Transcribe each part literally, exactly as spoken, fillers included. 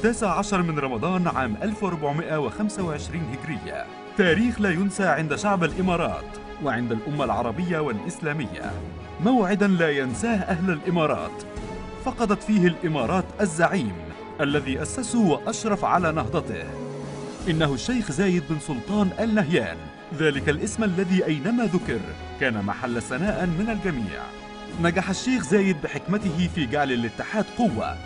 التاسع عشر من رمضان عام ألف وأربعمائة وخمسة وعشرين هجرية، تاريخ لا ينسى عند شعب الإمارات وعند الأمة العربية والإسلامية، موعدا لا ينساه أهل الإمارات. فقدت فيه الإمارات الزعيم الذي أسسه وأشرف على نهضته، إنه الشيخ زايد بن سلطان النهيان، ذلك الاسم الذي أينما ذكر كان محل ثناء من الجميع. نجح الشيخ زايد بحكمته في جعل الاتحاد قوة،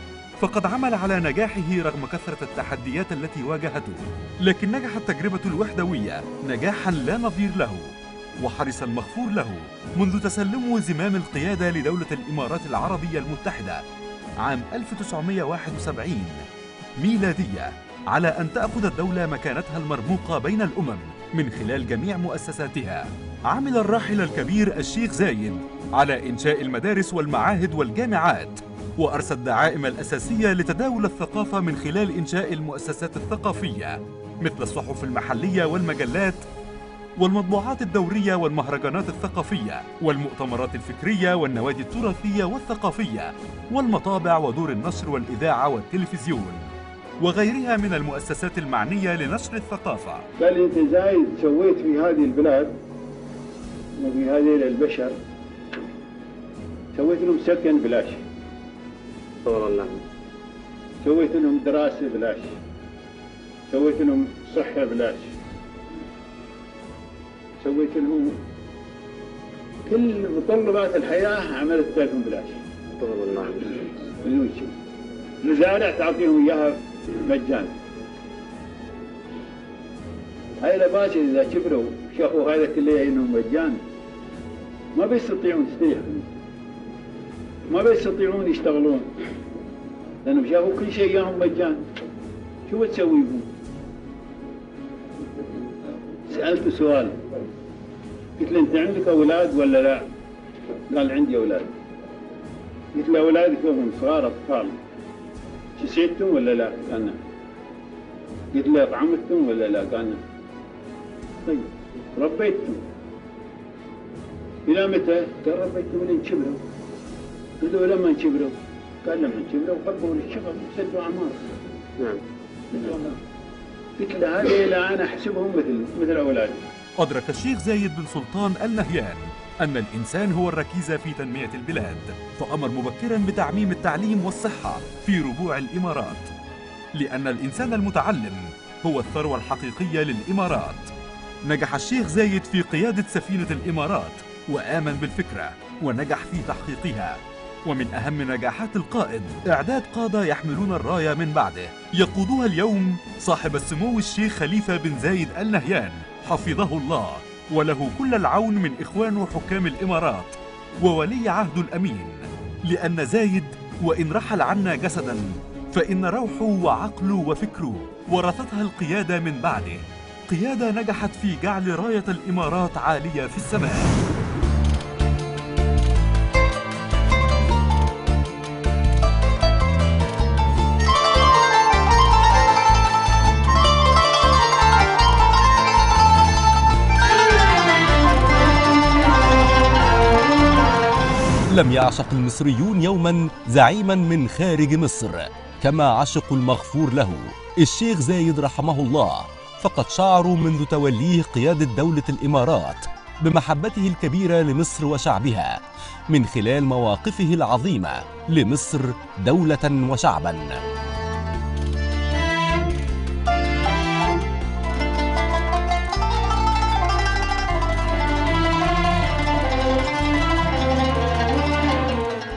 فقد عمل على نجاحه رغم كثرة التحديات التي واجهته، لكن نجحت تجربة الوحدوية نجاحا لا نظير له، وحرص المغفور له منذ تسلمه زمام القيادة لدولة الإمارات العربية المتحدة عام ألف وتسعمائة وواحد وسبعين ميلادية على أن تأخذ الدولة مكانتها المرموقة بين الأمم من خلال جميع مؤسساتها. عمل الراحل الكبير الشيخ زايد على إنشاء المدارس والمعاهد والجامعات، وأرسى الدعائم الأساسية لتداول الثقافة من خلال إنشاء المؤسسات الثقافية مثل الصحف المحلية والمجلات والمطبوعات الدورية والمهرجانات الثقافية والمؤتمرات الفكرية والنوادي التراثية والثقافية والمطابع ودور النشر والإذاعة والتلفزيون وغيرها من المؤسسات المعنية لنشر الثقافة. بل أنت زايد سويت في هذه البلاد وفي هذه البشر سويت لهم سكن بلاش، والله سويت لهم دراسة بلاش، سويت لهم صحة بلاش، سويت لهم كل متطلبات الحياة عملت لهم بلاش. والله بدون شيء، مزارع تعطيهم إياها مجانا. هاي الأباشر إذا كبروا شافوا هذا كله إنهم مجانا ما بيستطيعون يستريحون، ما بيستطيعون يشتغلون، لأنهم شافوا كل شيء إياهم مجانا. شو بتسوي بهم؟ سألته سؤال، قلت له أنت عندك أولاد ولا لا؟ قال عندي أولاد. قلت له أولادك هم صغار أطفال، شسيتهم ولا لا؟ قال نعم. قلت له أطعمتهم ولا لا؟ قال نعم. طيب ربيتهم إلى متى؟ قال ربيتهم لين كبروا. قلت له لما كبروا؟ قال لما كبروا حبوا للشغل وسدوا أعمار. نعم. قلت له هذه أنا أحسبهم مثل مثل أولادي. أدرك الشيخ زايد بن سلطان النهيان أن الإنسان هو الركيزة في تنمية البلاد، فأمر مبكراً بتعميم التعليم والصحة في ربوع الإمارات، لأن الإنسان المتعلم هو الثروة الحقيقية للإمارات. نجح الشيخ زايد في قيادة سفينة الإمارات وآمن بالفكرة ونجح في تحقيقها، ومن أهم نجاحات القائد إعداد قادة يحملون الراية من بعده يقودها اليوم صاحب السمو الشيخ خليفة بن زايد آل نهيان حفظه الله، وله كل العون من إخوانه حكام الإمارات وولي عهد الأمين، لأن زايد وإن رحل عنا جسداً فإن روحه وعقله وفكره ورثتها القيادة من بعده، قيادة نجحت في جعل راية الإمارات عالية في السماء. لم يعشق المصريون يوماً زعيماً من خارج مصر كما عشقوا المغفور له الشيخ زايد رحمه الله، فقد شعروا منذ توليه قيادة دولة الإمارات بمحبته الكبيرة لمصر وشعبها من خلال مواقفه العظيمة لمصر دولة وشعباً.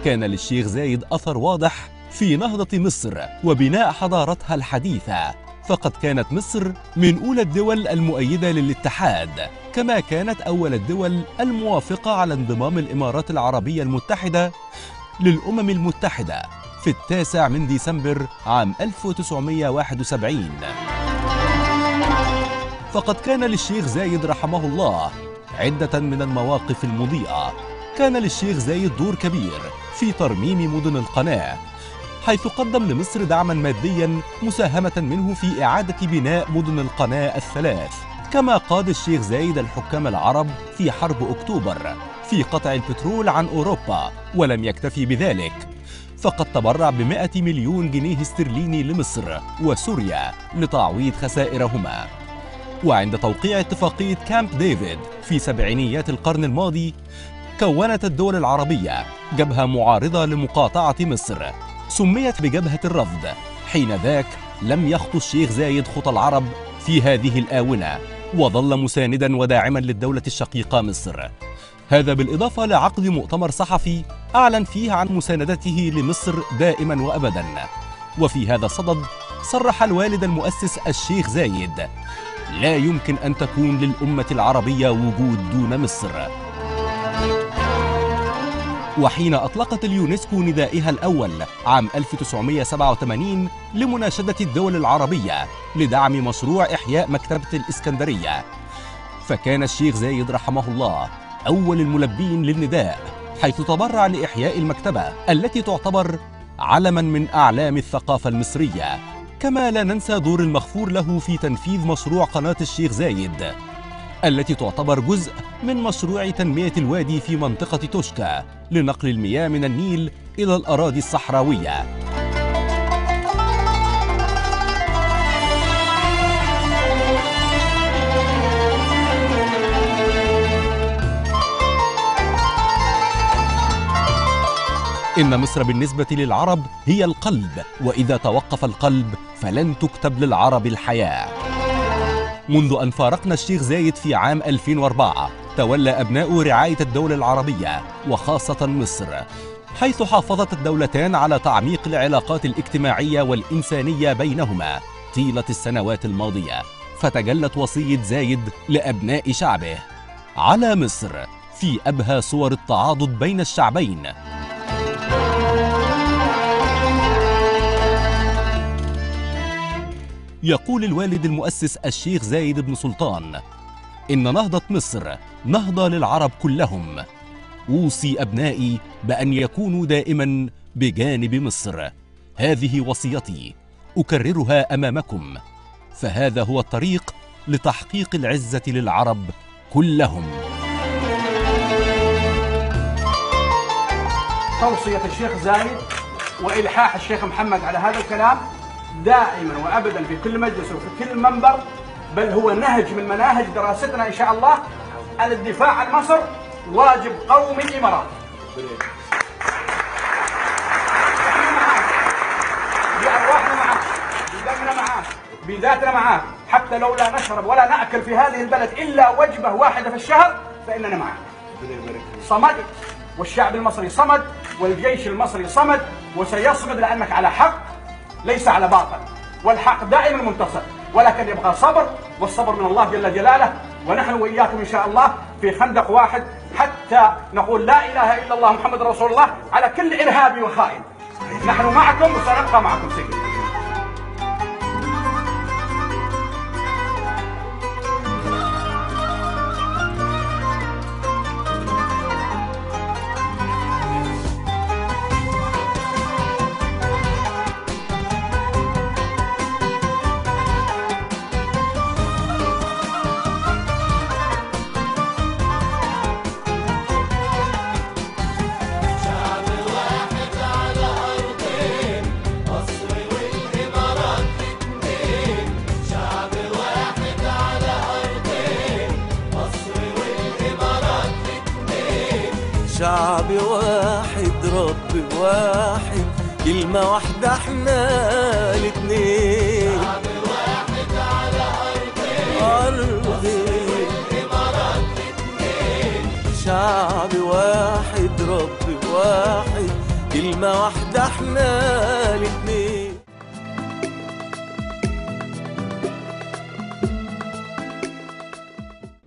كان للشيخ زايد أثر واضح في نهضة مصر وبناء حضارتها الحديثة، فقد كانت مصر من أولى الدول المؤيدة للاتحاد، كما كانت أول الدول الموافقة على انضمام الإمارات العربية المتحدة للأمم المتحدة في التاسع من ديسمبر عام ألف وتسعمائة وواحد وسبعين. فقد كان للشيخ زايد رحمه الله عدة من المواقف المضيئة. كان للشيخ زايد دور كبير في ترميم مدن القناة، حيث قدم لمصر دعما ماديا مساهمة منه في إعادة بناء مدن القناة الثلاث، كما قاد الشيخ زايد الحكام العرب في حرب أكتوبر في قطع البترول عن أوروبا، ولم يكتفي بذلك، فقد تبرع بمائة مليون جنيه استرليني لمصر وسوريا لتعويض خسائرهما. وعند توقيع اتفاقية كامب ديفيد في سبعينيات القرن الماضي، كونت الدول العربية جبهة معارضة لمقاطعة مصر سميت بجبهة الرفض. حينذاك لم يخطو الشيخ زايد خطى العرب في هذه الآونة، وظل مسانداً وداعماً للدولة الشقيقة مصر. هذا بالإضافة لعقد مؤتمر صحفي أعلن فيه عن مساندته لمصر دائماً وأبداً. وفي هذا الصدد صرح الوالد المؤسس الشيخ زايد: لا يمكن أن تكون للأمة العربية وجود دون مصر. وحين أطلقت اليونسكو ندائها الأول عام ألف وتسعمائة وسبعة وثمانين لمناشدة الدول العربية لدعم مشروع إحياء مكتبة الإسكندرية، فكان الشيخ زايد رحمه الله أول الملبين للنداء، حيث تبرع لإحياء المكتبة التي تعتبر علماً من أعلام الثقافة المصرية. كما لا ننسى دور المغفور له في تنفيذ مشروع قناة الشيخ زايد التي تعتبر جزء من مشروع تنمية الوادي في منطقة توشكا لنقل المياه من النيل إلى الأراضي الصحراوية. إن مصر بالنسبة للعرب هي القلب، وإذا توقف القلب فلن تكتب للعرب الحياة. منذ أن فارقنا الشيخ زايد في عام ألفين وأربعة، تولى أبناء رعاية الدولة العربية وخاصة مصر، حيث حافظت الدولتان على تعميق العلاقات الاجتماعية والإنسانية بينهما طيلة السنوات الماضية. فتجلت وصية زايد لأبناء شعبه على مصر في أبهى صور التعاضد بين الشعبين. يقول الوالد المؤسس الشيخ زايد بن سلطان: إن نهضة مصر نهضة للعرب كلهم. أوصي أبنائي بأن يكونوا دائما بجانب مصر. هذه وصيتي أكررها أمامكم، فهذا هو الطريق لتحقيق العزة للعرب كلهم. توصية الشيخ زايد وإلحاح الشيخ محمد على هذا الكلام دائما وابدا في كل مجلس وفي كل منبر، بل هو نهج من مناهج دراستنا ان شاء الله. الدفاع عن مصر واجب قومي الامارات. بارواحنا معاك، بدمنا معاك، بذاتنا معاك، حتى لو لا نشرب ولا ناكل في هذه البلد الا وجبه واحده في الشهر فاننا معاك. صمد، والشعب المصري صمد، والجيش المصري صمد، وسيصمد لانك على حق ليس على باطل، والحق دائما منتصر، ولكن يبقى صبر، والصبر من الله جل جلاله. ونحن وإياكم إن شاء الله في خندق واحد حتى نقول لا إله إلا الله محمد رسول الله على كل إرهابي وخائن. نحن معكم وسنبقى معكم سيدي. شعب واحد، رب واحد، كلمة واحدة، احنا الاتنين. شعب واحد على أرضين، أرضين الإمارات الاتنين. شعب واحد، رب واحد، كلمة واحدة، احنا الاتنين.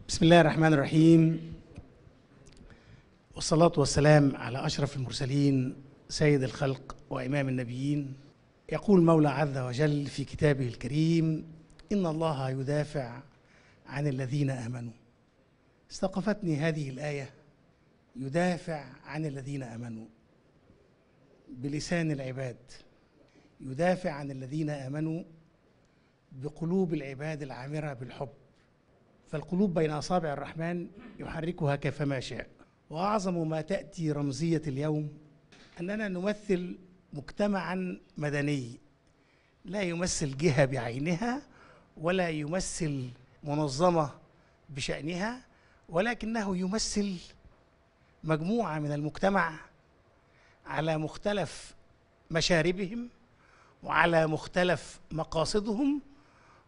بسم الله الرحمن الرحيم، والصلاة والسلام على أشرف المرسلين سيد الخلق وإمام النبيين. يقول مولى عز وجل في كتابه الكريم: إن الله يدافع عن الذين آمنوا. استوقفتني هذه الآية، يدافع عن الذين آمنوا، بلسان العباد، يدافع عن الذين آمنوا بقلوب العباد العامرة بالحب. فالقلوب بين أصابع الرحمن يحركها كيفما شاء. وأعظم ما تأتي رمزية اليوم أننا نمثل مجتمعا مدني لا يمثل جهة بعينها ولا يمثل منظمة بشأنها، ولكنه يمثل مجموعة من المجتمع على مختلف مشاربهم وعلى مختلف مقاصدهم،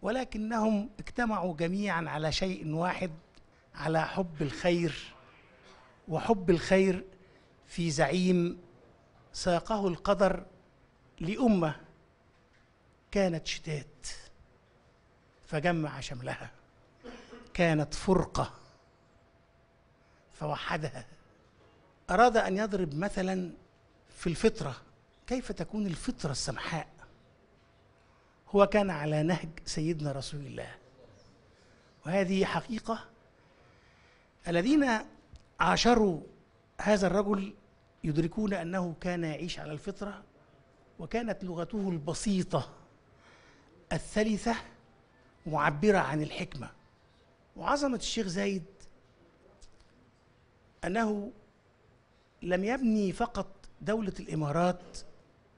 ولكنهم اجتمعوا جميعا على شيء واحد، على حب الخير، وحب الخير في زعيم ساقه القدر لأمة كانت شتات فجمع شملها، كانت فرقة فوحدها. أراد أن يضرب مثلا في الفطرة، كيف تكون الفطرة السمحاء. هو كان على نهج سيدنا رسول الله، وهذه حقيقة. الذين عاشروا هذا الرجل يدركون أنه كان يعيش على الفطرة، وكانت لغته البسيطة الثلثة معبرة عن الحكمة. وعظمة الشيخ زايد أنه لم يبني فقط دولة الإمارات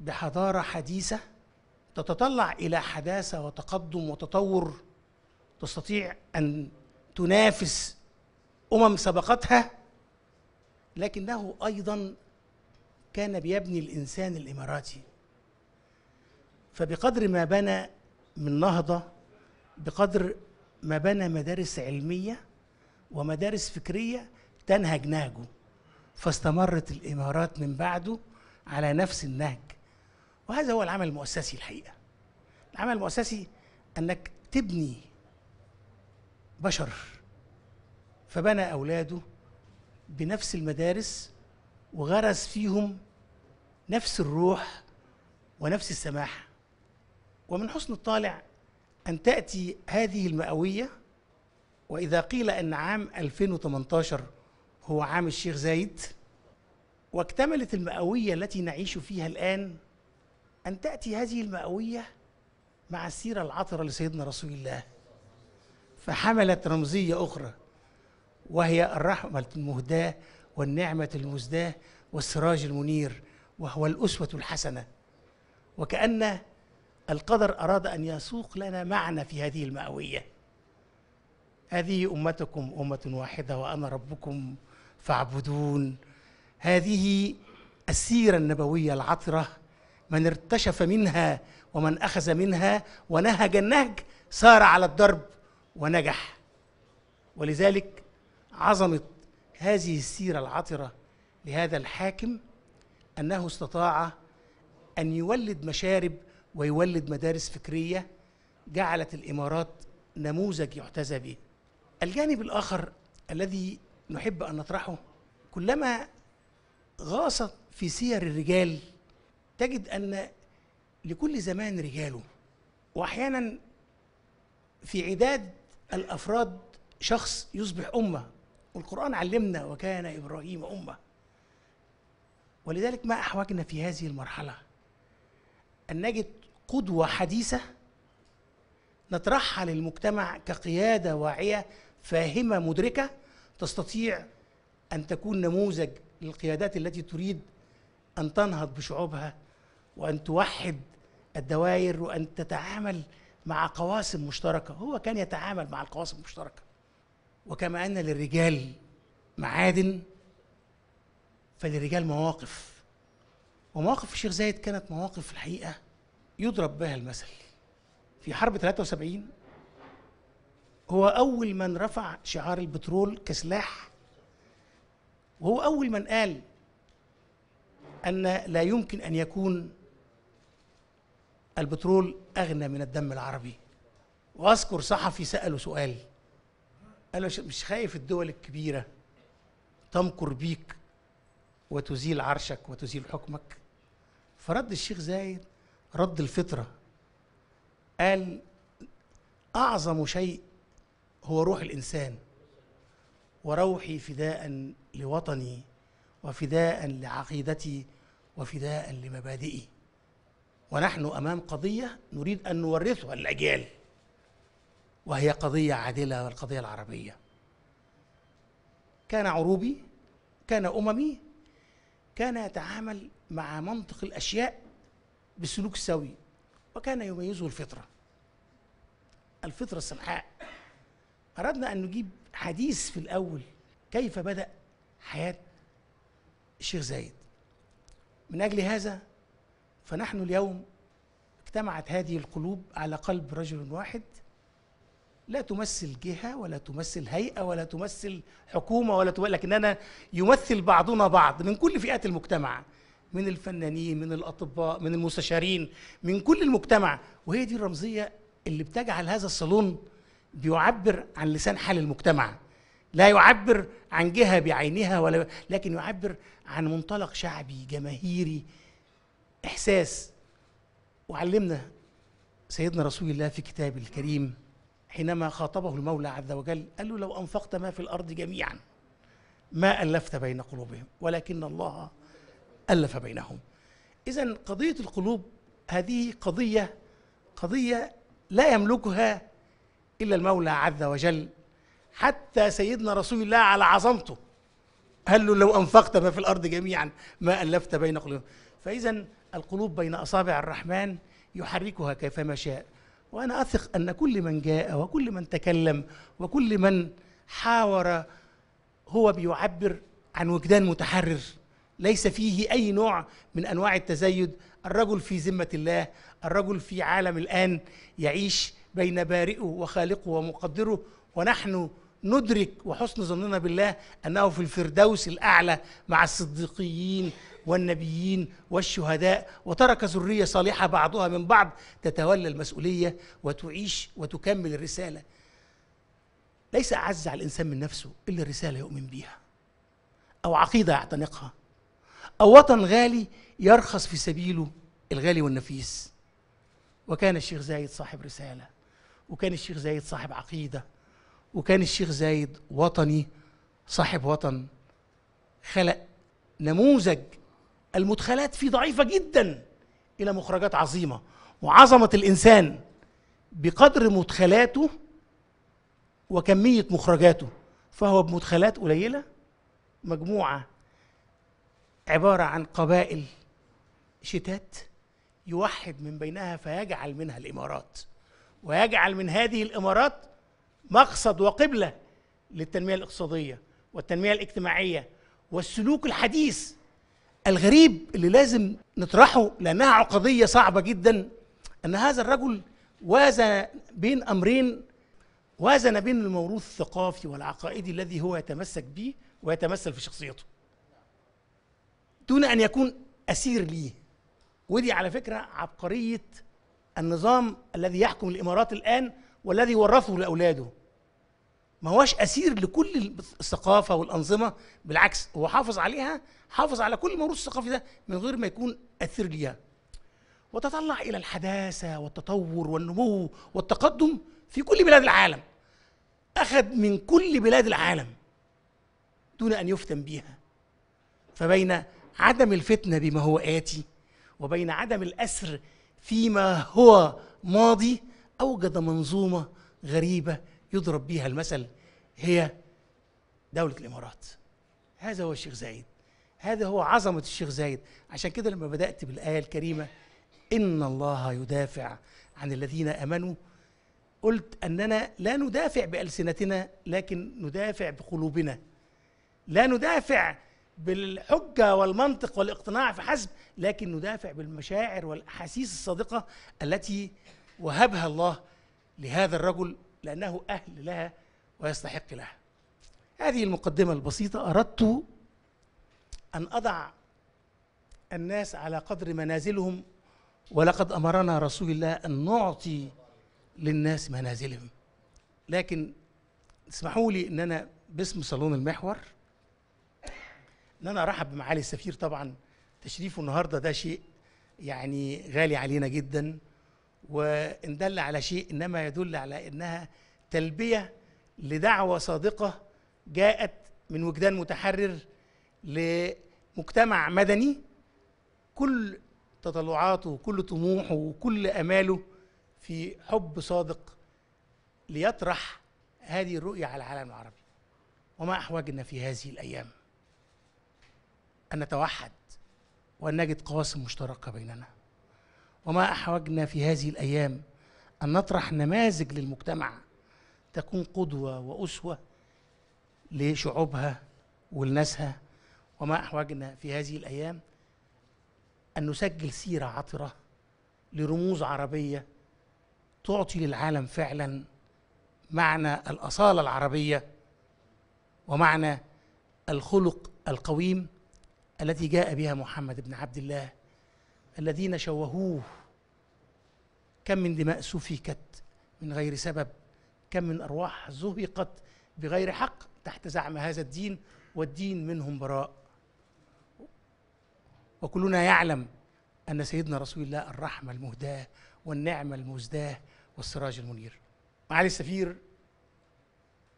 بحضارة حديثة تتطلع إلى حداثة وتقدم وتطور تستطيع أن تنافس أمم سبقتها، لكنه أيضا كان بيبني الإنسان الإماراتي. فبقدر ما بنى من نهضة، بقدر ما بنى مدارس علمية ومدارس فكرية تنهج نهجه، فاستمرت الإمارات من بعده على نفس النهج. وهذا هو العمل المؤسسي الحقيقة. العمل المؤسسي أنك تبني بشر، فبنى أولاده بنفس المدارس وغرس فيهم نفس الروح ونفس السماحة. ومن حسن الطالع أن تأتي هذه المئوية، وإذا قيل أن عام ألفين وثمانية عشر هو عام الشيخ زايد واكتملت المئوية التي نعيش فيها الآن، أن تأتي هذه المئوية مع السيرة العطرة لسيدنا رسول الله، فحملت رمزية أخرى وهي الرحمة المهداة والنعمة المزداة والسراج المنير، وهو الأسوة الحسنة. وكأن القدر أراد أن يسوق لنا معنى في هذه المئوية. هذه أمتكم أمة واحدة وأنا ربكم فاعبدون. هذه السيرة النبوية العطرة، من ارتشف منها ومن أخذ منها ونهج النهج سار على الدرب ونجح. ولذلك عظمة هذه السيرة العطرة لهذا الحاكم أنه استطاع أن يولد مشارب ويولد مدارس فكرية جعلت الإمارات نموذج يحتذى به. الجانب الآخر الذي نحب أن نطرحه، كلما غاصت في سير الرجال تجد أن لكل زمان رجاله، وأحيانا في عداد الأفراد شخص يصبح أمة. والقرآن علمنا وكان إبراهيم أمة. ولذلك ما أحوجنا في هذه المرحلة أن نجد قدوة حديثة نطرحها للمجتمع كقيادة واعية فاهمة مدركة تستطيع أن تكون نموذج للقيادات التي تريد أن تنهض بشعوبها وأن توحد الدوائر وأن تتعامل مع قواسم مشتركة. هو كان يتعامل مع القواسم المشتركة. وكما أن للرجال معادن فللرجال مواقف، ومواقف الشيخ زايد كانت مواقف الحقيقة يضرب بها المثل. في حرب ثلاثة وسبعين هو أول من رفع شعار البترول كسلاح، وهو أول من قال أن لا يمكن أن يكون البترول أغنى من الدم العربي. وأذكر صحفي سأله سؤال، قال له مش خايف الدول الكبيرة تمكر بيك وتزيل عرشك وتزيل حكمك؟ فرد الشيخ زايد رد الفطرة، قال أعظم شيء هو روح الإنسان، وروحي فداء لوطني وفداء لعقيدتي وفداء لمبادئي. ونحن أمام قضية نريد أن نورثها للأجيال، وهي قضية عادلة، والقضية العربية. كان عروبي، كان أممي، كان يتعامل مع منطق الأشياء بسلوك سوي، وكان يميزه الفطرة، الفطرة السمحاء. أردنا أن نجيب حديث في الأول كيف بدأ حياة الشيخ زايد. من أجل هذا فنحن اليوم اجتمعت هذه القلوب على قلب رجل واحد، لا تمثل جهة ولا تمثل هيئة ولا تمثل حكومة ولا تمثل، لكننا يمثل بعضنا بعض من كل فئات المجتمع، من الفنانين، من الأطباء، من المستشارين، من كل المجتمع. وهي دي الرمزية اللي بتجعل هذا الصالون بيعبر عن لسان حال المجتمع، لا يعبر عن جهة بعينها ولا، لكن يعبر عن منطلق شعبي جماهيري إحساس. وعلمنا سيدنا رسول الله في كتابه الكريم حينما خاطبه المولى عز وجل قال له لو أنفقت ما في الأرض جميعا ما ألفت بين قلوبهم ولكن الله ألف بينهم. إذن قضية القلوب هذه قضية قضية لا يملكها إلا المولى عز وجل. حتى سيدنا رسول الله على عظمته قال له لو أنفقت ما في الأرض جميعا ما ألفت بين قلوبهم. فإذن القلوب بين أصابع الرحمن يحركها كيفما شاء. وأنا أثق أن كل من جاء وكل من تكلم وكل من حاور هو بيعبر عن وجدان متحرر ليس فيه أي نوع من أنواع التزايد. الرجل في ذمة الله، الرجل في عالم الآن يعيش بين بارئه وخالقه ومقدره، ونحن ندرك وحسن ظننا بالله أنه في الفردوس الأعلى مع الصديقين والنبيين والشهداء، وترك ذرية صالحة بعضها من بعض تتولى المسؤولية وتعيش وتكمل الرسالة. ليس أعز على الإنسان من نفسه إلا الرسالة يؤمن بها، أو عقيدة يعتنقها، أو وطن غالي يرخص في سبيله الغالي والنفيس. وكان الشيخ زايد صاحب رسالة، وكان الشيخ زايد صاحب عقيدة، وكان الشيخ زايد وطني، صاحب وطن. خلق نموذج المدخلات فيه ضعيفة جدا إلى مخرجات عظيمة، وعظمة الإنسان بقدر مدخلاته وكمية مخرجاته. فهو بمدخلات قليلة مجموعة عبارة عن قبائل شتات يوحد من بينها فيجعل منها الإمارات، ويجعل من هذه الإمارات مقصد وقبلة للتنمية الاقتصادية والتنمية الاجتماعية والسلوك الحديث الغريب اللي لازم نطرحه لأنها عقدية صعبة جدا. أن هذا الرجل وازن بين أمرين، وازن بين الموروث الثقافي والعقائدي الذي هو يتمسك به ويتمثل في شخصيته دون أن يكون أسير ليه. ودي على فكرة عبقرية النظام الذي يحكم الإمارات الآن والذي ورثه لأولاده، ما هوش أسير لكل الثقافة والأنظمة، بالعكس هو حافظ عليها، حافظ على كل موروث الثقافي ده من غير ما يكون أثير ليها. وتطلع إلى الحداثة والتطور والنمو والتقدم في كل بلاد العالم، أخذ من كل بلاد العالم دون أن يفتن بيها. فبين عدم الفتنة بما هو آتي وبين عدم الأسر فيما هو ماضي أوجد منظومة غريبة يضرب بيها المثل، هي دولة الإمارات. هذا هو الشيخ زايد، هذا هو عظمة الشيخ زايد. عشان كده لما بدأت بالآية الكريمة إن الله يدافع عن الذين آمنوا، قلت أننا لا ندافع بألسنتنا لكن ندافع بقلوبنا، لا ندافع بالحجة والمنطق والاقتناع فحسب، لكن ندافع بالمشاعر والأحاسيس الصادقة التي وهبها الله لهذا الرجل لأنه أهل لها ويستحق لها. هذه المقدمة البسيطة أردت أن أضع الناس على قدر منازلهم، ولقد أمرنا رسول الله أن نعطي للناس منازلهم. لكن اسمحوا لي أن أنا باسم صالون المحور أن أنا أرحب بمعالي السفير. طبعا تشريفه النهاردة ده شيء يعني غالي علينا جدا، وإن دل على شيء إنما يدل على إنها تلبية لدعوة صادقة جاءت من وجدان متحرر لمجتمع مدني كل تطلعاته وكل طموحه وكل أماله في حب صادق ليطرح هذه الرؤية على العالم العربي. وما أحوجنا في هذه الأيام أن نتوحد وأن نجد قواسم مشتركة بيننا، وما أحوجنا في هذه الأيام أن نطرح نماذج للمجتمع تكون قدوة وأسوة لشعوبها ولناسها، وما أحوجنا في هذه الأيام أن نسجل سيرة عطرة لرموز عربية تعطي للعالم فعلا معنى الأصالة العربية ومعنى الخلق القويم التي جاء بها محمد بن عبد الله، الذين شوهوه كم من دماء سفكت من غير سبب، كم من أرواح زهقت بغير حق تحت زعم هذا الدين، والدين منهم براء. وكلنا يعلم أن سيدنا رسول الله الرحمة المهداة والنعمة المزداة والسراج المنير. معالي السفير،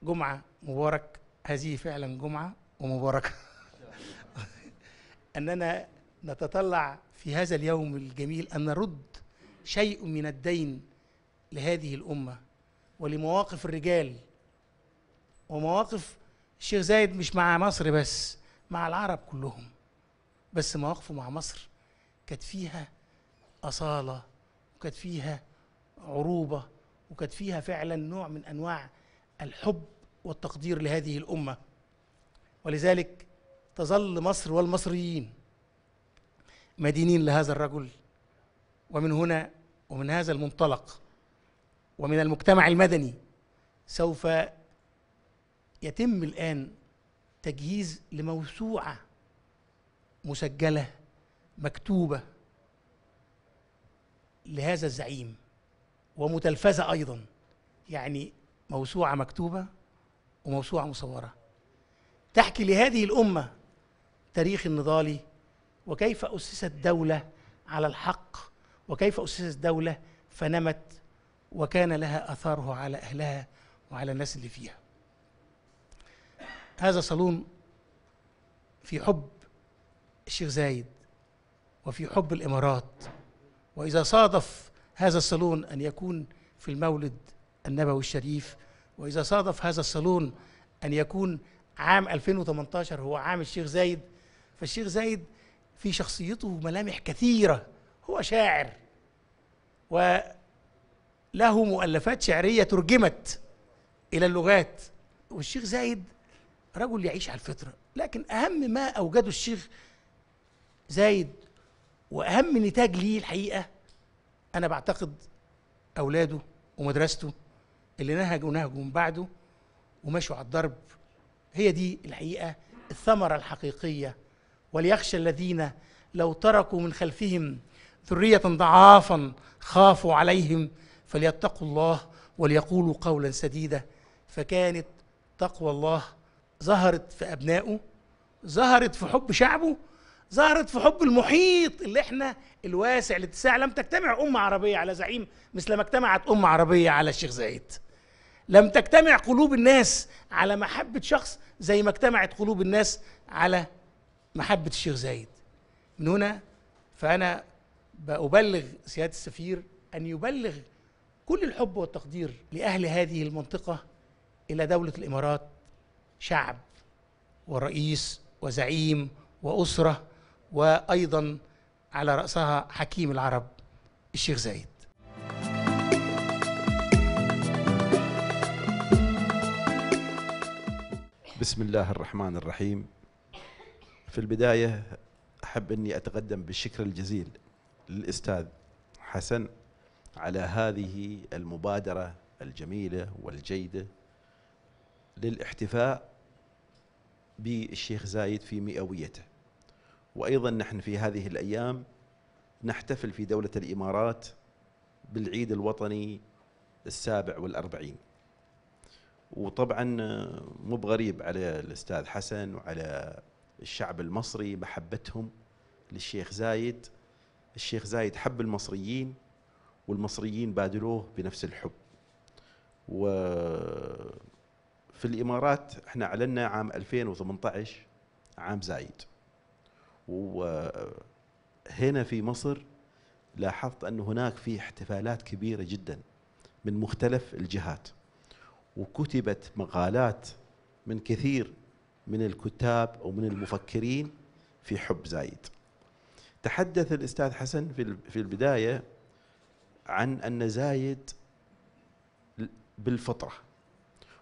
جمعة مبارك، هذه فعلا جمعة ومباركة أننا نتطلع في هذا اليوم الجميل أن نرد شيء من الدين لهذه الأمة ولمواقف الرجال ومواقف الشيخ زايد، مش مع مصر بس، مع العرب كلهم، بس مواقفه مع مصر كانت فيها أصالة وكانت فيها عروبة وكانت فيها فعلا نوع من أنواع الحب والتقدير لهذه الأمة. ولذلك تظل مصر والمصريين مدينين لهذا الرجل. ومن هنا ومن هذا المنطلق ومن المجتمع المدني سوف يتم الآن تجهيز لموسوعة مسجلة مكتوبة لهذا الزعيم ومتلفزة أيضا، يعني موسوعة مكتوبة وموسوعة مصورة تحكي لهذه الأمة تاريخ النضال وكيف أسست دولة على الحق وكيف أسست دولة فنمت وكان لها أثاره على أهلها وعلى الناس اللي فيها. هذا صالون في حب الشيخ زايد وفي حب الإمارات، وإذا صادف هذا الصالون أن يكون في المولد النبوي الشريف، وإذا صادف هذا الصالون أن يكون عام ألفين وثمانية عشر هو عام الشيخ زايد، فالشيخ زايد في شخصيته ملامح كثيرة. هو شاعر وله مؤلفات شعرية ترجمت إلى اللغات، والشيخ زايد رجل يعيش على الفطرة. لكن أهم ما أوجده الشيخ زايد وأهم نتاج ليه الحقيقة أنا بعتقد أولاده ومدرسته اللي نهجوا نهجوا من بعده ومشوا على الضرب، هي دي الحقيقة الثمرة الحقيقية. وليخشى الذين لو تركوا من خلفهم ذرية ضعافا خافوا عليهم فليتقوا الله وليقولوا قولا سديدا. فكانت تقوى الله ظهرت في أبنائه، ظهرت في حب شعبه، ظهرت في حب المحيط اللي احنا الواسع الاتساع. لم تجتمع أمة عربية على زعيم مثل ما اجتمعت أمة عربية على الشيخ زايد، لم تجتمع قلوب الناس على محبة شخص زي ما اجتمعت قلوب الناس على محبة الشيخ زايد. من هنا فأنا بأبلغ سيادة السفير أن يبلغ كل الحب والتقدير لأهل هذه المنطقة إلى دولة الإمارات، شعب ورئيس وزعيم وأسرة، وأيضا على رأسها حكيم العرب الشيخ زايد. بسم الله الرحمن الرحيم. في البداية أحب أني أتقدم بالشكر الجزيل للأستاذ حسن على هذه المبادرة الجميلة والجيدة للاحتفاء بالشيخ زايد في مئويته. وأيضا نحن في هذه الأيام نحتفل في دولة الإمارات بالعيد الوطني السابع والأربعين. وطبعا مو بغريب على الأستاذ حسن وعلى الشعب المصري محبتهم للشيخ زايد. الشيخ زايد حب المصريين والمصريين بادلوه بنفس الحب. وفي الإمارات احنا اعلنا عام ألفين وثمانية عشر عام زايد، وهنا في مصر لاحظت أن هناك في احتفالات كبيرة جدا من مختلف الجهات، وكتبت مقالات من كثير من الكتاب أو من المفكرين في حب زايد. تحدث الأستاذ حسن في البداية عن أن زايد بالفطرة،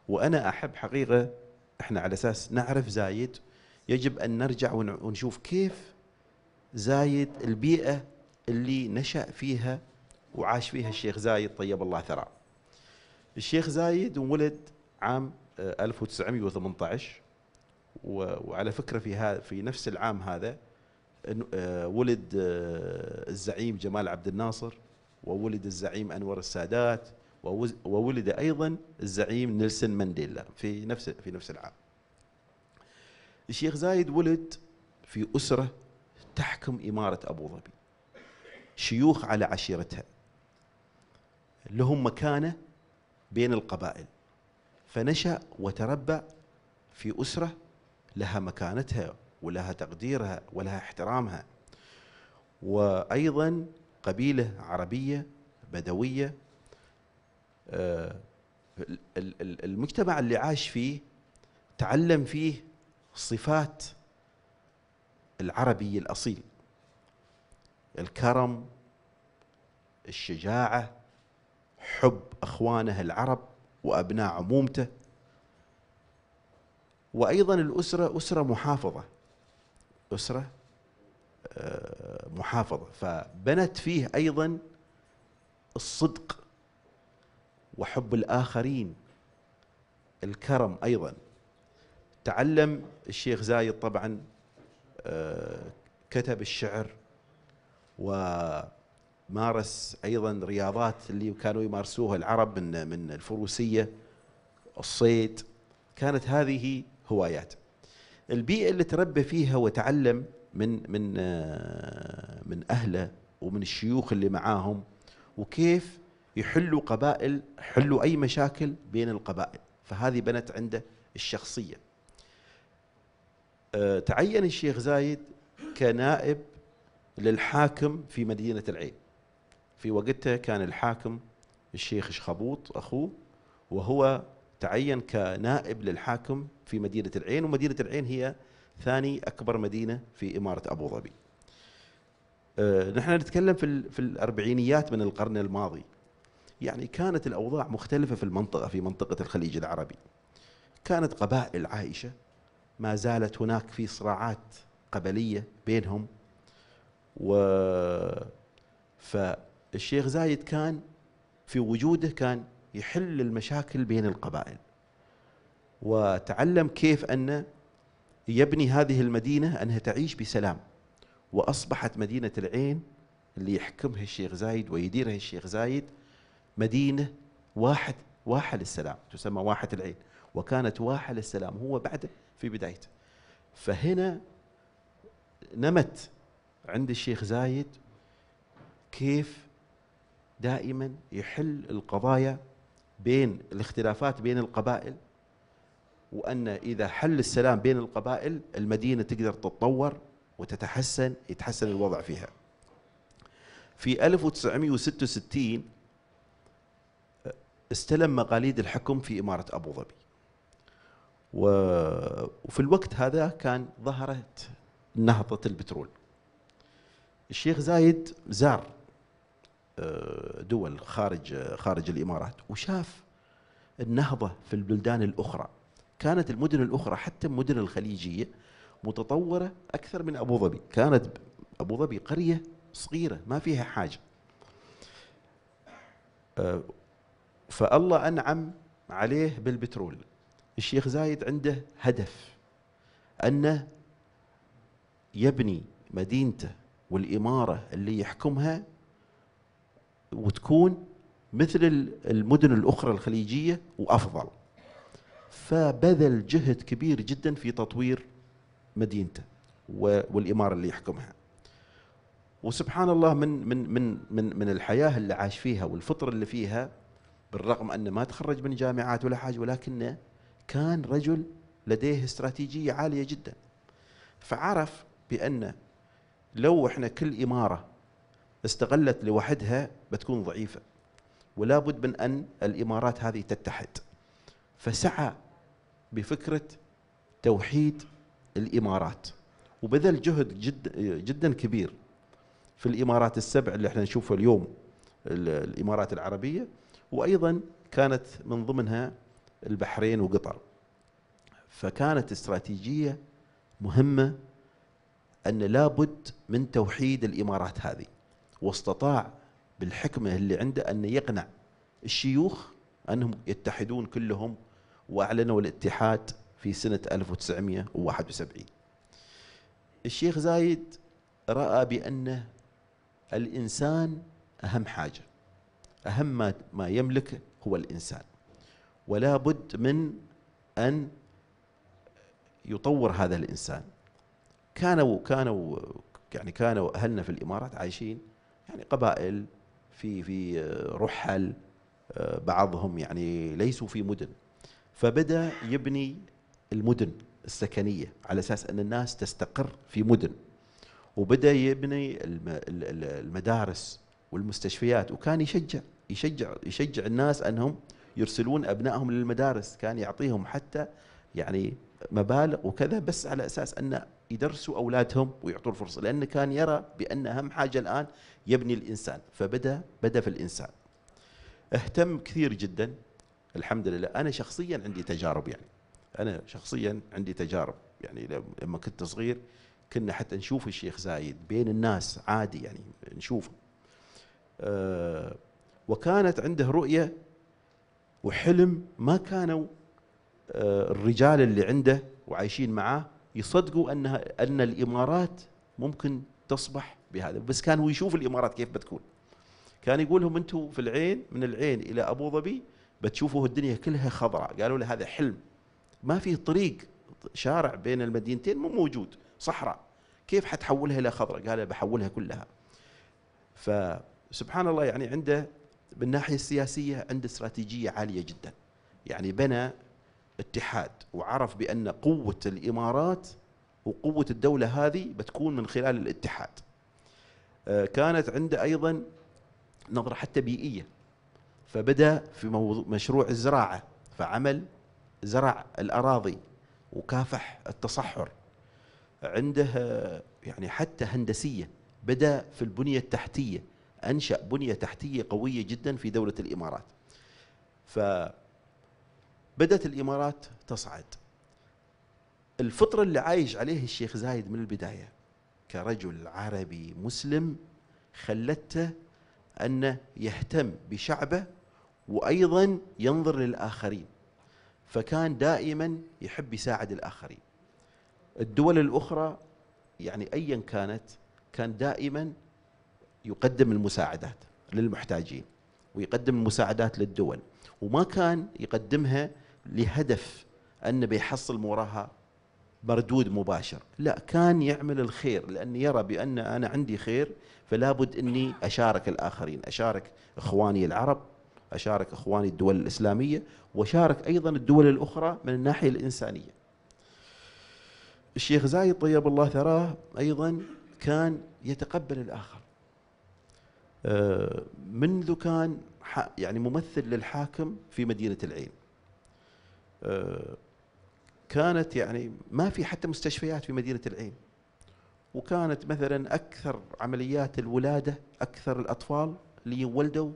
وأنا أحب حقيقة إحنا على أساس نعرف زايد يجب أن نرجع ونشوف كيف زايد البيئة اللي نشأ فيها وعاش فيها الشيخ زايد طيب الله ثراه. الشيخ زايد ولد عام ألف وتسعمئة وثمانية عشر، وعلى فكرة في هذا في نفس العام هذا ولد الزعيم جمال عبد الناصر، وولد الزعيم أنور السادات، وولد أيضا الزعيم نيلسون مانديلا في نفس في نفس العام. الشيخ زايد ولد في أسرة تحكم إمارة أبو ظبي، شيوخ على عشيرتها لهم مكانة بين القبائل، فنشأ وتربى في أسرة لها مكانتها ولها تقديرها ولها احترامها، وأيضا قبيلة عربية بدوية. المجتمع اللي عاش فيه تعلم فيه صفات العربي الأصيل، الكرم، الشجاعة، حب أخوانه العرب وأبناء عمومته. وأيضا الأسرة أسرة محافظة، أسرة محافظة، فبنت فيه أيضا الصدق وحب الآخرين، الكرم. أيضا تعلم الشيخ زايد طبعا كتب الشعر، ومارس أيضا رياضات اللي كانوا يمارسوها العرب من من الفروسية، الصيد، كانت هذه هوايات. البيئة اللي تربى فيها وتعلم من من من أهله ومن الشيوخ اللي معاهم، وكيف يحلوا قبائل، حلوا أي مشاكل بين القبائل، فهذه بنت عنده الشخصية. تعين الشيخ زايد كنائب للحاكم في مدينة العين، في وقتها كان الحاكم الشيخ شخبوط أخوه، وهو تعين كنائب للحاكم في مدينة العين، ومدينة العين هي ثاني أكبر مدينة في إمارة أبو ظبي. نحن نتكلم في في الأربعينيات من القرن الماضي، يعني كانت الأوضاع مختلفة في المنطقة، في منطقة الخليج العربي كانت قبائل عائشة، ما زالت هناك في صراعات قبلية بينهم. و فالشيخ زايد كان في وجوده كان يحل المشاكل بين القبائل، وتعلم كيف أن يبني هذه المدينة أنها تعيش بسلام، وأصبحت مدينة العين اللي يحكمها الشيخ زايد ويديرها الشيخ زايد مدينة واحد واحة للسلام، تسمى واحة العين، وكانت واحة للسلام هو بعده في بدايته. فهنا نمت عند الشيخ زايد كيف دائما يحل القضايا بين الاختلافات بين القبائل، وأن إذا حل السلام بين القبائل المدينة تقدر تتطور وتتحسن، يتحسن الوضع فيها. في ألف وتسعمئة وستة وستين استلم مقاليد الحكم في إمارة أبو ظبي، وفي الوقت هذا كان ظهرت نهضة البترول. الشيخ زايد زار دول خارج خارج الإمارات وشاف النهضة في البلدان الأخرى، كانت المدن الأخرى حتى المدن الخليجية متطورة أكثر من أبو ظبي، كانت أبو ظبي قرية صغيرة ما فيها حاجة. فالله أنعم عليه بالبترول. الشيخ زايد عنده هدف أنه يبني مدينته والإمارة اللي يحكمها وتكون مثل المدن الأخرى الخليجية وأفضل، فبذل جهد كبير جدا في تطوير مدينته والإمارة اللي يحكمها. وسبحان الله من من من من من الحياة اللي عاش فيها والفطرة اللي فيها، بالرغم أنه ما تخرج من جامعات ولا حاجة، ولكنه كان رجل لديه استراتيجية عالية جدا، فعرف بأن لو احنا كل إمارة استغلت لوحدها بتكون ضعيفة، ولا بد من أن الإمارات هذه تتحد. فسعى بفكرة توحيد الإمارات، وبذل جهد جد جدا كبير في الإمارات السبع اللي احنا نشوفها اليوم، الإمارات العربية، وأيضا كانت من ضمنها البحرين وقطر. فكانت استراتيجية مهمة أن لابد من توحيد الإمارات هذه، واستطاع بالحكمة اللي عنده أن يقنع الشيوخ أنهم يتحدون كلهم، وأعلنوا الاتحاد في سنة ألف وتسعمئة وواحد وسبعين. الشيخ زايد رأى بأن الإنسان أهم حاجة، أهم ما يملك هو الإنسان، ولا بد من أن يطور هذا الإنسان. كانوا كانوا يعني كانوا أهلنا في الإمارات عايشين يعني قبائل في في رحل، بعضهم يعني ليسوا في مدن، فبدأ يبني المدن السكنية على أساس أن الناس تستقر في مدن، وبدأ يبني المدارس والمستشفيات، وكان يشجع يشجع يشجع الناس أنهم يرسلون أبنائهم للمدارس، كان يعطيهم حتى يعني مبالغ وكذا بس على أساس أن يدرسوا أولادهم ويعطوا الفرصة، لأنه كان يرى بأن أهم حاجة الآن يبني الإنسان. فبدأ بدأ في الإنسان، اهتم كثير جدا. الحمد لله أنا شخصيا عندي تجارب، يعني أنا شخصيا عندي تجارب يعني لما كنت صغير كنا حتى نشوف الشيخ زايد بين الناس عادي، يعني نشوفه. أه وكانت عنده رؤية وحلم ما كانوا أه الرجال اللي عنده وعايشين معاه يصدقوا أنها أن الإمارات ممكن تصبح بهذا، بس كان هو يشوف الإمارات كيف بتكون. كان يقول لهم أنتم في العين، من العين إلى أبو ظبي بتشوفوا الدنيا كلها خضراء. قالوا له هذا حلم، ما فيه طريق شارع بين المدينتين مو موجود، صحراء، كيف حتحولها إلى خضراء؟ قال بحولها كلها. فسبحان الله يعني عنده من الناحية السياسية عنده استراتيجية عالية جدا، يعني بنى اتحاد وعرف بأن قوة الإمارات وقوة الدولة هذه بتكون من خلال الاتحاد. كانت عنده أيضا نظرة حتى بيئية، فبدأ في مشروع الزراعة، فعمل زرع الأراضي وكافح التصحر. عنده يعني حتى هندسية، بدأ في البنية التحتية، أنشأ بنية تحتية قوية جدا في دولة الإمارات. فبدأت الإمارات تصعد. الفطرة اللي عايش عليه الشيخ زايد من البداية كرجل عربي مسلم خلته أنه يهتم بشعبه وأيضا ينظر للآخرين، فكان دائما يحب يساعد الآخرين. الدول الأخرى يعني أيا كانت كان دائما يقدم المساعدات للمحتاجين، ويقدم المساعدات للدول، وما كان يقدمها لهدف أنه بيحصل موراها مردود مباشر، لا، كان يعمل الخير لأن يرى بأن أنا عندي خير فلا بد أني أشارك الآخرين، أشارك إخواني العرب، أشارك إخواني الدول الإسلامية، وشارك أيضا الدول الأخرى من الناحية الإنسانية. الشيخ زايد طيب الله ثراه أيضا كان يتقبل الآخر، منذ كان يعني ممثل للحاكم في مدينة العين. كانت يعني ما في حتى مستشفيات في مدينة العين، وكانت مثلا أكثر عمليات الولادة، أكثر الأطفال اللي يولدوا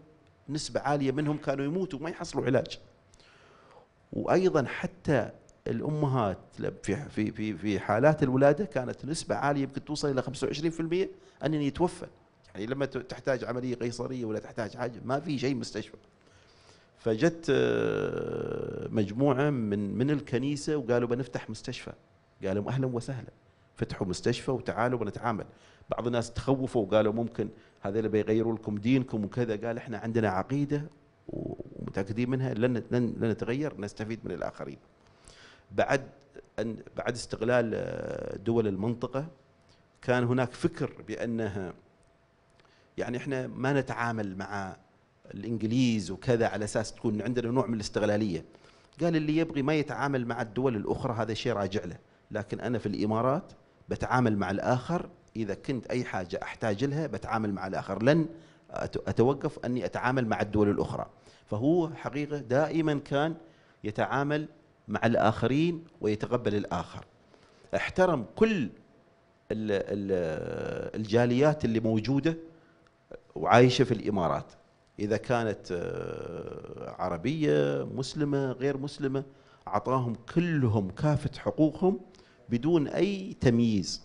نسبة عالية منهم كانوا يموتوا وما يحصلوا علاج. وأيضا حتى الأمهات في في في في حالات الولادة كانت نسبة عالية يمكن توصل إلى خمسة وعشرين بالمئة أن يتوفى، يعني لما تحتاج عملية قيصرية ولا تحتاج حاجة ما في شيء مستشفى. فجت مجموعة من من الكنيسة وقالوا بنفتح مستشفى، قالوا أهلا وسهلا، فتحوا مستشفى وتعالوا بنتعامل. بعض الناس تخوفوا وقالوا ممكن هذا اللي بيغيروا لكم دينكم وكذا، قال احنا عندنا عقيدة ومتأكدين منها لن لن نتغير، نستفيد من الآخرين. بعد أن بعد استغلال دول المنطقة كان هناك فكر بأنها يعني احنا ما نتعامل مع الإنجليز وكذا على أساس تكون عندنا نوع من الاستغلالية. قال اللي يبغي ما يتعامل مع الدول الأخرى هذا شيء راجع له، لكن أنا في الإمارات بتعامل مع الآخر، إذا كنت أي حاجة أحتاج لها بتعامل مع الآخر، لن أتوقف أني أتعامل مع الدول الأخرى. فهو حقيقة دائما كان يتعامل مع الآخرين ويتقبل الآخر، احترم كل الجاليات اللي موجودة وعايشة في الإمارات، إذا كانت عربية مسلمة غير مسلمة، أعطاهم كلهم كافة حقوقهم بدون أي تمييز.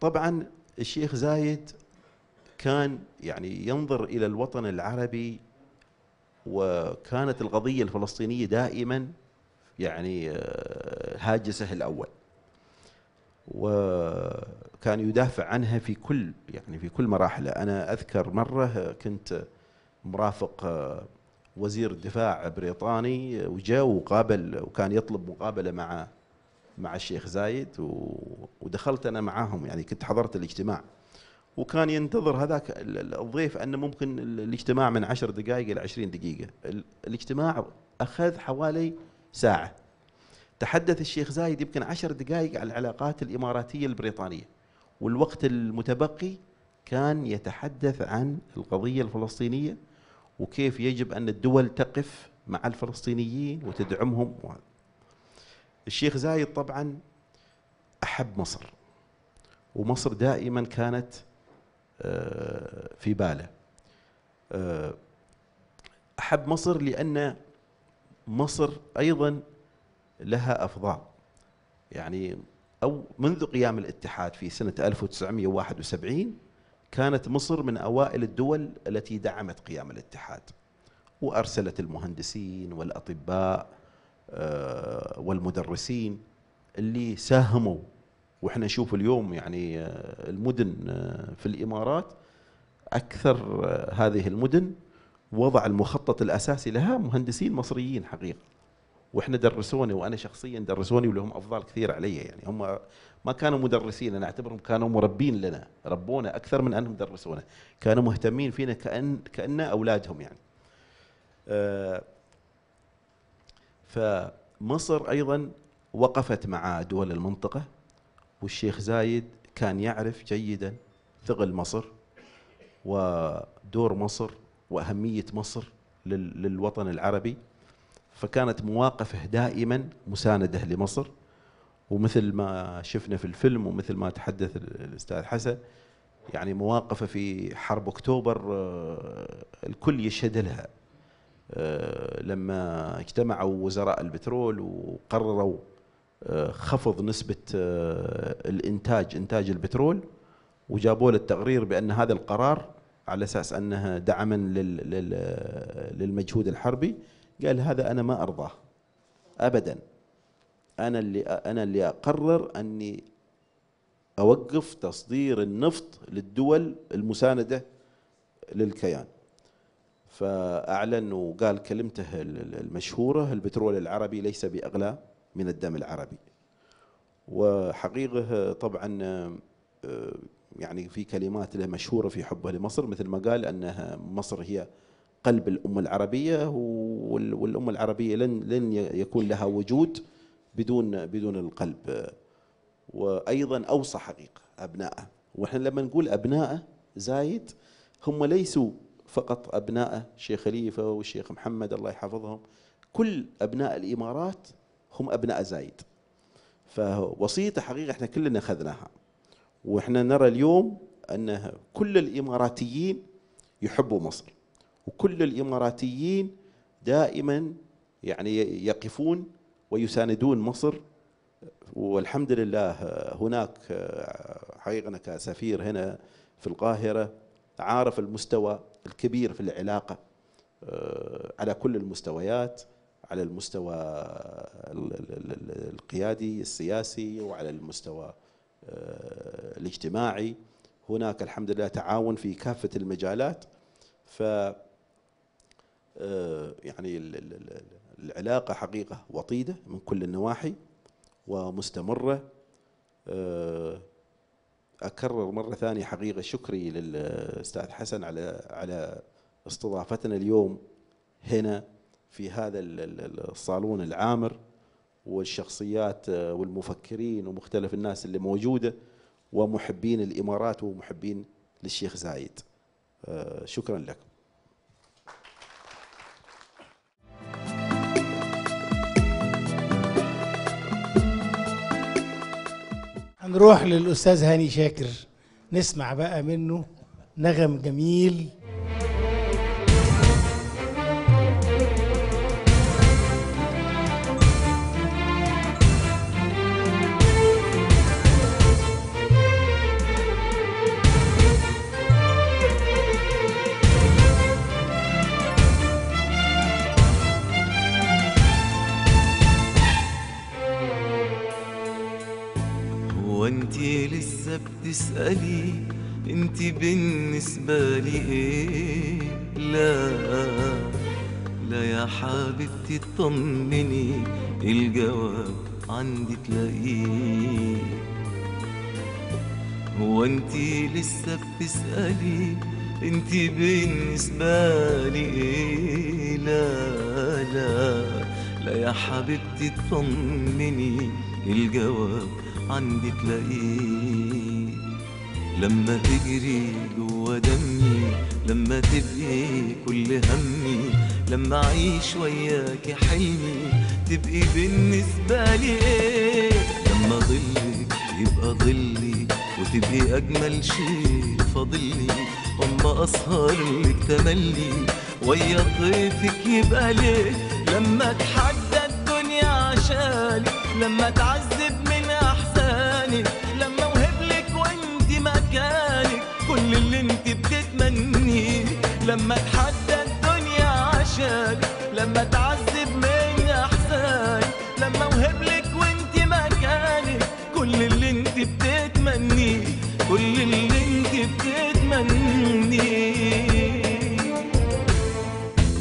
طبعا الشيخ زايد كان يعني ينظر إلى الوطن العربي، وكانت القضية الفلسطينية دائما يعني هاجسه الأول، وكان يدافع عنها في كل يعني في كل مراحله. أنا أذكر مرة كنت مرافق وزير الدفاع بريطاني، وجاء وقابل وكان يطلب مقابلة مع مع الشيخ زايد، ودخلت أنا معاهم، يعني كنت حضرت الاجتماع، وكان ينتظر هذاك الضيف أنه ممكن الاجتماع من عشر دقائق إلى عشرين دقيقة. الاجتماع أخذ حوالي ساعة. تحدث الشيخ زايد يمكن عشر دقائق على العلاقات الإماراتية البريطانية، والوقت المتبقي كان يتحدث عن القضية الفلسطينية وكيف يجب أن الدول تقف مع الفلسطينيين وتدعمهم. الشيخ زايد طبعا أحب مصر، ومصر دائما كانت في باله. أحب مصر لأن مصر أيضا لها أفضال، يعني أو منذ قيام الاتحاد في سنة ألف وتسعمئة وواحد وسبعين كانت مصر من أوائل الدول التي دعمت قيام الاتحاد، وأرسلت المهندسين والأطباء والمدرسين اللي ساهموا. وإحنا نشوف اليوم يعني المدن في الإمارات، أكثر هذه المدن وضع المخطط الأساسي لها مهندسين مصريين حقيقة، وإحنا درسوني، وأنا شخصيا درسوني، ولهم أفضال كثير علي. يعني هم ما كانوا مدرسين، أنا أعتبرهم كانوا مربين لنا، ربونا أكثر من أنهم درسونا، كانوا مهتمين فينا كأن كأننا أولادهم يعني. فمصر أيضا وقفت مع دول المنطقة، والشيخ زايد كان يعرف جيدا ثغل مصر ودور مصر وأهمية مصر للوطن العربي، فكانت مواقفه دائما مساندة لمصر. ومثل ما شفنا في الفيلم، ومثل ما تحدث الأستاذ حسن، يعني مواقفه في حرب أكتوبر الكل يشهد لها، لما اجتمعوا وزراء البترول وقرروا خفض نسبة الإنتاج إنتاج البترول، وجابوا للتقرير بأن هذا القرار على أساس أنها دعما للمجهود الحربي. قال هذا أنا ما أرضاه أبدا، أنا اللي أنا اللي أقرر أني أوقف تصدير النفط للدول المساندة للكيان. فأعلن وقال كلمته المشهورة: البترول العربي ليس بأغلى من الدم العربي. وحقيقة طبعا يعني في كلمات له مشهورة في حبه لمصر، مثل ما قال أنها مصر هي قلب الأمة العربية، والأمة العربية لن لن يكون لها وجود بدون بدون القلب. وأيضا أوصى حقيقة أبنائه، ونحن لما نقول أبنائه زايد هم ليسوا فقط أبنائه الشيخ خليفة والشيخ محمد الله يحفظهم، كل أبناء الإمارات هم أبناء زايد. فوصيته حقيقة احنا كلنا أخذناها، واحنا نرى اليوم أن كل الإماراتيين يحبوا مصر، وكل الإماراتيين دائما يعني يقفون ويساندون مصر. والحمد لله هناك حقيقة أنا كسفير هنا في القاهرة عارف المستوى الكبير في العلاقة على كل المستويات، على المستوى القيادي السياسي، وعلى المستوى الاجتماعي. هناك الحمد لله تعاون في كافة المجالات. ف يعني العلاقة حقيقة وطيدة من كل النواحي ومستمرة. أكرر مرة ثانية حقيقة شكري للأستاذ حسن على على استضافتنا اليوم هنا في هذا الصالون العامر، والشخصيات والمفكرين ومختلف الناس اللي موجودة، ومحبين الإمارات ومحبين للشيخ زايد. شكرا لكم. هنروح للأستاذ هاني شاكر نسمع بقى منه نغم جميل. تسألي انت بالنسبة لي ايه؟ لا لا يا حبيبتي اطمني، الجواب عندي تلاقيه. هو انت لسه بتسألي انت بالنسبة لي ايه؟ لا لا لا يا حبيبتي اطمني، الجواب عندي تلاقيه. لما تجري جوا دمي، لما تبقي كل همي، لما اعيش وياكي حلمي، تبقي بالنسبة لي ايه؟ لما ضلك يبقى ضلي، وتبقي اجمل شيء فاضلي، اما اسهرلك تملي، ويا طيفك يبقى ليه؟ لما اتحدى الدنيا عشانك، لما اتعذب من احزانك، لما اوهبلك وانت مكانك كل اللي انت بتتمنيه. لما اتحدى الدنيا عشانك، لما اتعذب من احزانك، لما اوهبلك وانت مكانك كل اللي انت بتتمنيه، كل اللي انت بتتمنيه.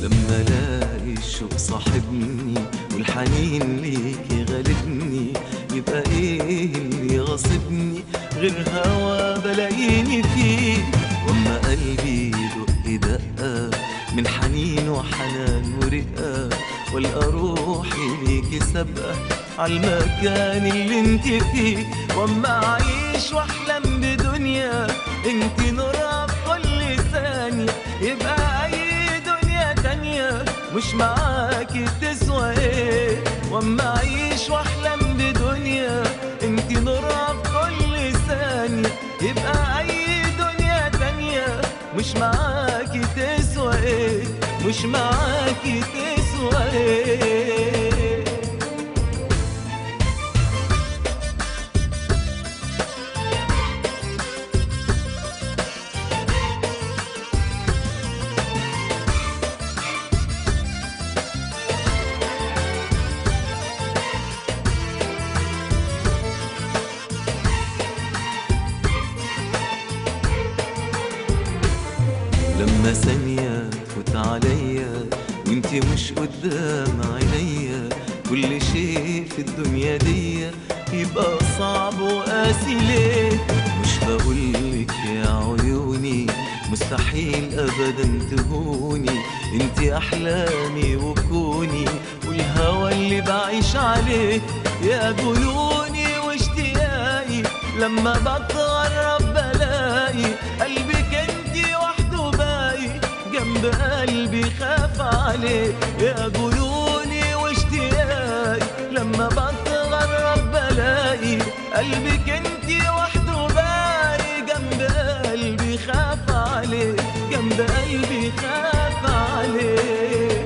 لما الاقي الشوق صاحبني والحنين ليكي غالبني، يبقى ايه اللي غاصبني غير هوا بلاقيني فيه؟ واما قلبي دق دقه من حنين وحنان ورقه، والقى روحي ليكي سابقه عالمكان اللي انت فيه. واما اعيش واحلم بدنيا انت نورها بكل ثانيه، يبقى اي دنيا تانيه مش معاكي تسوى ايه؟ واما اعيش واحلم بدنيا انت نورها بكل ثانيه، يبقى اي دنيا تانيه مش معاكي تسوى ايه؟ مش معاكي تسوى ايه؟ ثانية تفوت عليا وانتي مش قدام عينيا، كل شيء في الدنيا دي يبقى صعب وقاسي ليه؟ مش بقولك يا عيوني مستحيل ابدا تهوني، انتي احلامي وكوني والهوى اللي بعيش عليه. يا جنوني واشتياقي لما بتغرب بلاقي قلبك انتي جنب قلبي خاف عليه. يا جنوني واشتياقي لما بتغرب بلاقي قلبك انتي وحده باقي جنب قلبي خاف عليه، جنب قلبي خاف عليه.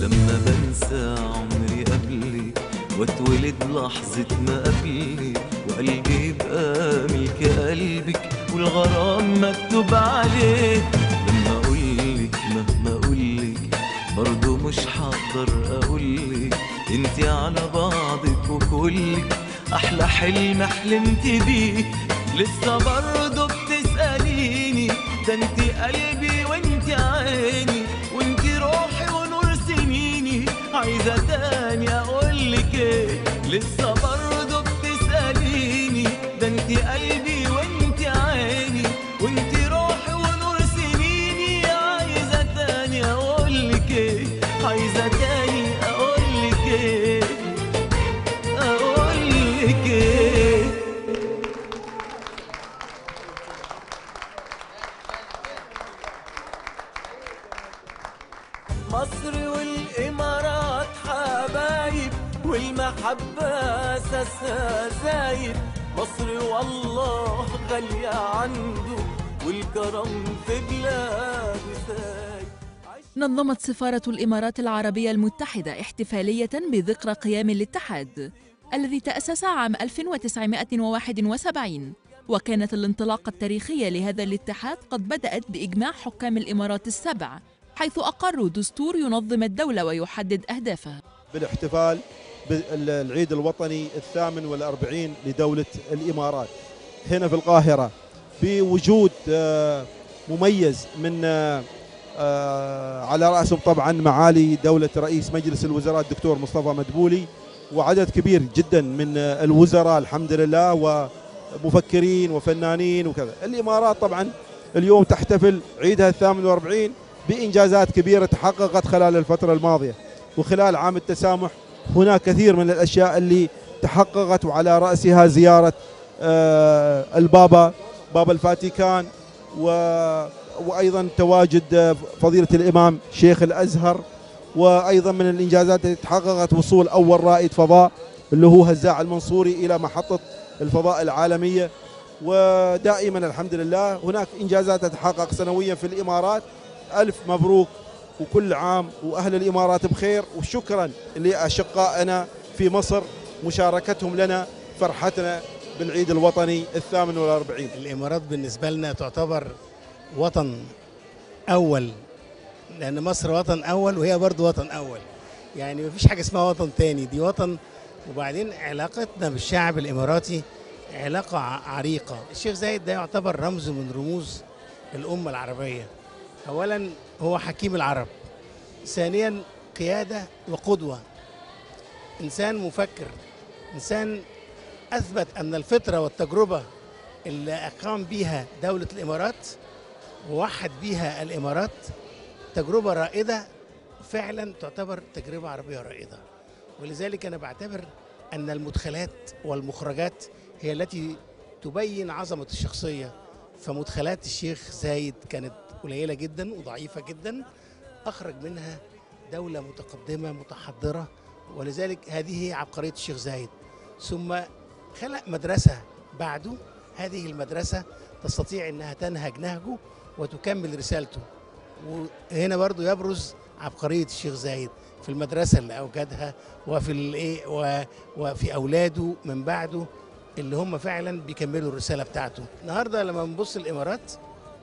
لما بنسى عمري قبلك واتولد لحظة ما قبلك، وقلبي يبقى ملك قلبك والغرام مكتوب عليه. لما اقولك مهما اقولك برضو مش هقدر اقولك انتي على بعضك وكلك احلى حلم حلمت بيه. لسه برضو بتسأليني، ده انتي قلبي وانتي عيني وانتي روحي ونور سنيني، عايزة تاني اقولك ايه؟ لسه برضو بتسأليني، ده انتي قلبي وانت روحي ونور سنيني، عايزة تاني اقولك ايه؟ عايزة تاني اقولك ايه؟ اقولك ايه؟ مصر والامارات حبايب، والمحبة اساسها زايد. مصر والله غالية عنده، والكرم في بلاد سايد. نظمت سفارة الإمارات العربية المتحدة احتفالية بذكرى قيام الاتحاد الذي تأسس عام ألف وتسعمائة وواحد وسبعين، وكانت الانطلاقة التاريخية لهذا الاتحاد قد بدأت بإجماع حكام الإمارات السبع، حيث أقروا دستور ينظم الدولة ويحدد أهدافها. بالاحتفال بالعيد الوطني الثامن والأربعين لدولة الإمارات هنا في القاهرة، بوجود مميز من على رأسهم طبعا معالي دولة رئيس مجلس الوزراء الدكتور مصطفى مدبولي، وعدد كبير جدا من الوزراء الحمد لله، ومفكرين وفنانين وكذا. الإمارات طبعا اليوم تحتفل عيدها الثامن والأربعين بإنجازات كبيرة تحققت خلال الفترة الماضية، وخلال عام التسامح هناك كثير من الأشياء اللي تحققت، وعلى رأسها زيارة البابا بابا الفاتيكان، وأيضا تواجد فضيلة الإمام شيخ الأزهر، وأيضا من الإنجازات التي تحققت وصول أول رائد فضاء اللي هو هزاع المنصوري إلى محطة الفضاء العالمية. ودائما الحمد لله هناك إنجازات تتحقق سنويا في الإمارات. ألف مبروك وكل عام وأهل الإمارات بخير، وشكرا لأشقائنا في مصر مشاركتهم لنا فرحتنا بالعيد الوطني الثامن والأربعين. الإمارات بالنسبة لنا تعتبر وطن أول، لأن مصر وطن أول وهي برضو وطن أول، يعني مفيش حاجة اسمها وطن تاني، دي وطن. وبعدين علاقتنا بالشعب الإماراتي علاقة عريقة. الشيخ زايد ده يعتبر رمز من رموز الأمة العربية. أولا هو حكيم العرب، ثانيا قيادة وقدوة، إنسان مفكر، إنسان أثبت أن الفطرة والتجربة اللي أقام بيها دولة الإمارات ووحد بيها الإمارات تجربة رائدة فعلا، تعتبر تجربة عربية رائدة. ولذلك أنا بعتبر أن المدخلات والمخرجات هي التي تبين عظمة الشخصية، فمدخلات الشيخ زايد كانت قليلة جدا وضعيفة جدا، أخرج منها دولة متقدمة متحضرة، ولذلك هذه هي عبقرية الشيخ زايد. ثم خلق مدرسة بعده، هذه المدرسة تستطيع أنها تنهج نهجه وتكمل رسالته، وهنا برضو يبرز عبقرية الشيخ زايد في المدرسة اللي أوجدها وفي الإيه وفي أولاده من بعده اللي هم فعلا بيكملوا الرسالة بتاعته. النهاردة لما نبص الإمارات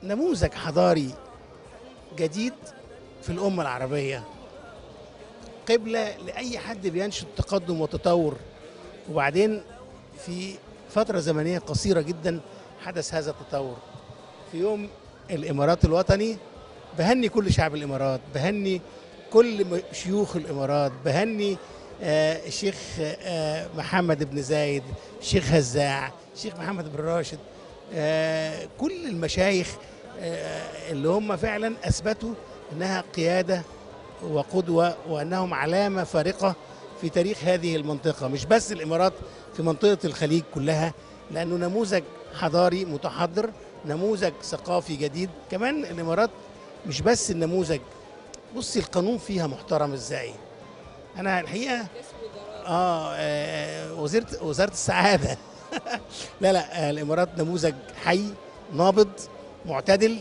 نموذج حضاري جديد في الأمة العربية، قبلة لأي حد بينشد تقدم وتطور. وبعدين في فترة زمنية قصيرة جدا حدث هذا التطور. في يوم الإمارات الوطني بهني كل شعب الإمارات، بهني كل شيوخ الإمارات، بهني آه الشيخ آه محمد بن زايد، الشيخ هزاع، الشيخ محمد بن راشد، آه كل المشايخ آه اللي هم فعلا أثبتوا أنها قيادة وقدوة، وأنهم علامة فارقة في تاريخ هذه المنطقة، مش بس الإمارات، في منطقة الخليج كلها، لأنه نموذج حضاري متحضر، نموذج ثقافي جديد. كمان الإمارات مش بس النموذج، بصي القانون فيها محترم إزاي. أنا الحقيقة آه, آه وزيرة وزارة السعادة لا لا آه الإمارات نموذج حي نابض معتدل،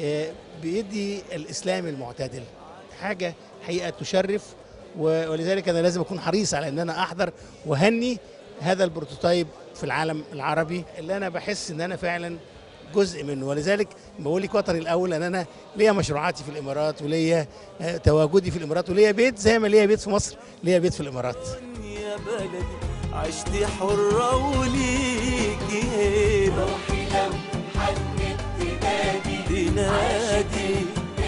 آه بيدي الإسلام المعتدل، حاجة حقيقة تشرف. ولذلك أنا لازم أكون حريص على أن أنا أحضر وهني هذا البروتوتايب في العالم العربي اللي أنا بحس أن أنا فعلا جزء منه. ولذلك بقول لك وطني الأول، أن أنا ليا مشروعاتي في الإمارات، وليا تواجدي في الإمارات، وليا بيت زي ما ليا بيت في مصر، ليا بيت في الإمارات. يا بلد عشت حرة وليك روحي، لو حنت تنادي تنادي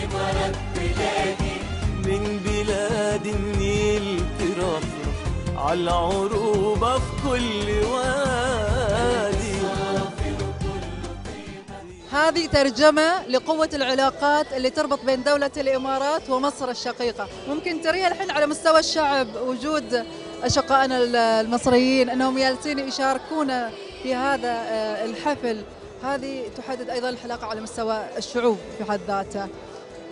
إمارات بلادي، من بلاد النيل ترفرف على العروبة في كل وادي. هذه ترجمة لقوة العلاقات اللي تربط بين دولة الإمارات ومصر الشقيقة. ممكن تريها الحين على مستوى الشعب، وجود أشقائنا المصريين أنهم يالتين يشاركون في هذا الحفل، هذه تحدد أيضا الحلاقة على مستوى الشعوب في حد ذاتها.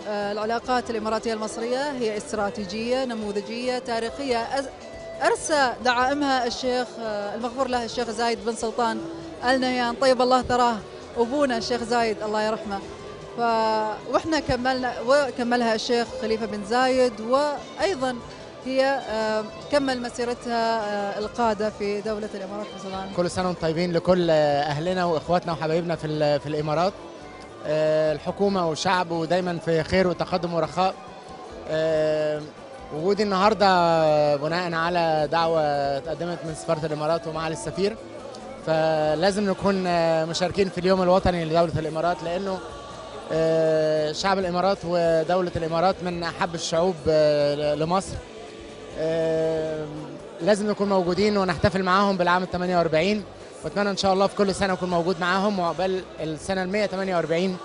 العلاقات الإماراتية المصرية هي استراتيجية نموذجية تاريخية، أرسى دعائمها الشيخ المغفور له الشيخ زايد بن سلطان آل نهيان، طيب الله ثراه، أبونا الشيخ زايد الله يرحمه. ف... وإحنا كملنا وكملها الشيخ خليفة بن زايد، وأيضا هي كمل مسيرتها القادة في دولة الإمارات. كل سنة وانتم طيبين لكل أهلنا وإخواتنا وحبايبنا في في الإمارات، الحكومة والشعب ودايما في خير وتقدم ورخاء. وجودي النهارده بناء على دعوه تقدمت من سفاره الامارات ومعالي السفير، فلازم نكون مشاركين في اليوم الوطني لدوله الامارات، لانه شعب الامارات ودوله الامارات من احب الشعوب لمصر. لازم نكون موجودين ونحتفل معاهم بالعام الثمانية وأربعين، واتمنى ان شاء الله في كل سنه اكون موجود معاهم وعقبال السنه المية وثمانية وأربعين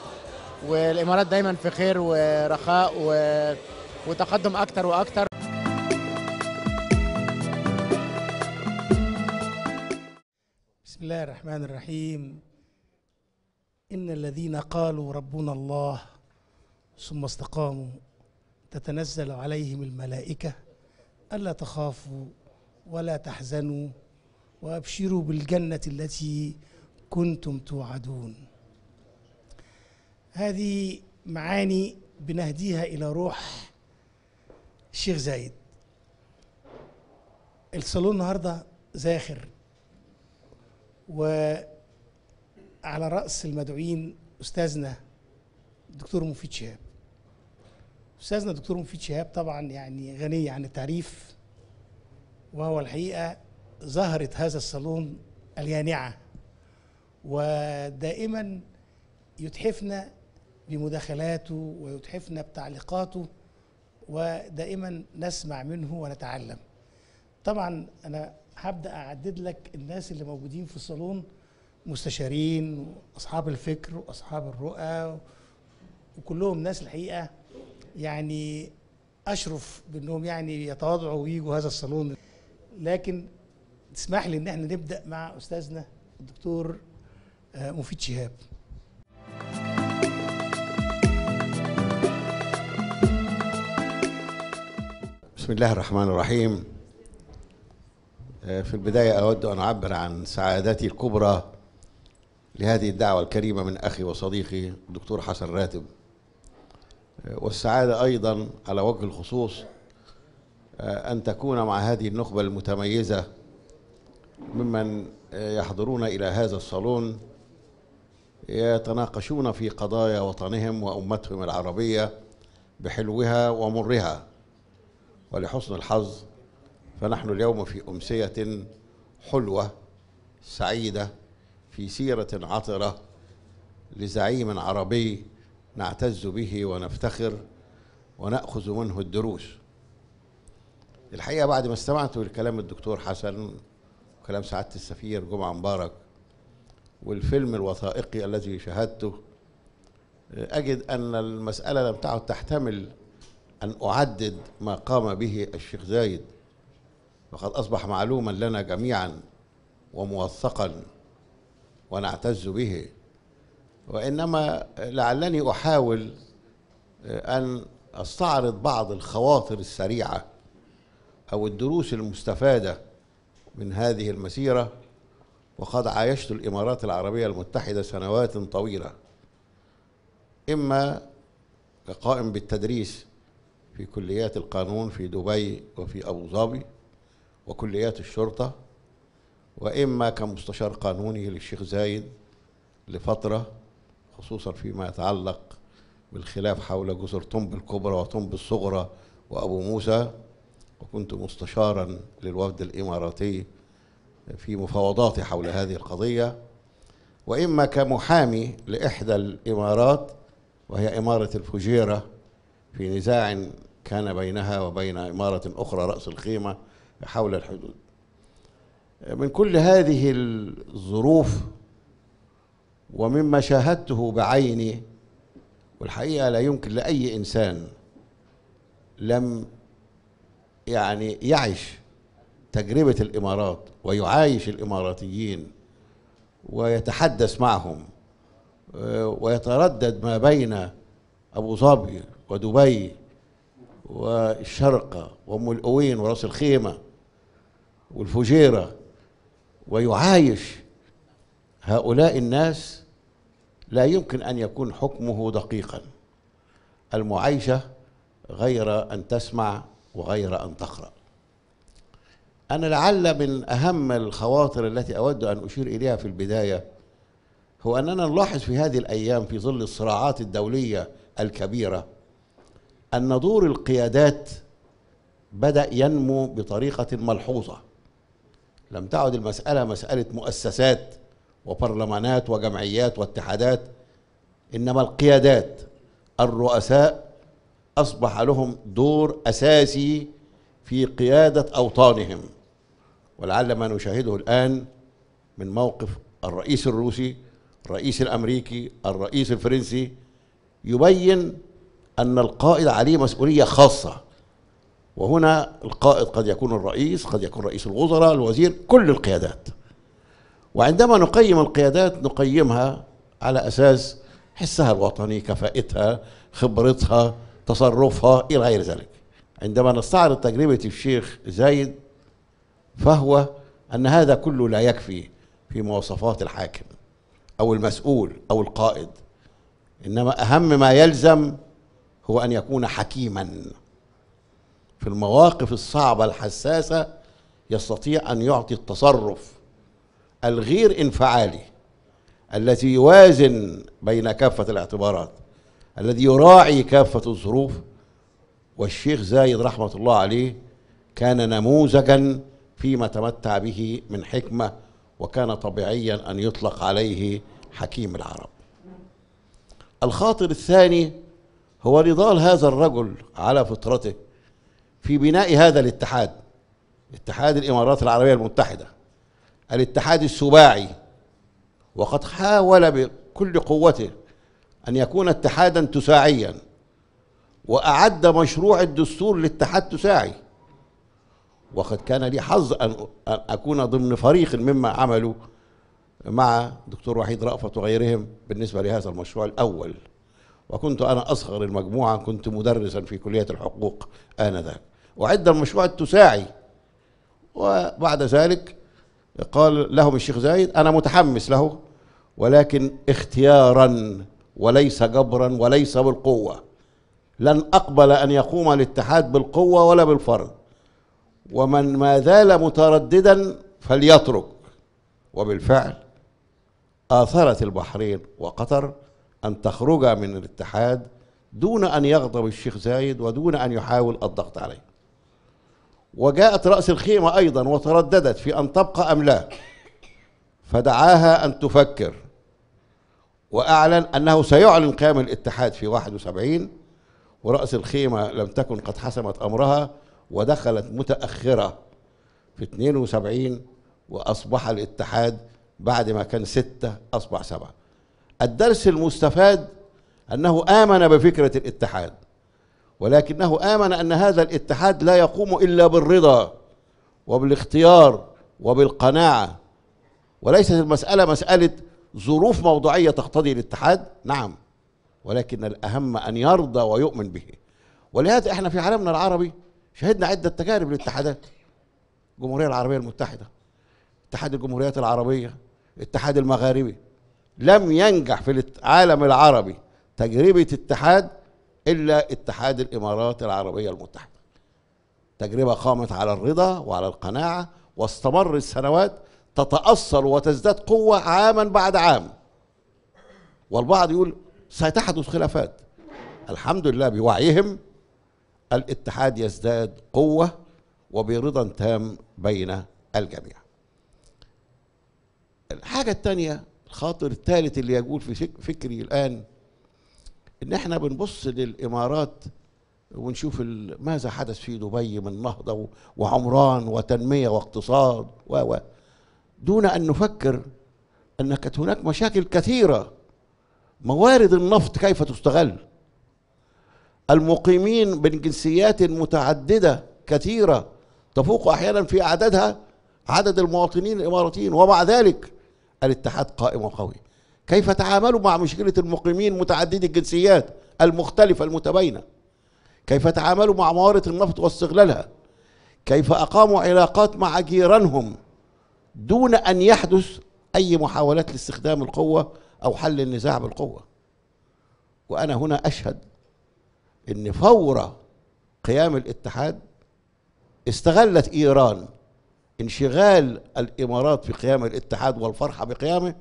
والامارات دايما في خير ورخاء و... وتقدم اكتر واكتر. بسم الله الرحمن الرحيم. ان الذين قالوا ربنا الله ثم استقاموا تتنزل عليهم الملائكة ألا تخافوا ولا تحزنوا وأبشروا بالجنة التي كنتم توعدون. هذه معاني بنهديها إلى روح الشيخ زايد. الصالون النهارده زاخر، وعلى رأس المدعوين أستاذنا الدكتور مفيد شهاب. أستاذنا الدكتور مفيد شهاب طبعا يعني غني عن التعريف، وهو الحقيقة زهرة هذا الصالون اليانعة، ودائما يتحفنا بمداخلاته ويتحفنا بتعليقاته، ودائما نسمع منه ونتعلم. طبعا أنا هبدأ أعدد لك الناس اللي موجودين في الصالون: مستشارين وأصحاب الفكر وأصحاب الرؤى، وكلهم ناس الحقيقة يعني أشرف بأنهم يعني يتواضعوا ويجوا هذا الصالون. لكن تسمح لي إن احنا نبدأ مع أستاذنا الدكتور مفيد شهاب. بسم الله الرحمن الرحيم. في البداية أود أن أعبر عن سعادتي الكبرى لهذه الدعوة الكريمة من أخي وصديقي الدكتور حسن راتب، والسعادة أيضا على وجه الخصوص أن تكون مع هذه النخبة المتميزة ممن يحضرون إلى هذا الصالون يتناقشون في قضايا وطنهم وأمتهم العربية بحلوها ومرها. ولحسن الحظ فنحن اليوم في أمسية حلوة سعيدة في سيرة عطرة لزعيم عربي نعتز به ونفتخر ونأخذ منه الدروس. الحقيقة بعد ما استمعت لكلام الدكتور حسن وكلام سعادة السفير جمعة مبارك والفيلم الوثائقي الذي شاهدته، أجد أن المسألة لم تعد تحتمل أن أعدد ما قام به الشيخ زايد، وقد أصبح معلوما لنا جميعا وموثقا ونعتز به. وإنما لعلني أحاول أن أستعرض بعض الخواطر السريعة أو الدروس المستفادة من هذه المسيرة. وقد عايشت الإمارات العربية المتحدة سنوات طويلة، إما كقائم بالتدريس في كليات القانون في دبي وفي أبو ظبي وكليات الشرطة، وإما كمستشار قانوني للشيخ زايد لفترة، خصوصا فيما يتعلق بالخلاف حول جزر طنب الكبرى وطنب الصغرى وأبو موسى، وكنت مستشارا للوفد الإماراتي في مفاوضاتي حول هذه القضية، وإما كمحامي لإحدى الإمارات وهي إمارة الفجيرة في نزاع كان بينها وبين إمارة أخرى رأس الخيمة حول الحدود. من كل هذه الظروف ومما شاهدته بعيني، والحقيقة لا يمكن لأي إنسان لم يعني يعيش تجربة الإمارات ويعايش الإماراتيين ويتحدث معهم ويتردد ما بين أبو ظبي ودبي والشرقة وأم القوين ورأس الخيمة والفجيرة، ويعايش هؤلاء الناس، لا يمكن أن يكون حكمه دقيقا. المعايشة غير أن تسمع وغير أن تقرأ. أنا لعل من أهم الخواطر التي أود أن أشير إليها في البداية هو أننا نلاحظ في هذه الأيام في ظل الصراعات الدولية الكبيرة أن دور القيادات بدأ ينمو بطريقة ملحوظة. لم تعد المسألة مسألة مؤسسات وبرلمانات وجمعيات واتحادات، إنما القيادات الرؤساء أصبح لهم دور أساسي في قيادة أوطانهم، ولعل ما نشاهده الآن من موقف الرئيس الروسي، الرئيس الأمريكي، الرئيس الفرنسي، يبين أن القائد عليه مسؤولية خاصة. وهنا القائد قد يكون الرئيس، قد يكون رئيس الوزراء، الوزير، كل القيادات. وعندما نقيم القيادات نقيمها على أساس حسها الوطني، كفاءتها، خبرتها، تصرفها، إلى غير ذلك. عندما نستعرض تجربة الشيخ زايد فهو أن هذا كله لا يكفي في مواصفات الحاكم أو المسؤول أو القائد، إنما أهم ما يلزم هو أن يكون حكيما في المواقف الصعبة الحساسة، يستطيع أن يعطي التصرف الغير انفعالي الذي يوازن بين كافة الاعتبارات، الذي يراعي كافة الظروف. والشيخ زايد رحمة الله عليه كان نموذجا فيما تمتع به من حكمة، وكان طبيعيا أن يطلق عليه حكيم العرب. الخاطر الثاني هو نضال هذا الرجل على فطرته في بناء هذا الاتحاد، اتحاد الإمارات العربية المتحدة، الاتحاد السباعي. وقد حاول بكل قوته أن يكون اتحادا تساعيا، وأعد مشروع الدستور للاتحاد تساعي، وقد كان لي حظ أن أكون ضمن فريق مما عملوا مع دكتور وحيد رأفت وغيرهم بالنسبة لهذا المشروع الأول. وكنت أنا أصغر المجموعة، كنت مدرسا في كلية الحقوق آنذاك. وعد المشروع التساعي، وبعد ذلك قال لهم الشيخ زايد: أنا متحمس له، ولكن اختيارا وليس جبرا وليس بالقوة. لن أقبل أن يقوم الاتحاد بالقوة ولا بالفرض، ومن ما زال مترددا فليترك. وبالفعل آثرت البحرين وقطر أن تخرج من الاتحاد دون أن يغضب الشيخ زايد ودون أن يحاول الضغط عليه. وجاءت رأس الخيمة أيضا وترددت في أن تبقى أم لا، فدعاها أن تفكر، وأعلن أنه سيعلن قيام الاتحاد في واحد وسبعين، ورأس الخيمة لم تكن قد حسمت أمرها ودخلت متأخرة في اثنين وسبعين، وأصبح الاتحاد بعد ما كان ستة أصبح سبعة. الدرس المستفاد أنه آمن بفكرة الاتحاد، ولكنه آمن أن هذا الاتحاد لا يقوم إلا بالرضا وبالاختيار وبالقناعة، وليست المسألة مسألة ظروف موضوعية تقتضي الاتحاد، نعم، ولكن الأهم أن يرضى ويؤمن به. ولهذا احنا في عالمنا العربي شهدنا عدة تجارب للاتحادات: الجمهورية العربية المتحدة، اتحاد الجمهوريات العربية، الاتحاد المغاربي. لم ينجح في العالم العربي تجربة اتحاد إلا اتحاد الإمارات العربية المتحدة، تجربة قامت على الرضا وعلى القناعة، واستمر السنوات تتأصل وتزداد قوة عاما بعد عام. والبعض يقول ستحدث خلافات، الحمد لله بوعيهم الاتحاد يزداد قوة وبرضا تام بين الجميع. الحاجة الثانية، الخاطر الثالث اللي يقول في فكري الآن، إن إحنا بنبص للإمارات ونشوف ماذا حدث في دبي من نهضة وعمران وتنمية واقتصاد و دون أن نفكر أن كانت هناك مشاكل كثيرة. موارد النفط كيف تستغل، المقيمين من جنسيات متعددة كثيرة تفوق أحيانا في أعدادها عدد المواطنين الإماراتيين، ومع ذلك الاتحاد قائم وقوي. كيف تعاملوا مع مشكلة المقيمين متعددي الجنسيات المختلفة المتباينة؟ كيف تعاملوا مع موارد النفط واستغلالها؟ كيف أقاموا علاقات مع جيرانهم دون أن يحدث أي محاولات لاستخدام القوة أو حل النزاع بالقوة؟ وأنا هنا أشهد أن فور قيام الاتحاد استغلت إيران انشغال الإمارات في قيام الاتحاد والفرحة بقيامه،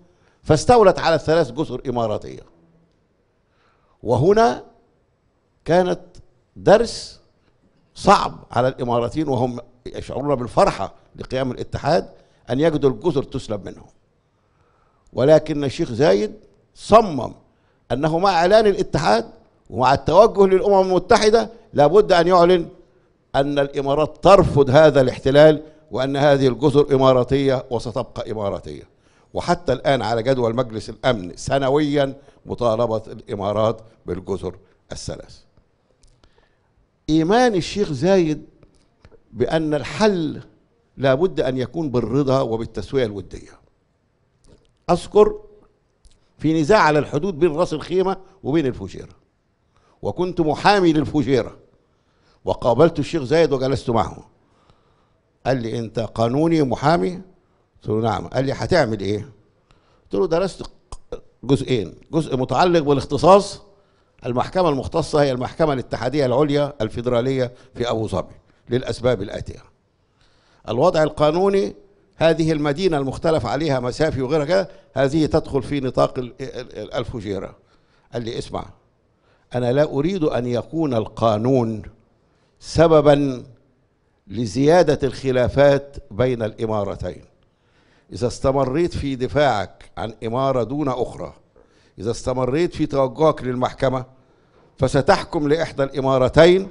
فاستولت على الثلاث جسر إماراتية. وهنا كانت درس صعب على الإماراتيين وهم يشعرون بالفرحة لقيام الاتحاد أن يجدوا الجزر تسلب منهم، ولكن الشيخ زايد صمم أنه مع إعلان الاتحاد ومع التوجه للأمم المتحدة لابد أن يعلن أن الإمارات ترفض هذا الاحتلال وأن هذه الجزر إماراتية وستبقى إماراتية. وحتى الآن على جدول مجلس الأمن سنويا مطالبة الإمارات بالجزر الثلاث. إيمان الشيخ زايد بأن الحل لابد أن يكون بالرضا وبالتسوية الودية. أذكر في نزاع على الحدود بين راس الخيمة وبين الفجيرة، وكنت محامي للفجيرة وقابلت الشيخ زايد وجلست معه. قال لي أنت قانوني محامي؟ قلت له نعم. قال لي هتعمل إيه؟ قلت له درست جزئين، جزء متعلق بالاختصاص، المحكمة المختصة هي المحكمة الاتحادية العليا الفيدرالية في أبو ظبي للأسباب الآتية: الوضع القانوني هذه المدينة المختلف عليها مسافي وغيرها كده، هذه تدخل في نطاق الفجيرة. قال لي اسمع، أنا لا أريد أن يكون القانون سببا لزيادة الخلافات بين الإمارتين. إذا استمريت في دفاعك عن إمارة دون أخرى، إذا استمريت في توجهك للمحكمة، فستحكم لإحدى الإمارتين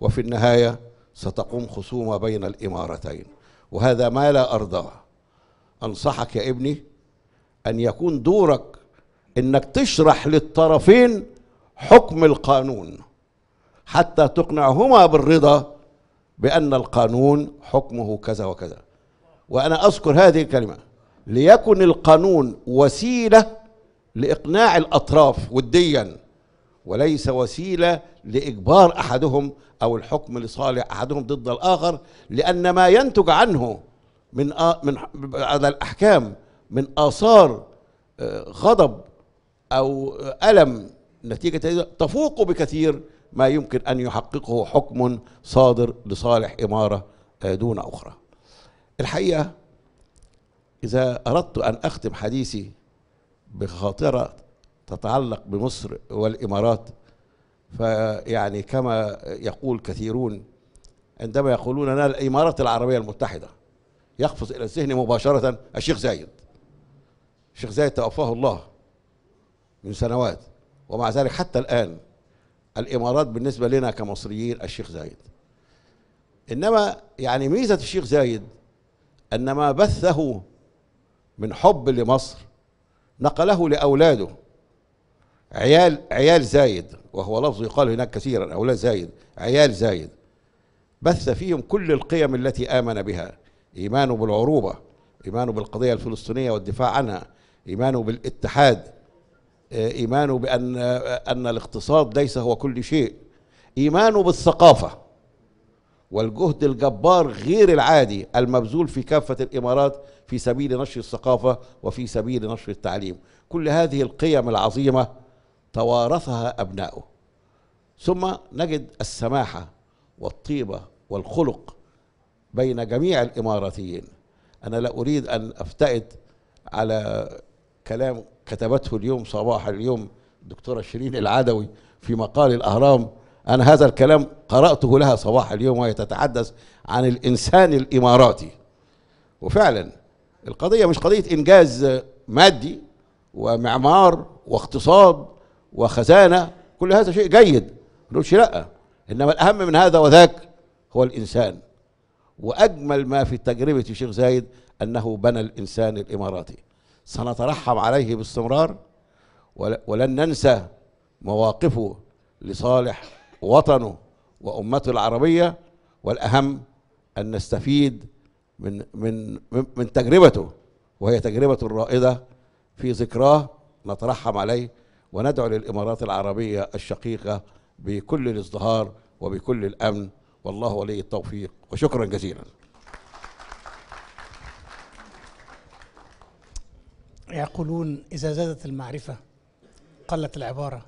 وفي النهاية ستقوم خصومة بين الإمارتين، وهذا ما لا أرضاه. أنصحك يا ابني أن يكون دورك أنك تشرح للطرفين حكم القانون حتى تقنعهما بالرضا بأن القانون حكمه كذا وكذا. وأنا أذكر هذه الكلمة: ليكن القانون وسيلة لإقناع الأطراف وديا، وليس وسيلة لإجبار أحدهم أو الحكم لصالح أحدهم ضد الآخر، لأن ما ينتج عنه من من على الأحكام من آثار غضب أو ألم نتيجة تفوق بكثير ما يمكن أن يحققه حكم صادر لصالح إمارة دون أخرى. الحقيقة إذا أردت أن أختم حديثي بخاطرة تتعلق بمصر والإمارات، فيعني كما يقول كثيرون عندما يقولون أنا الإمارات العربية المتحدة يقفز إلى الذهن مباشرة الشيخ زايد. الشيخ زايد توفاه الله من سنوات، ومع ذلك حتى الآن الإمارات بالنسبة لنا كمصريين الشيخ زايد. إنما يعني ميزة الشيخ زايد أن ما بثه من حب لمصر نقله لأولاده. عيال عيال زايد، وهو لفظ يقال هناك كثيرا أولاد زايد، عيال زايد بث فيهم كل القيم التي آمن بها: إيمانه بالعروبة، إيمانه بالقضية الفلسطينية والدفاع عنها، إيمانه بالاتحاد، إيمانه بأن أن الاقتصاد ليس هو كل شيء، إيمانه بالثقافة والجهد الجبار غير العادي المبذول في كافة الإمارات في سبيل نشر الثقافة وفي سبيل نشر التعليم. كل هذه القيم العظيمة توارثها أبنائه. ثم نجد السماحة والطيبة والخلق بين جميع الإماراتيين. أنا لا أريد أن أفتئت على كلام كتبته اليوم صباح اليوم الدكتورة شيرين العدوي في مقال الأهرام. أنا هذا الكلام قرأته لها صباح اليوم وهي تتحدث عن الإنسان الإماراتي. وفعلا القضية مش قضية إنجاز مادي ومعمار واقتصاد وخزانة، كل هذا شيء جيد ما نقولش لا، إنما الأهم من هذا وذاك هو الإنسان. وأجمل ما في تجربة الشيخ زايد أنه بنى الإنسان الإماراتي. سنترحم عليه باستمرار ولن ننسى مواقفه لصالح وطنه وأمته العربية، والأهم أن نستفيد من من من تجربته، وهي تجربة رائدة في ذكراه. نترحم عليه وندعو للإمارات العربية الشقيقة بكل الازدهار وبكل الأمن، والله ولي التوفيق، وشكرا جزيلا. يقولون إذا زادت المعرفة قلت العبارة،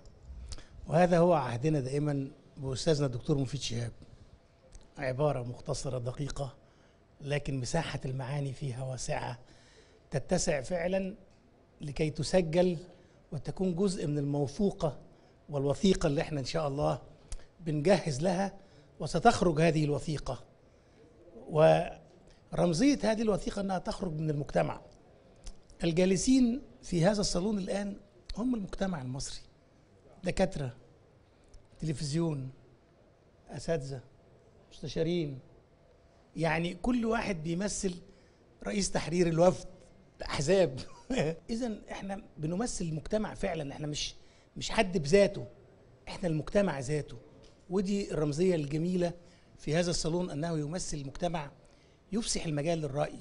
وهذا هو عهدنا دائما بأستاذنا الدكتور مفيد شهاب. عبارة مختصرة دقيقة، لكن مساحة المعاني فيها واسعة تتسع فعلا لكي تسجل وتكون جزء من الموثوقة والوثيقة اللي احنا إن شاء الله بنجهز لها وستخرج هذه الوثيقة، ورمزية هذه الوثيقة أنها تخرج من المجتمع. الجالسين في هذا الصالون الآن هم المجتمع المصري، دكاترة، تلفزيون، أساتذة، مستشارين، يعني كل واحد بيمثل رئيس تحرير الوفد، أحزاب. إذا إحنا بنمثل المجتمع فعلا، إحنا مش مش حد بذاته، إحنا المجتمع ذاته. ودي الرمزية الجميلة في هذا الصالون، أنه يمثل المجتمع، يفسح المجال للرأي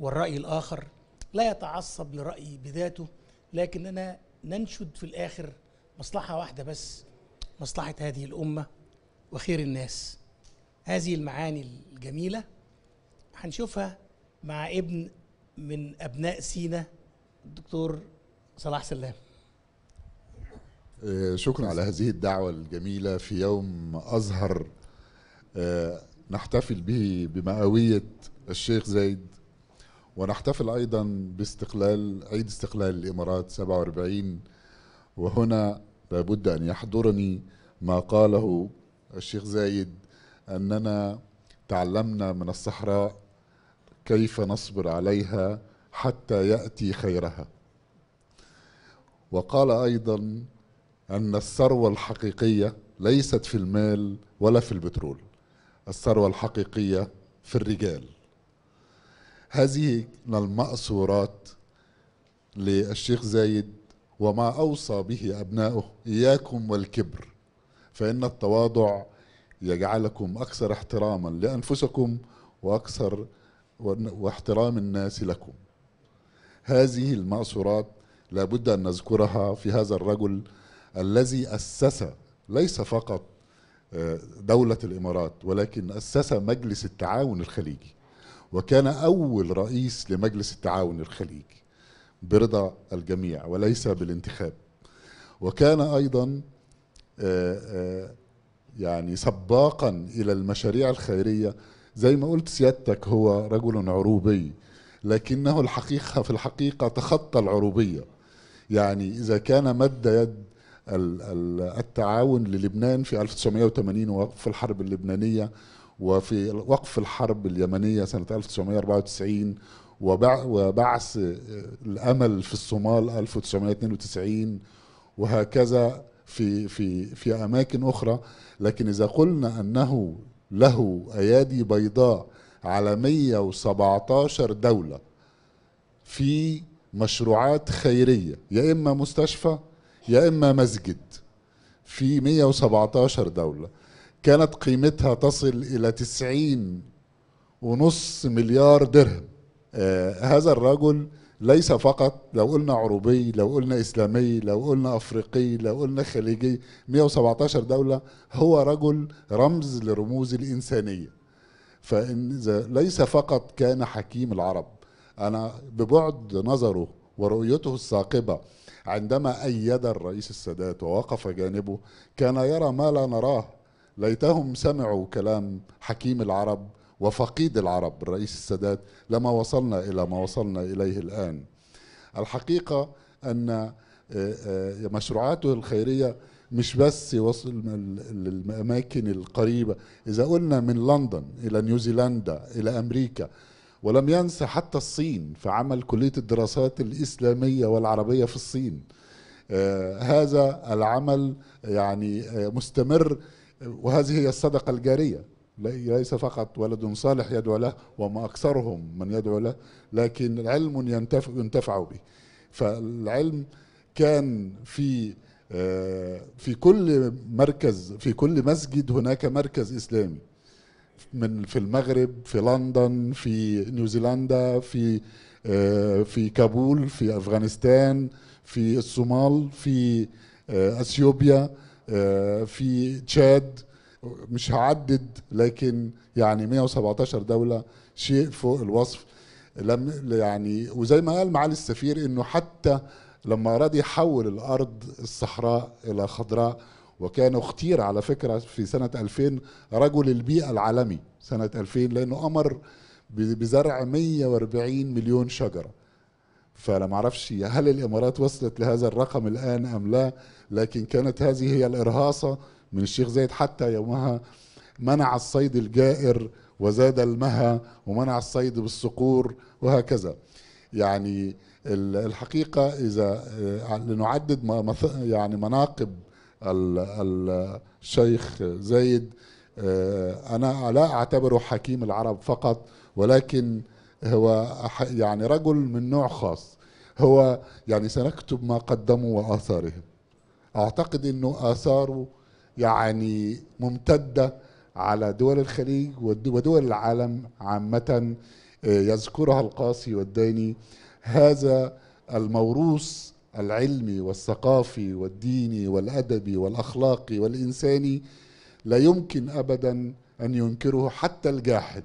والرأي الآخر، لا يتعصب لرأيي بذاته، لكننا ننشد في الآخر مصلحة واحدة بس، مصلحة هذه الأمة وخير الناس. هذه المعاني الجميلة هنشوفها مع ابن من أبناء سينا، الدكتور صلاح سلام. شكرا على هذه الدعوة الجميلة في يوم أزهر نحتفل به بمئوية الشيخ زايد، ونحتفل أيضا باستقلال عيد استقلال الإمارات سبعة وأربعين. وهنا لابد أن يحضرني ما قاله الشيخ زايد، أننا تعلمنا من الصحراء كيف نصبر عليها حتى يأتي خيرها. وقال أيضا أن الثروة الحقيقية ليست في المال ولا في البترول، الثروة الحقيقية في الرجال. هذه المأثورات للشيخ زايد، وما أوصى به أبنائه: إياكم والكبر، فإن التواضع يجعلكم أكثر احتراما لأنفسكم وأكثر واحترام الناس لكم. هذه المأثورات لابد أن نذكرها في هذا الرجل الذي أسس ليس فقط دولة الإمارات، ولكن أسس مجلس التعاون الخليجي، وكان أول رئيس لمجلس التعاون الخليجي برضا الجميع وليس بالانتخاب. وكان أيضا يعني سباقا إلى المشاريع الخيرية. زي ما قلت سيادتك، هو رجل عروبي، لكنه الحقيقة في الحقيقة تخطى العروبية. يعني إذا كان مد يد التعاون للبنان في ألف وتسعمائة وثمانين وقف الحرب اللبنانية، وفي وقف الحرب اليمنية سنة ألف وتسعمائة وأربعة وتسعين، وبعث الأمل في الصومال ألف وتسعمائة واثنين وتسعين، وهكذا في في في أماكن أخرى. لكن إذا قلنا أنه له أيادي بيضاء على مئة وسبعة عشر دولة في مشروعات خيرية، يا إما مستشفى يا إما مسجد، في مئة وسبعة عشر دولة كانت قيمتها تصل إلى تسعين ونصف مليار درهم. آه هذا الرجل ليس فقط، لو قلنا عربي، لو قلنا إسلامي، لو قلنا أفريقي، لو قلنا خليجي، مئة وسبعة عشر دولة، هو رجل رمز لرموز الإنسانية. فإن ليس فقط كان حكيم العرب، أنا ببعد نظره ورؤيته الثاقبة عندما أيد الرئيس السادات ووقف جانبه، كان يرى ما لا نراه: ليتهم سمعوا كلام حكيم العرب وفقيد العرب الرئيس السادات لما وصلنا إلى ما وصلنا إليه الآن. الحقيقة أن مشروعاته الخيرية مش بس وصل للأماكن القريبة، إذا قلنا من لندن إلى نيوزيلندا إلى أمريكا، ولم ينسى حتى الصين، فعمل كلية الدراسات الإسلامية والعربية في الصين. آه هذا العمل يعني آه مستمر، وهذه هي الصدقة الجارية. ليس فقط ولد صالح يدعو له، وما أكثرهم من يدعو له، لكن علم ينتفع, ينتفع به. فالعلم كان في آه في كل مركز، في كل مسجد هناك مركز إسلامي، من في المغرب، في لندن، في نيوزيلندا، في آه في كابول، في أفغانستان، في الصومال، في آه أثيوبيا، آه في تشاد. مش هعدد، لكن يعني مئة وسبعة عشر دولة شيء فوق الوصف. لم يعني وزي ما قال معالي السفير، إنه حتى لما أراد يحول الأرض الصحراء إلى خضراء، وكان اختير على فكرة في سنة ألفين رجل البيئة العالمي سنة ألفين، لأنه أمر بزرع مئة وأربعين مليون شجرة. فأنا ما أعرفش هل الإمارات وصلت لهذا الرقم الآن أم لا، لكن كانت هذه هي الإرهاصة من الشيخ زايد حتى يومها. منع الصيد الجائر وزاد المها ومنع الصيد بالصقور وهكذا. يعني الحقيقة إذا لنعدد يعني مناقب الشيخ زايد، أنا لا أعتبره حكيم العرب فقط، ولكن هو يعني رجل من نوع خاص. هو يعني سنكتب ما قدموا وآثارهم. أعتقد أنه آثاره يعني ممتدة على دول الخليج ودول العالم عامة، يذكرها القاسي والداني. هذا الموروث العلمي والثقافي والديني والأدبي والأخلاقي والإنساني لا يمكن أبدا أن ينكره حتى الجاحد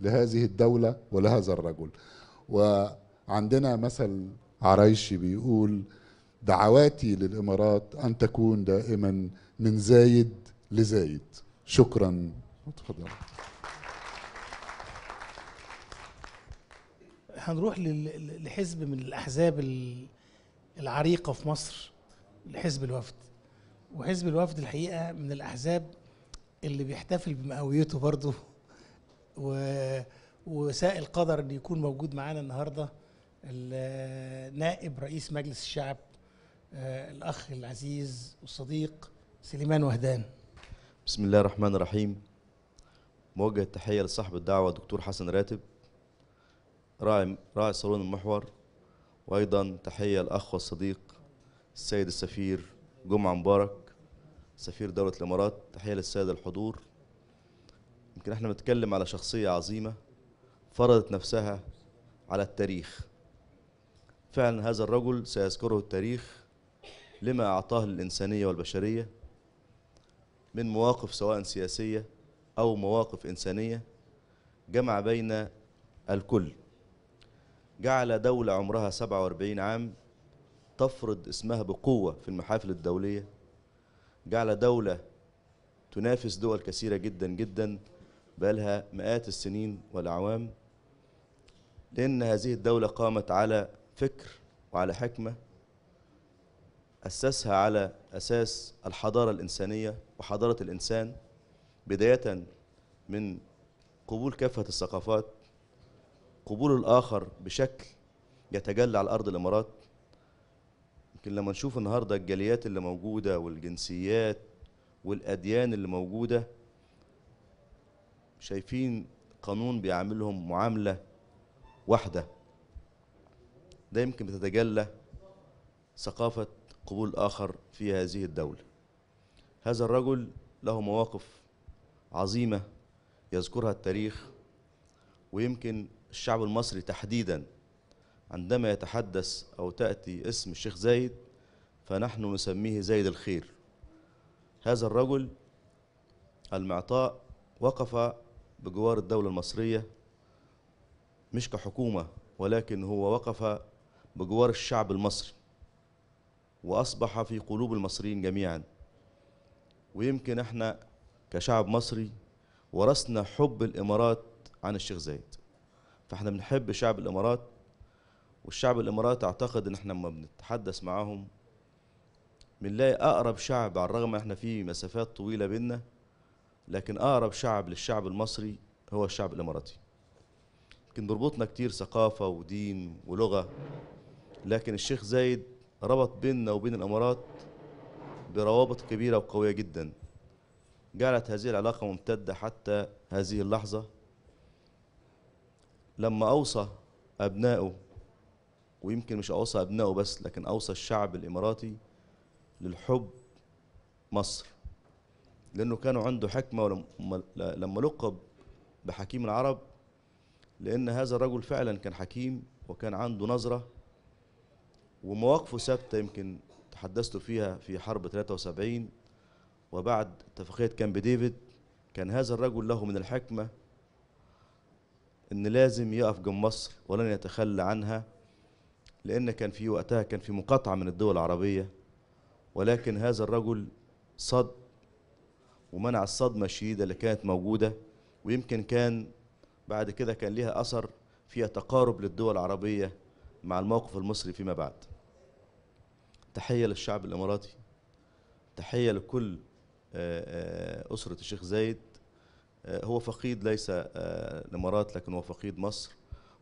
لهذه الدولة ولهذا الرجل. وعندنا مثل عرايشي بيقول: دعواتي للإمارات أن تكون دائما من زايد لزايد. شكرا. تفضل. هنروح لحزب من الأحزاب العريقة في مصر، حزب الوفد. وحزب الوفد الحقيقة من الأحزاب اللي بيحتفل بمئويته برضه، وساء القدر أن يكون موجود معانا النهارده نائب رئيس مجلس الشعب الأخ العزيز والصديق سليمان وهدان. بسم الله الرحمن الرحيم. موجه التحية لصاحب الدعوة دكتور حسن راتب راعي راعي صالون المحور، وأيضا تحية الأخ والصديق السيد السفير جمعة مبارك سفير دولة الإمارات. تحية للسادة الحضور. يمكن احنا بنتكلم على شخصية عظيمة فرضت نفسها على التاريخ. فعلا هذا الرجل سيذكره التاريخ لما أعطاه للإنسانية والبشرية من مواقف سواء سياسية أو مواقف إنسانية، جمع بين الكل. جعل دولة عمرها سبعة وأربعين عام تفرض اسمها بقوة في المحافل الدولية. جعل دولة تنافس دول كثيرة جدا جدا بقالها مئات السنين والأعوام، لأن هذه الدولة قامت على فكر وعلى حكمة أسسها على أساس الحضارة الإنسانية وحضارة الإنسان، بداية من قبول كافة الثقافات، قبول الآخر بشكل يتجلى على أرض الإمارات. يمكن لما نشوف النهارده الجاليات اللي موجودة والجنسيات والأديان اللي موجودة، شايفين قانون بيعاملهم معاملة واحدة. ده يمكن بتتجلى ثقافة قبول الآخر في هذه الدولة. هذا الرجل له مواقف عظيمة يذكرها التاريخ، ويمكن الشعب المصري تحديدا عندما يتحدث أو تأتي اسم الشيخ زايد فنحن نسميه زايد الخير. هذا الرجل المعطاء وقف بجوار الدولة المصرية مش كحكومة، ولكن هو وقف بجوار الشعب المصري وأصبح في قلوب المصريين جميعا. ويمكن احنا كشعب مصري ورثنا حب الإمارات عن الشيخ زايد، فاحنا بنحب شعب الإمارات. والشعب الإماراتي أعتقد إن احنا لما بنتحدث معاهم بنلاقي أقرب شعب، على الرغم إن احنا في مسافات طويلة بينا، لكن أقرب شعب للشعب المصري هو الشعب الإماراتي. يمكن بيربطنا كتير ثقافة ودين ولغة، لكن الشيخ زايد ربط بيننا وبين الإمارات بروابط كبيرة وقوية جدا، جعلت هذه العلاقة ممتدة حتى هذه اللحظة. لما أوصى أبنائه، ويمكن مش أوصى أبنائه بس، لكن أوصى الشعب الإماراتي للحب مصر، لأنه كانوا عنده حكمة لما لقب بحكيم العرب، لأن هذا الرجل فعلا كان حكيم وكان عنده نظرة ومواقفه ثابتة. يمكن تحدثت فيها في حرب ثلاثة وسبعين وبعد اتفاقية كامب ديفيد، كان هذا الرجل له من الحكمة إن لازم يقف جنب مصر ولن يتخلى عنها، لأن كان في وقتها كان في مقاطعة من الدول العربية، ولكن هذا الرجل صد ومنع الصدمة الشديدة اللي كانت موجودة. ويمكن كان بعد كده كان ليها أثر فيها تقارب للدول العربية مع الموقف المصري فيما بعد. تحية للشعب الإماراتي، تحية لكل أسرة الشيخ زايد، هو فقيد ليس الإمارات لكن هو فقيد مصر،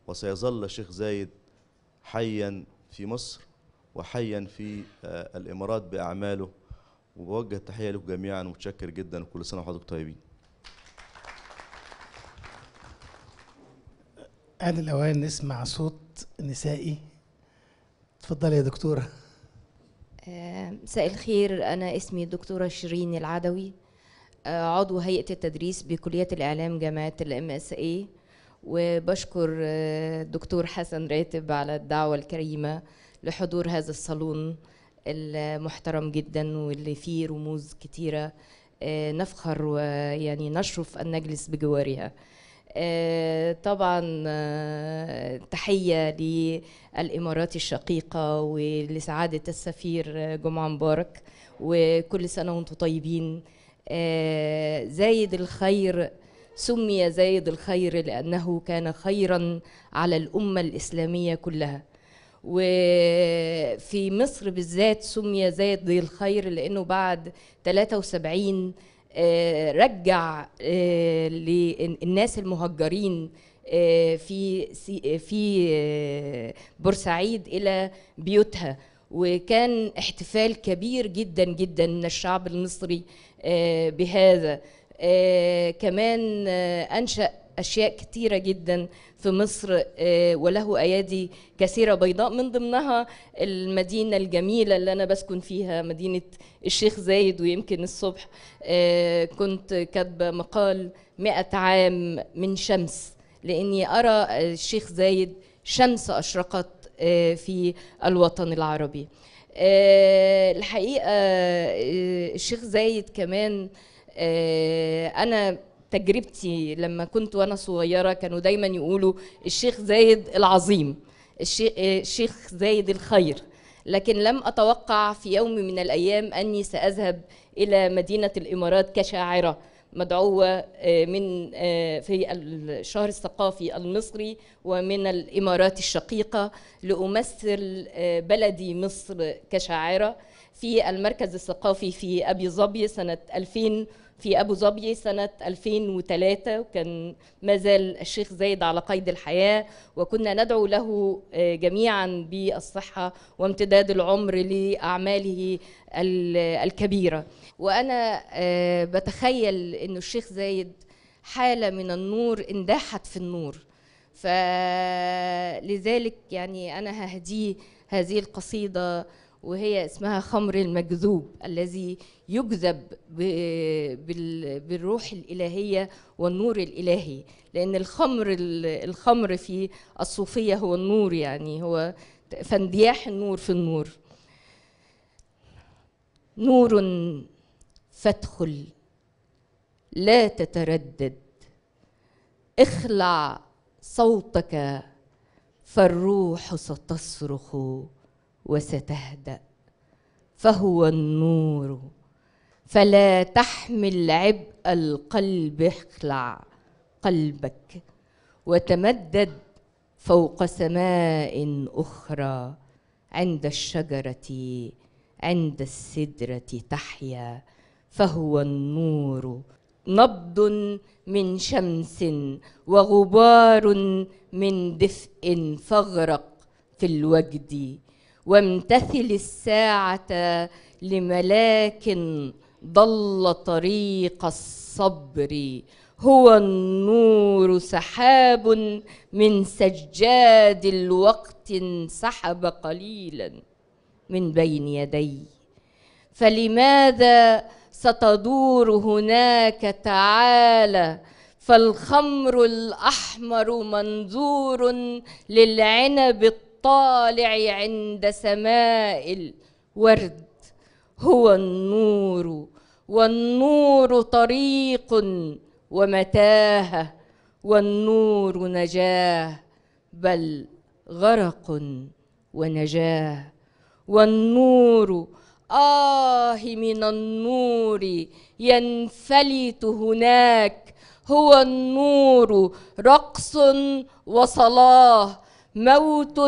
وسيظل الشيخ زايد حيا في مصر وحيا في الإمارات بأعماله. وبوجه التحية لكم جميعا ومتشكر جدا، وكل سنة وحضرتك طيبين. آن الأوان نسمع صوت نسائي. تفضل يا دكتورة. مساء الخير، أنا اسمي الدكتورة شيرين العدوي، عضو هيئة التدريس بكلية الإعلام جامعة الام اس اي، وبشكر الدكتور حسن راتب على الدعوة الكريمة لحضور هذا الصالون المحترم جدا واللي فيه رموز كتيرة نفخر ويعني نشرف أن نجلس بجوارها. طبعا تحية للإمارات الشقيقة ولسعادة السفير جمعة مبارك، وكل سنة وانتم طيبين. زايد الخير سمي زايد الخير لأنه كان خيرا على الأمة الإسلامية كلها، وفي مصر بالذات سمي زايد الخير لأنه بعد ثلاثة وسبعين رجع للناس المهجرين في في بورسعيد إلى بيوتها، وكان احتفال كبير جدا جدا من الشعب المصري بهذا. كمان أنشأ أشياء كتيرة جدا في مصر وله أيادي كثيرة بيضاء، من ضمنها المدينة الجميلة اللي أنا بسكن فيها مدينة الشيخ زايد. ويمكن الصبح كنت كاتبة مقال مئة عام من شمس، لأني أرى الشيخ زايد شمس أشرقت في الوطن العربي. الحقيقة الشيخ زايد كمان أنا تجربتي لما كنت وأنا صغيرة كانوا دايما يقولوا الشيخ زايد العظيم، الشيخ زايد الخير، لكن لم أتوقع في يوم من الأيام أني سأذهب إلى مدينة الإمارات كشاعرة مدعوة من في الشهر الثقافي المصري ومن الإمارات الشقيقة لأمثل بلدي مصر كشاعرة في المركز الثقافي في أبي ظبي سنة ألفين، في أبو ظبي سنة ألفين وثلاثة، وكان ما زال الشيخ زايد على قيد الحياة، وكنا ندعو له جميعا بالصحة وامتداد العمر لأعماله الكبيرة. وأنا بتخيل أن الشيخ زايد حالة من النور انداحت في النور، فلذلك يعني أنا ههديه هذه القصيدة وهي اسمها خمر المجذوب، الذي يجذب بالروح الإلهية والنور الإلهي، لأن الخمر الخمر في الصوفية هو النور، يعني هو فاندياح النور في النور. نور فادخل لا تتردد، اخلع صوتك فالروح ستصرخ وستهدأ، فهو النور فلا تحمل عبء القلب، اخلع قلبك وتمدد فوق سماء أخرى، عند الشجرة عند السدرة تحيا، فهو النور نبض من شمس وغبار من دفء، فاغرق في الوجد وامتثل الساعة لملاك ضل طريق الصبر، هو النور سحاب من سجاد الوقت انسحب قليلا من بين يدي، فلماذا ستدور هناك تعالى، فالخمر الأحمر منظور للعنب الطيب طالع عند سماء الورد، هو النور والنور طريق ومتاهة، والنور نجاة بل غرق ونجاة، والنور آه من النور ينفلت هناك، هو النور رقص وصلاة، موت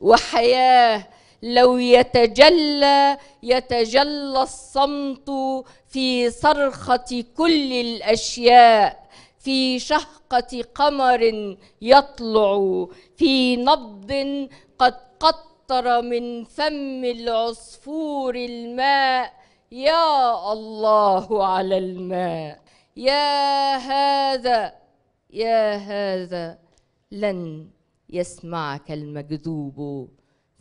وحياة، لو يتجلى يتجلى الصمت في صرخة كل الأشياء، في شهقة قمر يطلع، في نبض قد قطر من فم العصفور الماء. يا الله على الماء، يا هذا يا هذا لن يسمعك المكذوب،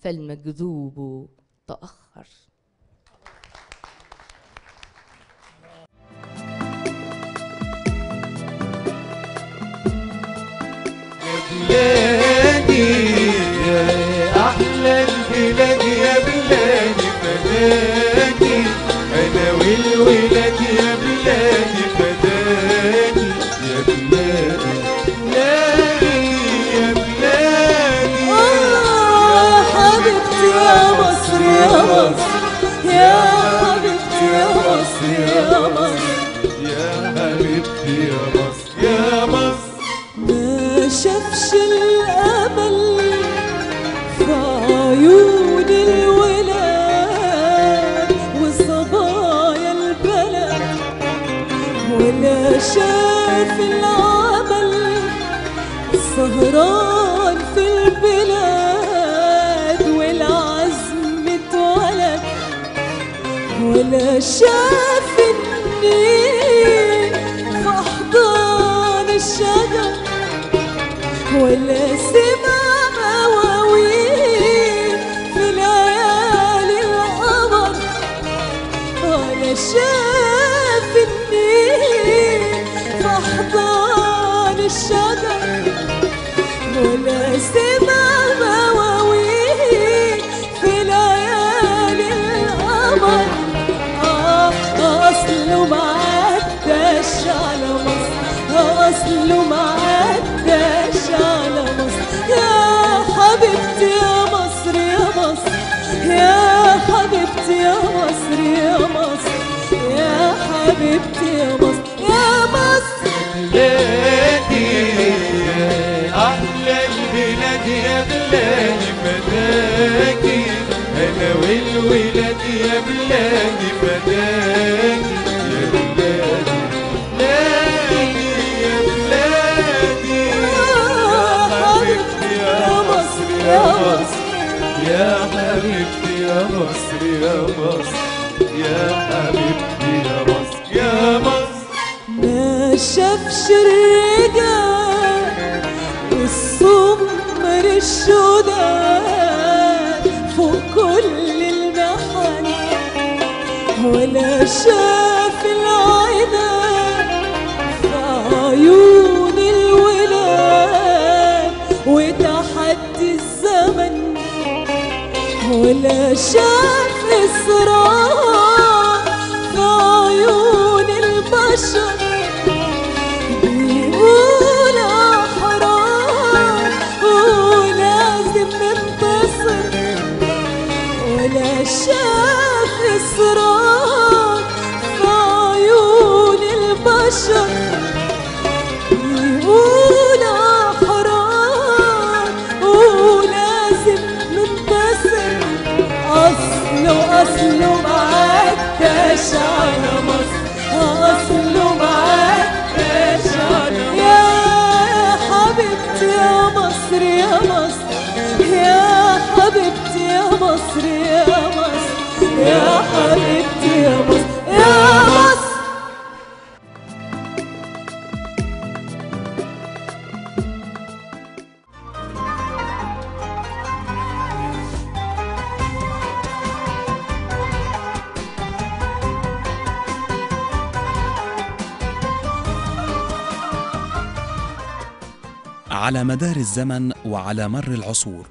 فالمكذوب تأخر. بلادي يا أحلى البلاد يا بلادي فداكي، أنا والولاد يا بلادي فداكي، يا بلادي بلادي يا بلادي. آه حبيبتي يا مصر يا مصر، يا حبيبتي يا مصر يا مصر، يا حبيبتي يا مصر يا مصر. شافش الأمل في عيون الولاد وصبايا البلد، ولا شاف العمل سهران في البلاد والعزم اتولد، ولا شاف النيل في أحضان الشجر، ولا سمع مواويل في ليالي القمر، ولا شاف النيل في أحضان الشجر، ولا سمع مواويل في ليالي القمر. آه أصله ما عداش على مصر، أصله ما عداش على مصر. يا حبيبتي يا مصر يا مصر، يا حبيبتي يا مصر يا مصر، يا حبيبتي يا مصر يا مصر. بلادي يا أحلى البلاد يا بلادي فداكي، أنا والولاد يا بلادي فداكي، يا بلادي يا مصر، يا حبيبتي يا مصر يا مصر، يا حبيبتي يا مصر يا مصر. ما شافش الرجال والسمر الشداد فوق كل المحن، ولا شاف العيدان في عيون الولاد وتحدي الزمن، ولا شاف إصرار في عيون البشر بيقول أحرار ولازم ننتصر، ولا شاف إصرار في عيون البشر بيقول أحرار ولازم ننتصر. أصله أصله ما عداش على مصر، أصله ما عداش على مصر. يا حبيبتي يا مصر يا مصر، يا حبيبتي يا مصر يا مصر، يا حبيبتي يا مصر يا مصر. على مدار الزمن وعلى مر العصور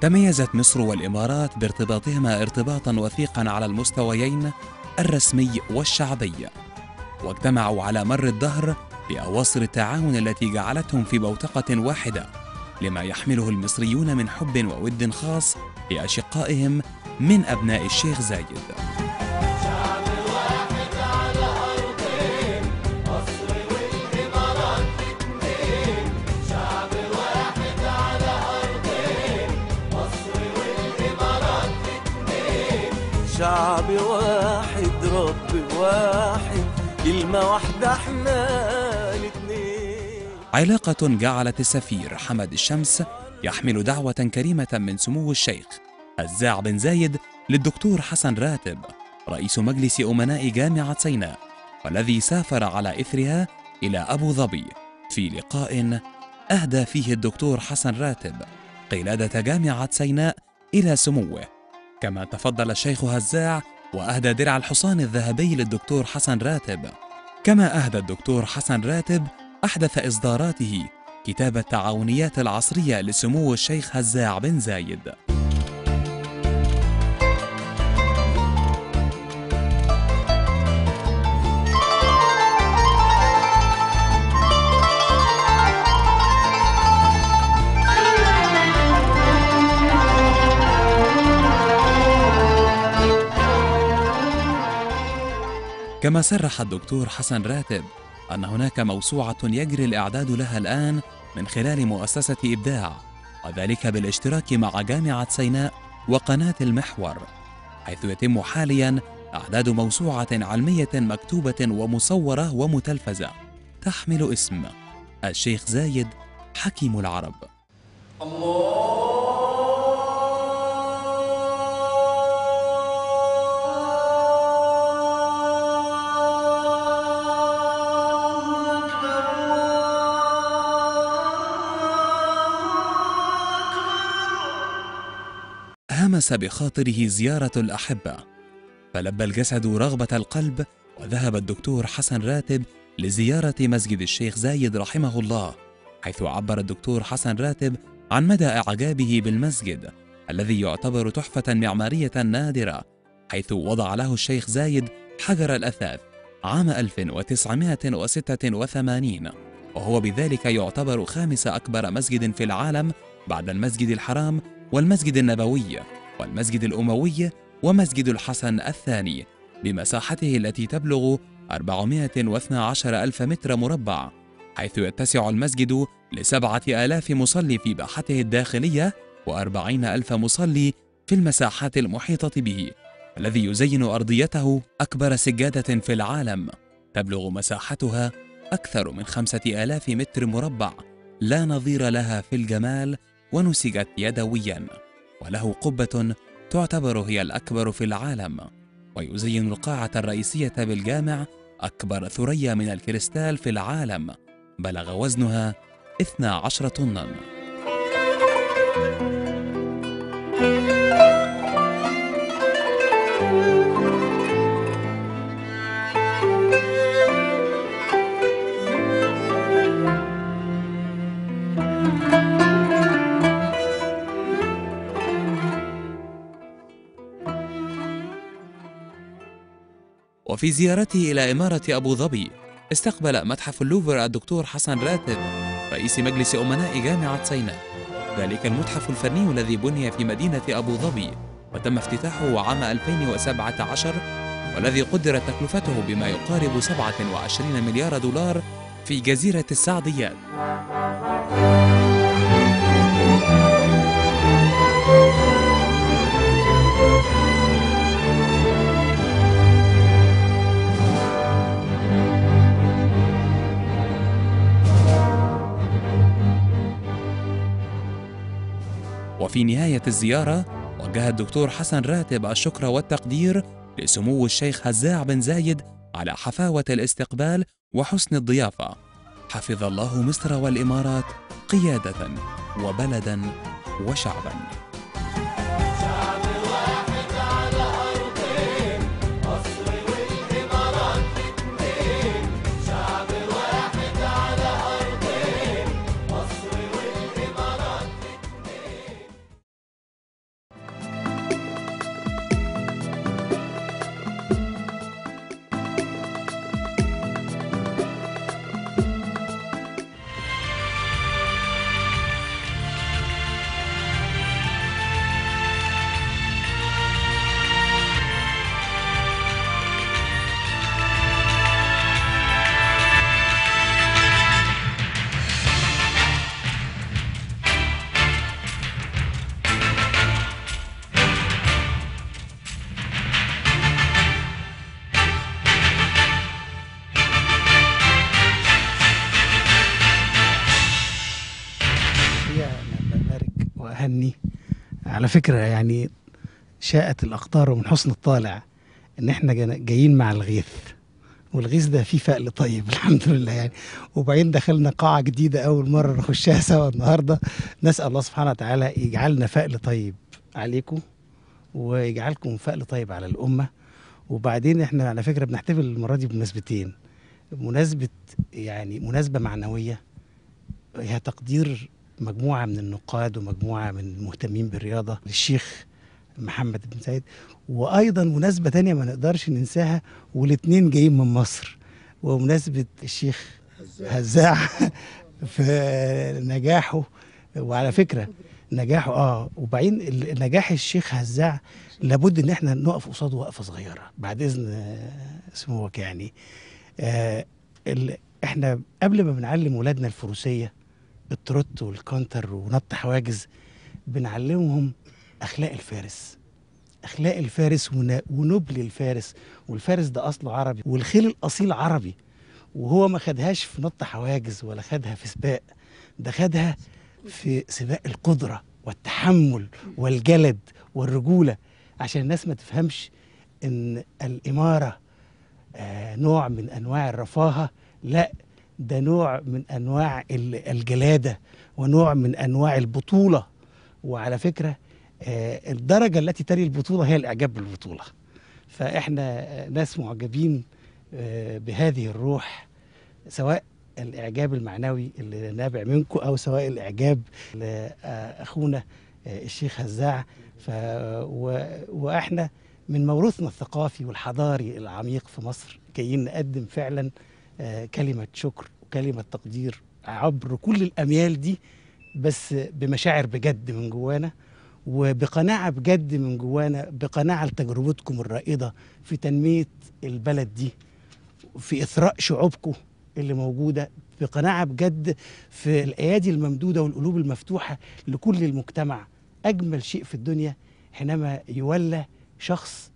تميزت مصر والإمارات بارتباطهما ارتباطا وثيقا على المستويين الرسمي والشعبي، واجتمعوا على مر الدهر بأواصر التعاون التي جعلتهم في بوتقة واحدة، لما يحمله المصريون من حب وود خاص لأشقائهم من أبناء الشيخ زايد. شعب واحد رب واحد، كلمة واحدة احنا الاتنين. علاقة جعلت السفير حمد الشمس يحمل دعوة كريمة من سمو الشيخ هزاع بن زايد للدكتور حسن راتب رئيس مجلس أمناء جامعة سيناء، والذي سافر على إثرها إلى أبو ظبي في لقاء أهدى فيه الدكتور حسن راتب قلادة جامعة سيناء إلى سموه. كما تفضل الشيخ هزاع وأهدى درع الحصان الذهبي للدكتور حسن راتب، كما أهدى الدكتور حسن راتب أحدث إصداراته كتاب التعاونيات العصرية لسمو الشيخ هزاع بن زايد. كما صرح الدكتور حسن راتب أن هناك موسوعة يجري الإعداد لها الآن من خلال مؤسسة إبداع، وذلك بالاشتراك مع جامعة سيناء وقناة المحور، حيث يتم حالياً إعداد موسوعة علمية مكتوبة ومصورة ومتلفزة تحمل اسم الشيخ زايد حكيم العرب. الله همس بخاطره زيارة الأحبة، فلبى الجسد رغبة القلب، وذهب الدكتور حسن راتب لزيارة مسجد الشيخ زايد رحمه الله، حيث عبر الدكتور حسن راتب عن مدى إعجابه بالمسجد الذي يعتبر تحفة معمارية نادرة، حيث وضع له الشيخ زايد حجر الأثاث عام ألف وتسعمائة وستة وثمانين، وهو بذلك يعتبر خامس أكبر مسجد في العالم بعد المسجد الحرام والمسجد النبوي والمسجد الأموي ومسجد الحسن الثاني، بمساحته التي تبلغ أربعمائة واثني عشر ألف متر مربع، حيث يتسع المسجد لسبعة آلاف مصلي في باحته الداخلية وأربعين ألف مصلي في المساحات المحيطة به، الذي يزين أرضيته أكبر سجادة في العالم تبلغ مساحتها أكثر من خمسة آلاف متر مربع لا نظير لها في الجمال، ونسجت يدوياً، وله قبة تعتبر هي الأكبر في العالم، ويزين القاعة الرئيسية بالجامع أكبر ثريا من الكريستال في العالم بلغ وزنها اثني عشر طناً. وفي زيارته إلى إمارة أبو ظبي استقبل متحف اللوفر الدكتور حسن راتب رئيس مجلس أمناء جامعة سيناء، ذلك المتحف الفني الذي بني في مدينة أبو ظبي وتم افتتاحه عام ألفين وسبعة عشر، والذي قدرت تكلفته بما يقارب سبعة وعشرين مليار دولار في جزيرة السعديات. وفي نهاية الزيارة وجه الدكتور حسن راتب الشكر والتقدير لسمو الشيخ هزاع بن زايد على حفاوة الاستقبال وحسن الضيافة. حفظ الله مصر والإمارات قيادة وبلدا وشعبا. فني. على فكرة يعني شاءت الأقطار ومن حسن الطالع إن إحنا جايين مع الغيث، والغيث ده فيه فقل طيب الحمد لله يعني. وبعدين دخلنا قاعة جديدة أول مرة نخشها سوا النهاردة، نسأل الله سبحانه وتعالى يجعلنا فقل طيب عليكم ويجعلكم فقل طيب على الأمة. وبعدين إحنا على فكرة بنحتفل المرة دي بمناسبتين، مناسبة يعني مناسبة معنوية هي تقدير مجموعة من النقاد ومجموعة من المهتمين بالرياضة للشيخ محمد بن زايد، وأيضا مناسبة تانية ما نقدرش ننساها والاتنين جايين من مصر، ومناسبة الشيخ هزاع في نجاحه. وعلى فكرة نجاحه اه وبعدين نجاح الشيخ هزاع لابد ان احنا نقف قصاده وقفة صغيرة بعد إذن سموك يعني. آه احنا قبل ما بنعلم ولادنا الفروسية التروت والكونتر ونط حواجز بنعلمهم أخلاق الفارس، أخلاق الفارس ونبل الفارس، والفارس ده أصله عربي والخيل الأصيل عربي، وهو ما خدهاش في نط حواجز ولا خدها في سباق، ده خدها في سباق القدرة والتحمل والجلد والرجولة. عشان الناس ما تفهمش إن الإمارة آه نوع من أنواع الرفاهة، لا ده نوع من أنواع الجلادة ونوع من أنواع البطولة. وعلى فكرة آه الدرجة التي تلي البطولة هي الإعجاب بالبطولة، فإحنا ناس معجبين آه بهذه الروح، سواء الإعجاب المعنوي اللي نابع منكم أو سواء الإعجاب لأخونا آه الشيخ هزاع. وإحنا من موروثنا الثقافي والحضاري العميق في مصر جايين نقدم فعلا آه كلمة شكر وكلمة تقدير عبر كل الأميال دي، بس بمشاعر بجد من جوانا وبقناعة بجد من جوانا، بقناعة لتجربتكم الرائدة في تنمية البلد دي، في إثراء شعوبكم اللي موجودة، بقناعة بجد في الأيادي الممدودة والقلوب المفتوحة لكل المجتمع. أجمل شيء في الدنيا حينما يولى شخص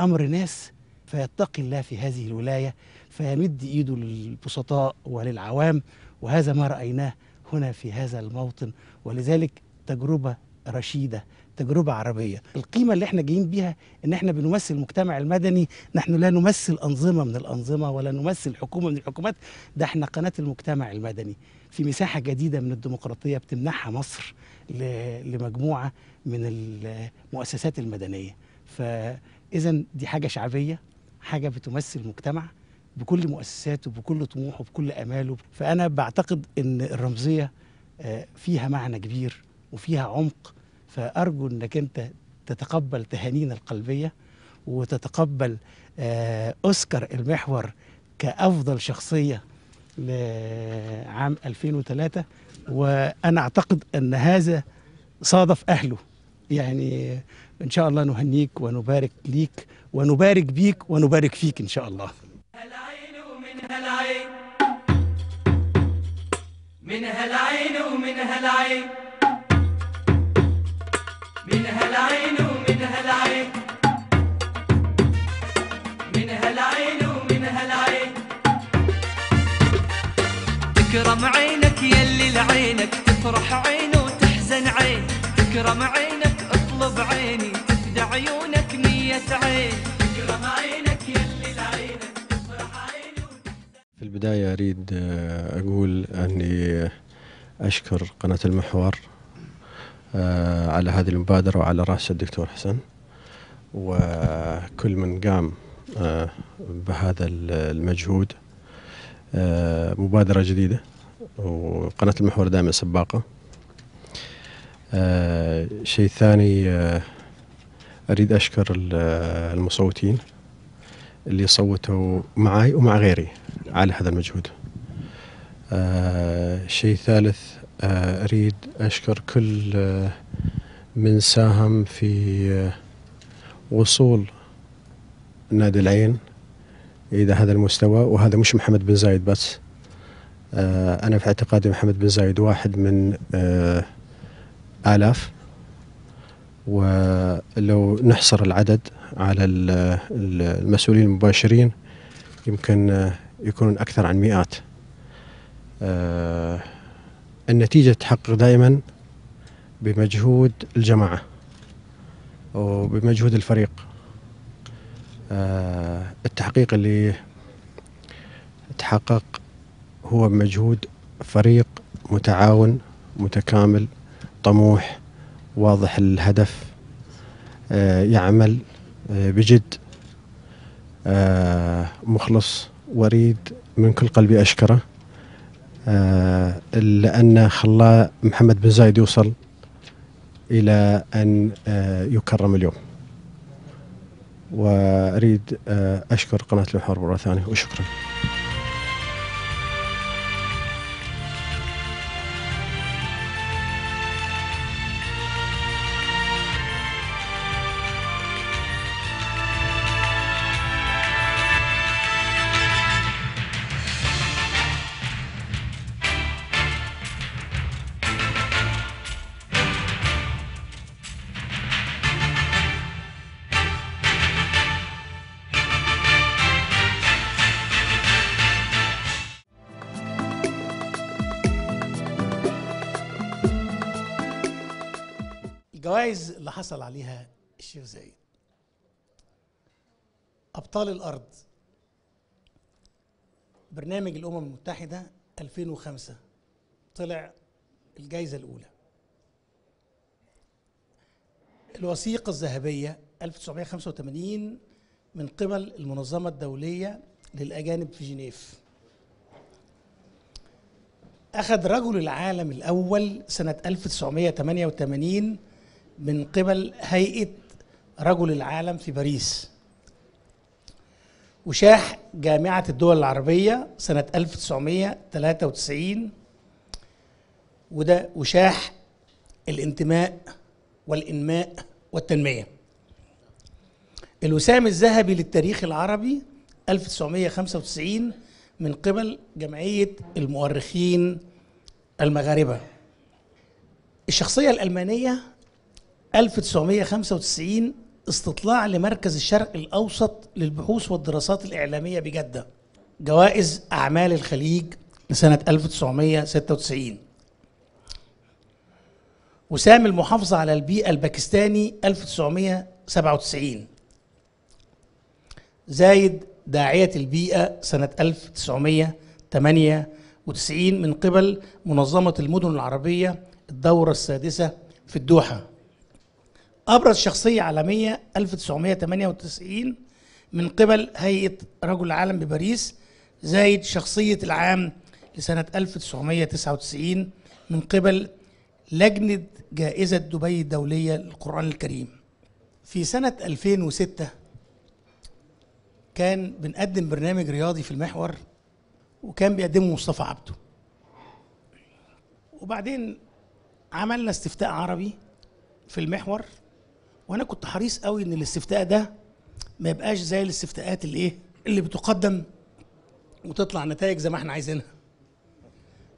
أمر ناس فيتقي الله في هذه الولاية فيمد إيده للبسطاء وللعوام، وهذا ما رأيناه هنا في هذا الموطن. ولذلك تجربة رشيدة، تجربة عربية. القيمة اللي احنا جايين بيها ان احنا بنمثل المجتمع المدني، نحن لا نمثل أنظمة من الأنظمة ولا نمثل حكومة من الحكومات، ده احنا قناة المجتمع المدني في مساحة جديدة من الديمقراطية بتمنحها مصر لمجموعة من المؤسسات المدنية. فإذا دي حاجة شعبية، حاجة بتمثل المجتمع بكل مؤسساته بكل طموحه بكل أماله. فأنا بعتقد ان الرمزية فيها معنى كبير وفيها عمق، فأرجو أنك أنت تتقبل تهانينا القلبية وتتقبل أوسكار المحور كأفضل شخصية لعام ألفين وثلاثة، وأنا أعتقد أن هذا صادف أهله يعني. إن شاء الله نهنيك ونبارك ليك ونبارك بيك ونبارك فيك إن شاء الله. هالعين ومن هالعين، من هالعين ومن هالعين، من هالعين ومن هالعين، من هالعين ومن هالعين، تكرم عينك يلي لعينك تفرح عينه وتحزن عين، تكرم عينك اطلب عيني تفدى عيونك مية عين، تكرم عينك يلي لعينك تفرح عينه وتحزن. في البداية أريد أقول أني أشكر قناة المحور على هذه المبادرة وعلى رأس الدكتور حسن وكل من قام بهذا المجهود. مبادرة جديدة وقناة المحور دائما سباقة. شيء ثاني أريد أشكر المصوتين اللي صوتوا معي ومع غيري على هذا المجهود. شيء ثالث أريد أشكر كل من ساهم في وصول نادي العين إلى هذا المستوى، وهذا مش محمد بن زايد بس، أنا في اعتقادي محمد بن زايد واحد من آلاف، ولو نحصر العدد على المسؤولين المباشرين يمكن يكونون أكثر عن مئات. النتيجة تحقق دائما بمجهود الجماعة وبمجهود الفريق. التحقيق اللي تحقق هو بمجهود فريق متعاون متكامل طموح واضح الهدف، يعمل بجد، مخلص وريد، من كل قلبي أشكره، لأنه خلى محمد بن زايد يوصل إلى أن يكرم اليوم. وأريد أشكر قناة المحور مرة ثانية وشكرا. الجوائز اللي حصل عليها الشيخ زايد: أبطال الأرض، برنامج الأمم المتحدة ألفين وخمسة، طلع الجائزة الأولى. الوثيقة الذهبية ألف وتسعمائة وخمسة وثمانين من قبل المنظمة الدولية للأجانب في جنيف. أخذ رجل العالم الأول سنة ألف وتسعمائة وثمانية وثمانين من قبل هيئة رجل العالم في باريس. وشاح جامعة الدول العربية سنة ألف وتسعمائة وثلاثة وتسعين، وده وشاح الانتماء والإنماء والتنمية. الوسام الذهبي للتاريخ العربي ألف وتسعمائة وخمسة وتسعين من قبل جمعية المؤرخين المغاربة. الشخصية الألمانية ألف وتسعمائة وخمسة وتسعين، استطلاع لمركز الشرق الأوسط للبحوث والدراسات الإعلامية بجدة. جوائز أعمال الخليج لسنة ألف وتسعمائة وستة وتسعين. وسام المحافظة على البيئة الباكستاني ألف وتسعمائة وسبعة وتسعين. زايد داعية البيئة سنة ألف وتسعمائة وثمانية وتسعين من قبل منظمة المدن العربية، الدورة السادسة في الدوحة. أبرز شخصية عالمية ألف وتسعمائة وثمانية وتسعين من قبل هيئة رجل العالم بباريس، زايد شخصية العام لسنة ألف وتسعمائة وتسعة وتسعين من قبل لجنة جائزة دبي الدولية للقرآن الكريم. في سنة ألفين وستة كان بنقدم برنامج رياضي في المحور، وكان بيقدمه مصطفى عبده. وبعدين عملنا استفتاء عربي في المحور، وانا كنت حريص قوي ان الاستفتاء ده ما يبقاش زي الاستفتاءات اللي ايه اللي بتقدم وتطلع نتائج زي ما احنا عايزينها.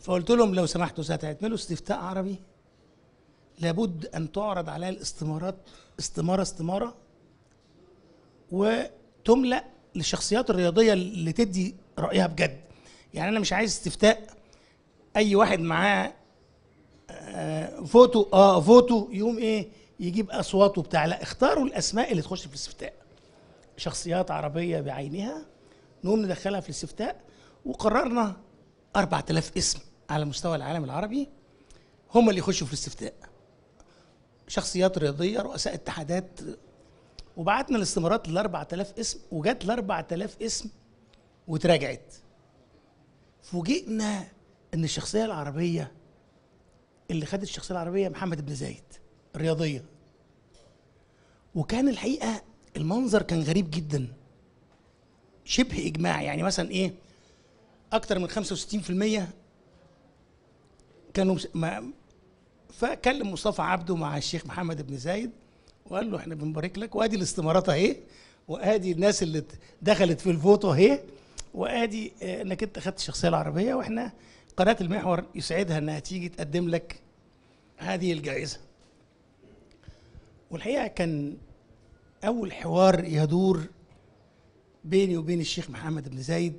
فقلت لهم لو سمحتوا هتعملوا استفتاء عربي لابد ان تعرض عليها الاستمارات استماره استماره وتملأ للشخصيات الرياضيه اللي تدي رايها بجد. يعني انا مش عايز استفتاء اي واحد معاه فوتو اه فوتو يوم ايه يجيب اصواته بتاع، لا، اختاروا الاسماء اللي تخش في الاستفتاء، شخصيات عربيه بعينها، نقوم ندخلها في الاستفتاء. وقررنا أربعة آلاف اسم على مستوى العالم العربي هم اللي يخشوا في الاستفتاء، شخصيات رياضيه، رؤساء اتحادات. وبعتنا الاستمارات ل أربعة آلاف اسم، وجت ل أربعة آلاف اسم وتراجعت. فوجئنا ان الشخصيه العربيه اللي خدت الشخصية العربية محمد بن زايد الرياضية. وكان الحقيقة المنظر كان غريب جدا، شبه إجماع. يعني مثلا إيه أكتر من خمسة وستين بالمئة كانوا ما. فكلم مصطفى عبده مع الشيخ محمد بن زايد وقال له إحنا بنبارك لك، وأدي الاستمارات أهي، وأدي الناس اللي دخلت في الفوتو أهي، وأدي إنك أنت خدت الشخصية العربية، وإحنا قناة المحور يسعدها انها تيجي تقدم لك هذه الجائزة. والحقيقة كان أول حوار يدور بيني وبين الشيخ محمد بن زايد،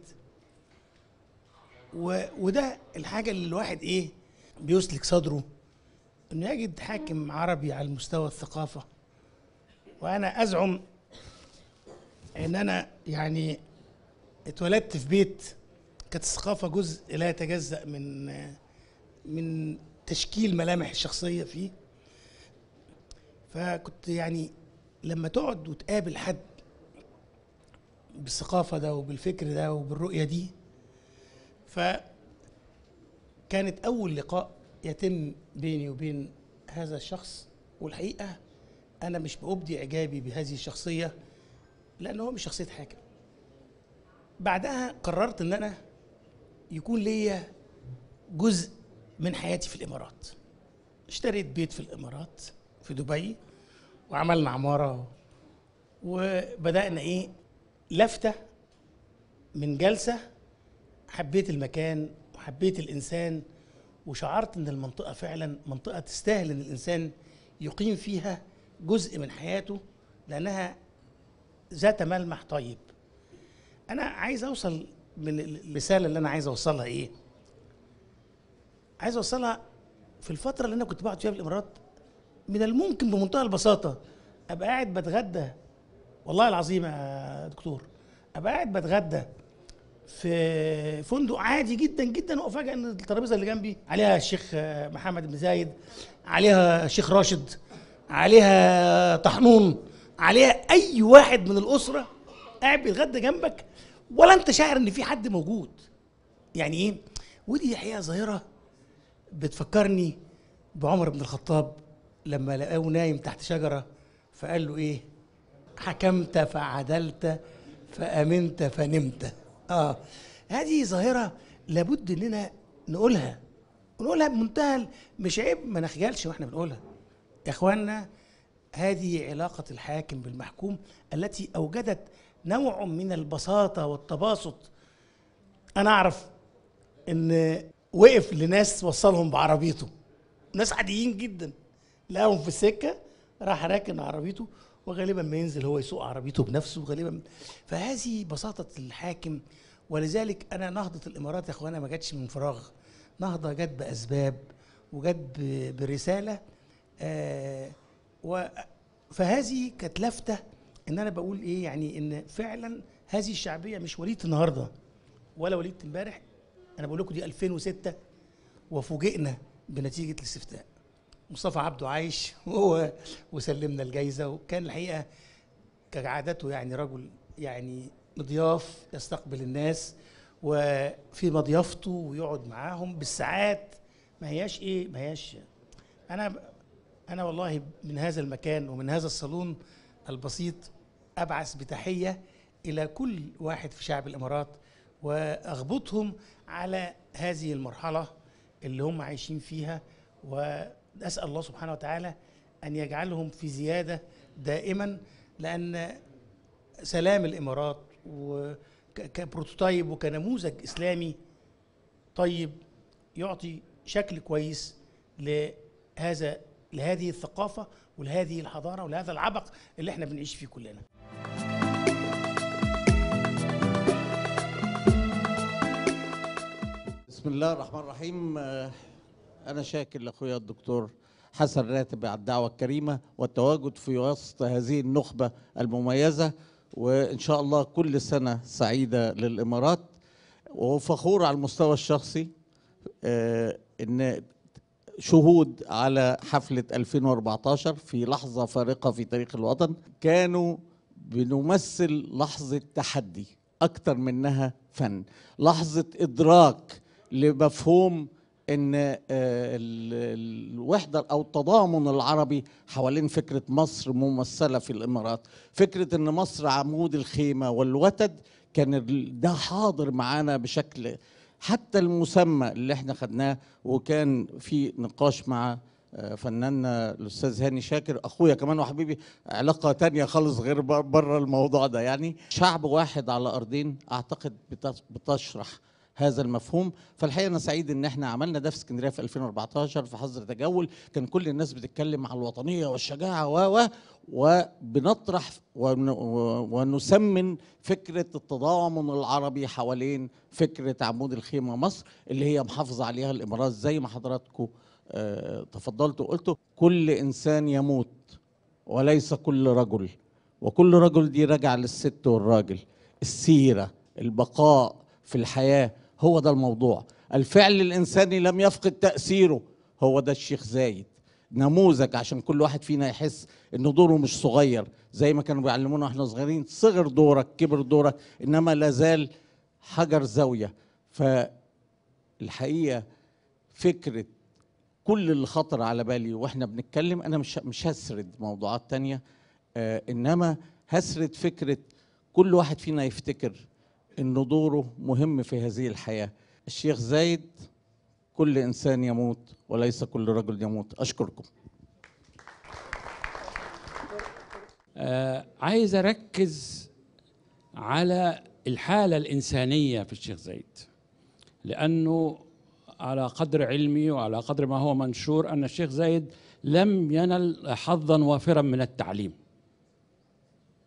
وده الحاجة اللي الواحد إيه بيسلك صدره أنه يجد حاكم عربي على مستوى الثقافة. وأنا أزعم أن أنا يعني اتولدت في بيت كانت الثقافة جزء لا يتجزأ من من تشكيل ملامح الشخصية فيه. فكنت يعني لما تقعد وتقابل حد بالثقافة ده وبالفكر ده وبالرؤية دي، فكانت أول لقاء يتم بيني وبين هذا الشخص. والحقيقة أنا مش بأبدي إعجابي بهذه الشخصية لأنه هو مش شخصية حاكم. بعدها قررت أن أنا يكون ليا جزء من حياتي في الإمارات. اشتريت بيت في الإمارات في دبي وعملنا عمارة وبدأنا إيه لفتة من جلسة. حبيت المكان وحبيت الإنسان وشعرت أن المنطقة فعلا منطقة تستاهل أن الإنسان يقيم فيها جزء من حياته لأنها ذات ملمح طيب. أنا عايز أوصل من الرسالة اللي أنا عايز أوصلها إيه؟ عايز أوصلها في الفترة اللي أنا كنت بقعد فيها في الإمارات من الممكن بمنتهى البساطة أبقى قاعد بتغدى، والله العظيم يا دكتور، أبقى قاعد بتغدى في فندق عادي جدا جدا وأفاجأ إن الترابيزة اللي جنبي عليها الشيخ محمد بن زايد، عليها الشيخ راشد، عليها طحنون، عليها أي واحد من الأسرة قاعد بيتغدى جنبك ولا أنت شاعر إن في حد موجود. يعني إيه؟ ودي حقيقة ظاهرة بتفكرني بعمر بن الخطاب لما لقاه نايم تحت شجرة فقال له إيه؟ حكمت فعدلت فأمنت فنمت. آه هذه ظاهرة لابد إننا نقولها نقولها بمنتهى، مش عيب ما نخجلش وإحنا بنقولها يا إخوانا. هذه علاقة الحاكم بالمحكوم التي أوجدت نوع من البساطة والتباسط. أنا أعرف إن وقف لناس وصلهم بعربيته، ناس عاديين جدا لقاهم في السكة راح راكن عربيته وغالبا ما ينزل هو يسوق عربيته بنفسه غالبا. فهذه بساطة الحاكم. ولذلك أنا نهضة الإمارات يا إخوانا ما جاتش من فراغ، نهضة جت بأسباب وجت برسالة. آه فهذه كانت لفتة إن أنا بقول إيه يعني إن فعلا هذه الشعبية مش وليدة النهاردة ولا وليدة امبارح. أنا بقول لكم دي ألفين وستة وفوجئنا بنتيجة الاستفتاء. مصطفى عبده عايش وهو وسلمنا الجايزة، وكان الحقيقة كعادته يعني رجل يعني مضياف يستقبل الناس وفي مضيافته ويقعد معاهم بالساعات. ما هياش إيه ما هياش أنا أنا والله من هذا المكان ومن هذا الصالون البسيط أبعث بتحية إلى كل واحد في شعب الإمارات وأغبطهم على هذه المرحلة اللي هم عايشين فيها، وأسأل الله سبحانه وتعالى أن يجعلهم في زيادة دائما، لأن سلام الإمارات كبروتوتايب وكنموذج إسلامي طيب يعطي شكل كويس لهذا لهذه الثقافة ولهذه الحضارة ولهذا العبق اللي احنا بنعيش فيه كلنا. بسم الله الرحمن الرحيم. أنا شاكر لأخويا الدكتور حسن راتب على الدعوة الكريمة والتواجد في وسط هذه النخبة المميزة، وإن شاء الله كل سنة سعيدة للإمارات. وفخور على المستوى الشخصي إن شهود على حفلة ألفين وأربعتاشر في لحظة فارقة في تاريخ الوطن. كانوا بنمثل لحظة تحدي أكتر منها فن، لحظة إدراك لمفهوم إن الوحدة أو التضامن العربي حوالين فكرة مصر ممثلة في الإمارات، فكرة إن مصر عمود الخيمة والوتد. كان ده حاضر معانا بشكل حتى المسمى اللي احنا خدناه. وكان في نقاش مع فناننا الاستاذ هاني شاكر، اخويا كمان وحبيبي، علاقه تانية خالص غير بره الموضوع ده. يعني شعب واحد على ارضين اعتقد بتشرح هذا المفهوم. فالحقيقه انا سعيد ان احنا عملنا ده في اسكندريه في ألفين وأربعتاشر في حظر تجول. كان كل الناس بتتكلم على الوطنيه والشجاعه و وبنطرح ونسمن فكره التضامن العربي حوالين فكره عمود الخيمه مصر اللي هي محافظه عليها الامارات زي ما حضراتكم تفضلت وقلته، كل إنسان يموت وليس كل رجل، وكل رجل دي راجع للست والراجل. السيرة، البقاء في الحياة، هو ده الموضوع. الفعل الإنساني لم يفقد تأثيره، هو ده الشيخ زايد، نموذج عشان كل واحد فينا يحس إن دوره مش صغير، زي ما كانوا بيعلمونا واحنا صغيرين، صغر دورك كبر دورك، إنما لازال حجر زاوية. فالحقيقة فكرة كل اللي خطر على بالي واحنا بنتكلم، أنا مش مش هسرد موضوعات تانية، إنما هسرد فكرة كل واحد فينا يفتكر إن دوره مهم في هذه الحياة. الشيخ زايد، كل إنسان يموت وليس كل رجل يموت. أشكركم. آه عايز أركز على الحالة الإنسانية في الشيخ زايد، لأنه على قدر علمي وعلى قدر ما هو منشور أن الشيخ زايد لم ينل حظاً وافراً من التعليم.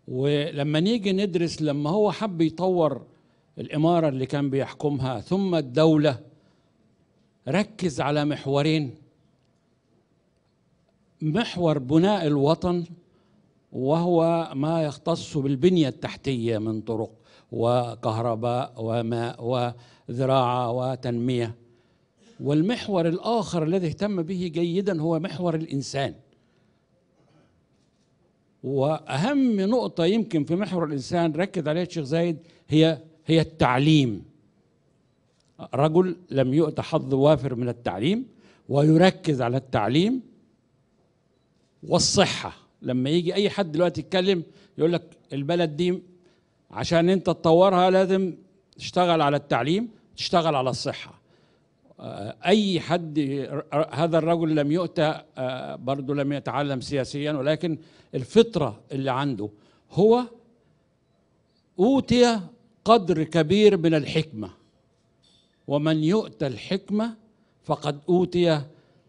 ولما نيجي ندرس، لما هو حب يطور الإمارة اللي كان بيحكمها ثم الدولة، ركز على محورين: محور بناء الوطن، وهو ما يختص بالبنية التحتية من طرق وكهرباء وماء وزراعة وتنمية، والمحور الآخر الذي اهتم به جيداً هو محور الإنسان. وأهم نقطة يمكن في محور الإنسان ركز عليها الشيخ زايد هي هي التعليم. رجل لم يؤت حظ وافر من التعليم، ويركز على التعليم والصحة. لما يجي أي حد دلوقتي يتكلم يقول لك البلد دي عشان أنت تطورها لازم تشتغل على التعليم، تشتغل على الصحة. أي حد، هذا الرجل لم يؤتى برضه، لم يتعلم سياسيا، ولكن الفطرة اللي عنده، هو أوتي قدر كبير من الحكمة، ومن يؤتى الحكمة فقد أوتي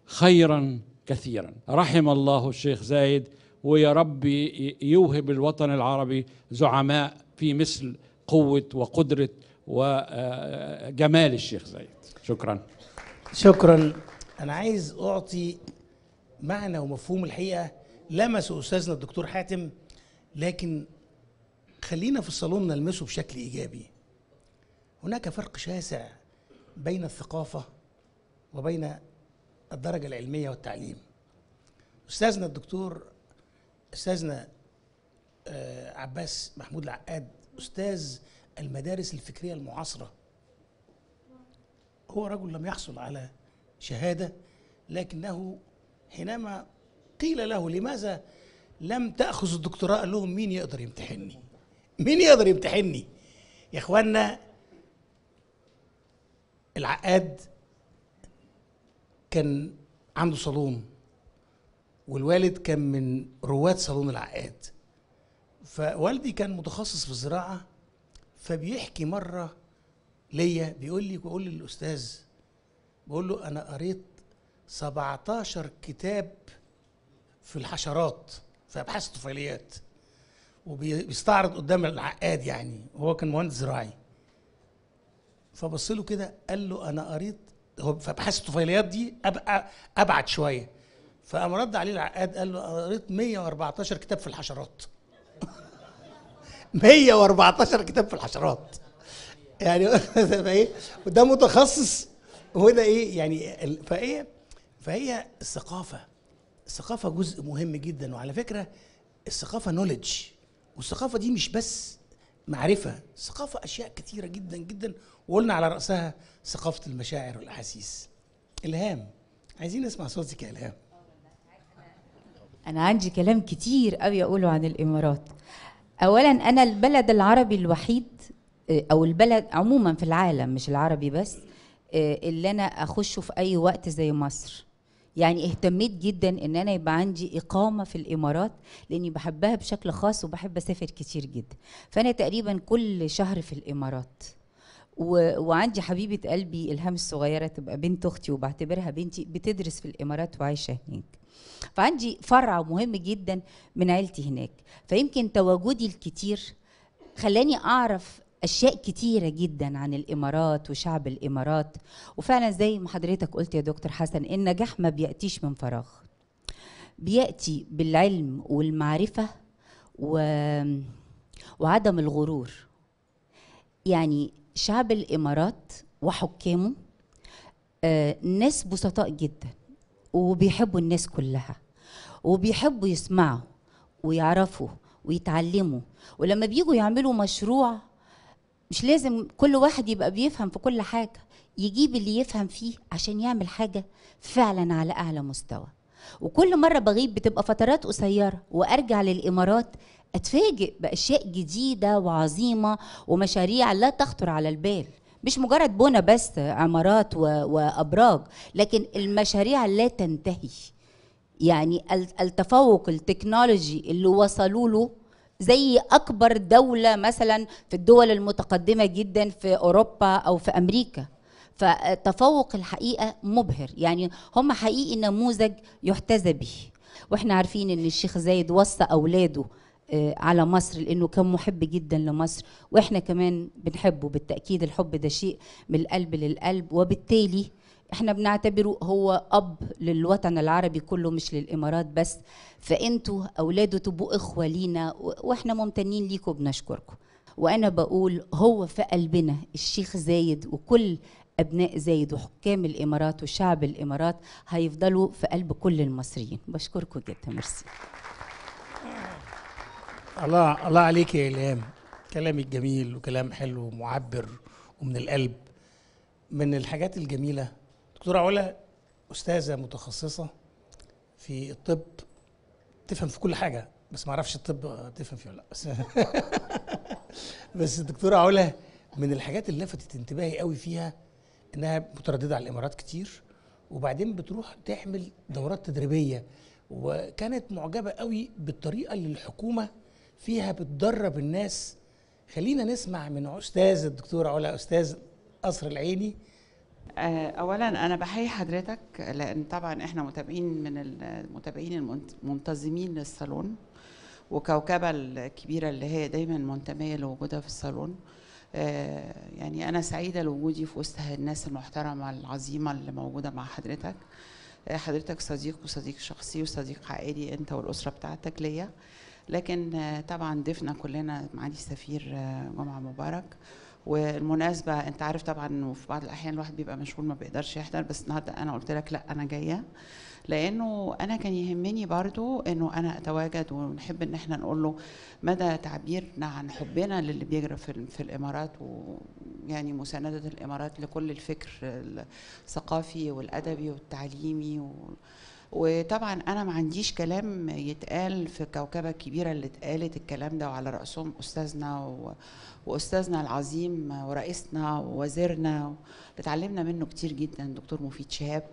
خيرا كثيرا. رحم الله الشيخ زايد، ويا ربي يوهب الوطن العربي زعماء في مثل قوة وقدرة وجمال الشيخ زايد. شكرا. شكرا. أنا عايز أعطي معنى ومفهوم الحقيقة لمسه أستاذنا الدكتور حاتم، لكن خلينا في الصالون نلمسه بشكل إيجابي. هناك فرق شاسع بين الثقافة وبين الدرجة العلمية والتعليم. أستاذنا الدكتور أستاذنا عباس محمود العقاد أستاذ المدارس الفكرية المعاصرة، هو رجل لم يحصل على شهادة، لكنه حينما قيل له لماذا لم تأخذ الدكتوراه، قال لهم مين يقدر يمتحني؟ مين يقدر يمتحني؟ يا إخوانا، العقاد كان عنده صالون، والوالد كان من رواد صالون العقاد، فوالدي كان متخصص في الزراعة، فبيحكي مرة ليا بيقول لي، بقول للأستاذ، بقول له أنا قريت سبعتاشر كتاب في الحشرات، في أبحاث الطفيليات، وبيستعرض قدام العقاد يعني، وهو كان مهندس زراعي. فبص له كده قال له أنا قريت، هو في أبحاث الطفيليات دي أبقى أبعد شوية، فقام رد عليه العقاد قال له أنا قريت مية وأربعتاشر كتاب في الحشرات. مية وأربعتاشر كتاب في الحشرات يعني. فايه، وده متخصص وده ايه يعني. فايه فهي الثقافه، الثقافه جزء مهم جدا. وعلى فكره الثقافه نوليدج، والثقافه دي مش بس معرفه، الثقافه اشياء كثيره جدا جدا، وقلنا على راسها ثقافه المشاعر والاحاسيس. الهام، عايزين نسمع صوتك يا الهام. انا عندي كلام كتير قوي اقوله عن الامارات. اولا، انا البلد العربي الوحيد، او البلد عموما في العالم مش العربي بس، اللي انا اخشه في اي وقت زي مصر. يعني اهتميت جدا ان انا يبقى عندي اقامه في الامارات، لاني بحبها بشكل خاص وبحب اسافر كتير جدا. فانا تقريبا كل شهر في الامارات، و... وعندي حبيبه قلبي الهام الصغيره، تبقى بنت اختي وبعتبرها بنتي، بتدرس في الامارات وعايشه هناك. فعندي فرع مهم جدا من عيلتي هناك، فيمكن تواجدي الكتير خلاني اعرف أشياء كتيرة جدا عن الإمارات وشعب الإمارات. وفعلا زي ما حضرتك قلت يا دكتور حسن، النجاح ما بيأتيش من فراغ، بيأتي بالعلم والمعرفة و... وعدم الغرور. يعني شعب الإمارات وحكامه آه ناس بسطاء جدا، وبيحبوا الناس كلها، وبيحبوا يسمعوا ويعرفوا ويتعلموا. ولما بيجوا يعملوا مشروع مش لازم كل واحد يبقى بيفهم في كل حاجة، يجيب اللي يفهم فيه عشان يعمل حاجة فعلا على أعلى مستوى. وكل مرة بغيب بتبقى فترات قصيرة، وأرجع للإمارات أتفاجئ بأشياء جديدة وعظيمة ومشاريع لا تخطر على البال، مش مجرد بنى بس عمارات وأبراج، لكن المشاريع لا تنتهي. يعني التفوق التكنولوجي اللي وصلوا له، زي أكبر دولة مثلا في الدول المتقدمة جدا في أوروبا أو في أمريكا، فالتفوق الحقيقة مبهر. يعني هم حقيقي نموذج يحتذى به. وإحنا عارفين إن الشيخ زايد وصى أولاده على مصر لأنه كان محب جدا لمصر، وإحنا كمان بنحبه بالتأكيد. الحب ده شيء من القلب للقلب، وبالتالي إحنا بنعتبره هو أب للوطن العربي كله مش للإمارات بس. فأنتوا أولاده تبقوا إخوة لينا، وإحنا ممتنين ليكم وبنشكركم. وأنا بقول هو في قلبنا الشيخ زايد، وكل أبناء زايد وحكام الإمارات وشعب الإمارات هيفضلوا في قلب كل المصريين. بشكركم جدا. مرسي. الله الله عليك يا إلهام، كلامك جميل وكلام حلو ومعبر ومن القلب. من الحاجات الجميلة دكتورة علا أستاذة متخصصة في الطب، تفهم في كل حاجة، بس ما أعرفش الطب تفهم فيه ولا لأ، بس بس دكتورة علا من الحاجات اللي لفتت انتباهي قوي فيها إنها مترددة على الإمارات كتير، وبعدين بتروح تعمل دورات تدريبية، وكانت معجبة قوي بالطريقة اللي الحكومة فيها بتدرب الناس. خلينا نسمع من أستاذ الدكتورة علا، أستاذ قصر العيني. أولا أنا بحيي حضرتك، لأن طبعا إحنا متابعين من المتابعين المنتظمين للصالون، وكوكبة الكبيرة اللي هي دايما منتمية لوجودها في الصالون. يعني أنا سعيدة لوجودي في وسط الناس المحترمة العظيمة اللي موجودة مع حضرتك. حضرتك صديق، وصديق شخصي، وصديق عائلي، أنت والأسرة بتاعتك ليا. لكن طبعا ضيفنا كلنا معالي السفير جمعة مبارك، والمناسبة انت عارف طبعا، وفي بعض الاحيان الواحد بيبقى مشغول ما بيقدرش يحضر، بس النهارده انا قلت لك لا انا جايه، لانه انا كان يهمني برضو انه انا اتواجد، ونحب ان احنا نقول له مدى تعبيرنا عن حبنا للي بيجرى في, في الامارات، ويعني مسانده الامارات لكل الفكر الثقافي والادبي والتعليمي و وطبعا انا ما عنديش كلام يتقال في الكوكبه الكبيره اللي اتقالت الكلام ده، وعلى راسهم استاذنا و... واستاذنا العظيم ورئيسنا ووزيرنا اللي اتعلمنا منه كتير جدا دكتور مفيد شهاب.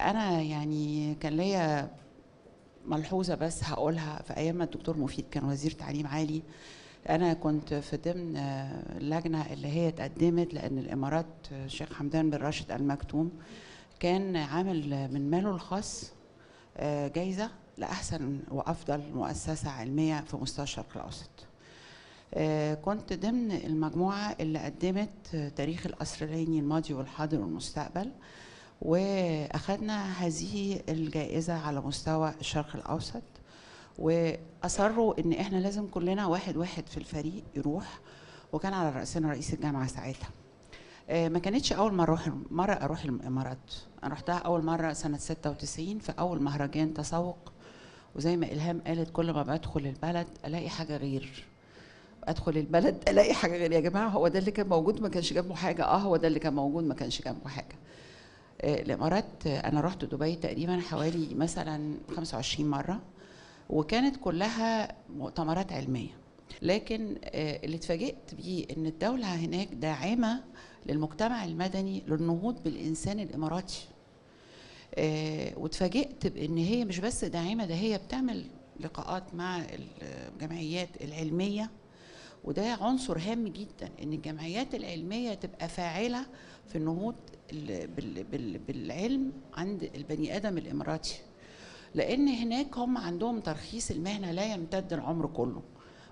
انا يعني كان ليا ملحوظه بس هقولها. في ايام ما الدكتور مفيد كان وزير تعليم عالي، انا كنت في ضمن اللجنه اللي هي اتقدمت، لان الامارات الشيخ حمدان بن راشد آل مكتوم كان عامل من ماله الخاص جايزة لأحسن وأفضل مؤسسة علمية في مستوى الشرق الأوسط. كنت ضمن المجموعة اللي قدمت تاريخ القصر العيني الماضي والحاضر والمستقبل، وأخذنا هذه الجائزة على مستوى الشرق الأوسط. وأصروا إن إحنا لازم كلنا واحد واحد في الفريق يروح، وكان على رأسنا رئيس الجامعة ساعتها. ما كانتش أول مرة أروح مرة أروح الإمارات، أنا رحتها أول مرة سنة ستة وتسعين في أول مهرجان تسوق. وزي ما إلهام قالت، كل ما بدخل البلد ألاقي حاجة غير، أدخل البلد ألاقي حاجة غير. يا جماعة هو ده اللي كان موجود ما كانش جنبه حاجة؟ أه هو ده اللي كان موجود ما كانش جنبه حاجة. الإمارات أنا رحت دبي تقريبا حوالي مثلا خمسة وعشرين مرة، وكانت كلها مؤتمرات علمية. لكن اللي اتفاجئت بيه إن الدولة هناك داعمة للمجتمع المدني للنهوض بالإنسان الإماراتي. آه، واتفاجئت بإن هي مش بس داعمة، ده هي بتعمل لقاءات مع الجمعيات العلمية، وده عنصر هام جدا إن الجمعيات العلمية تبقى فاعلة في النهوض بالعلم عند البني آدم الإماراتي، لأن هناك هم عندهم ترخيص المهنة لا يمتد العمر كله،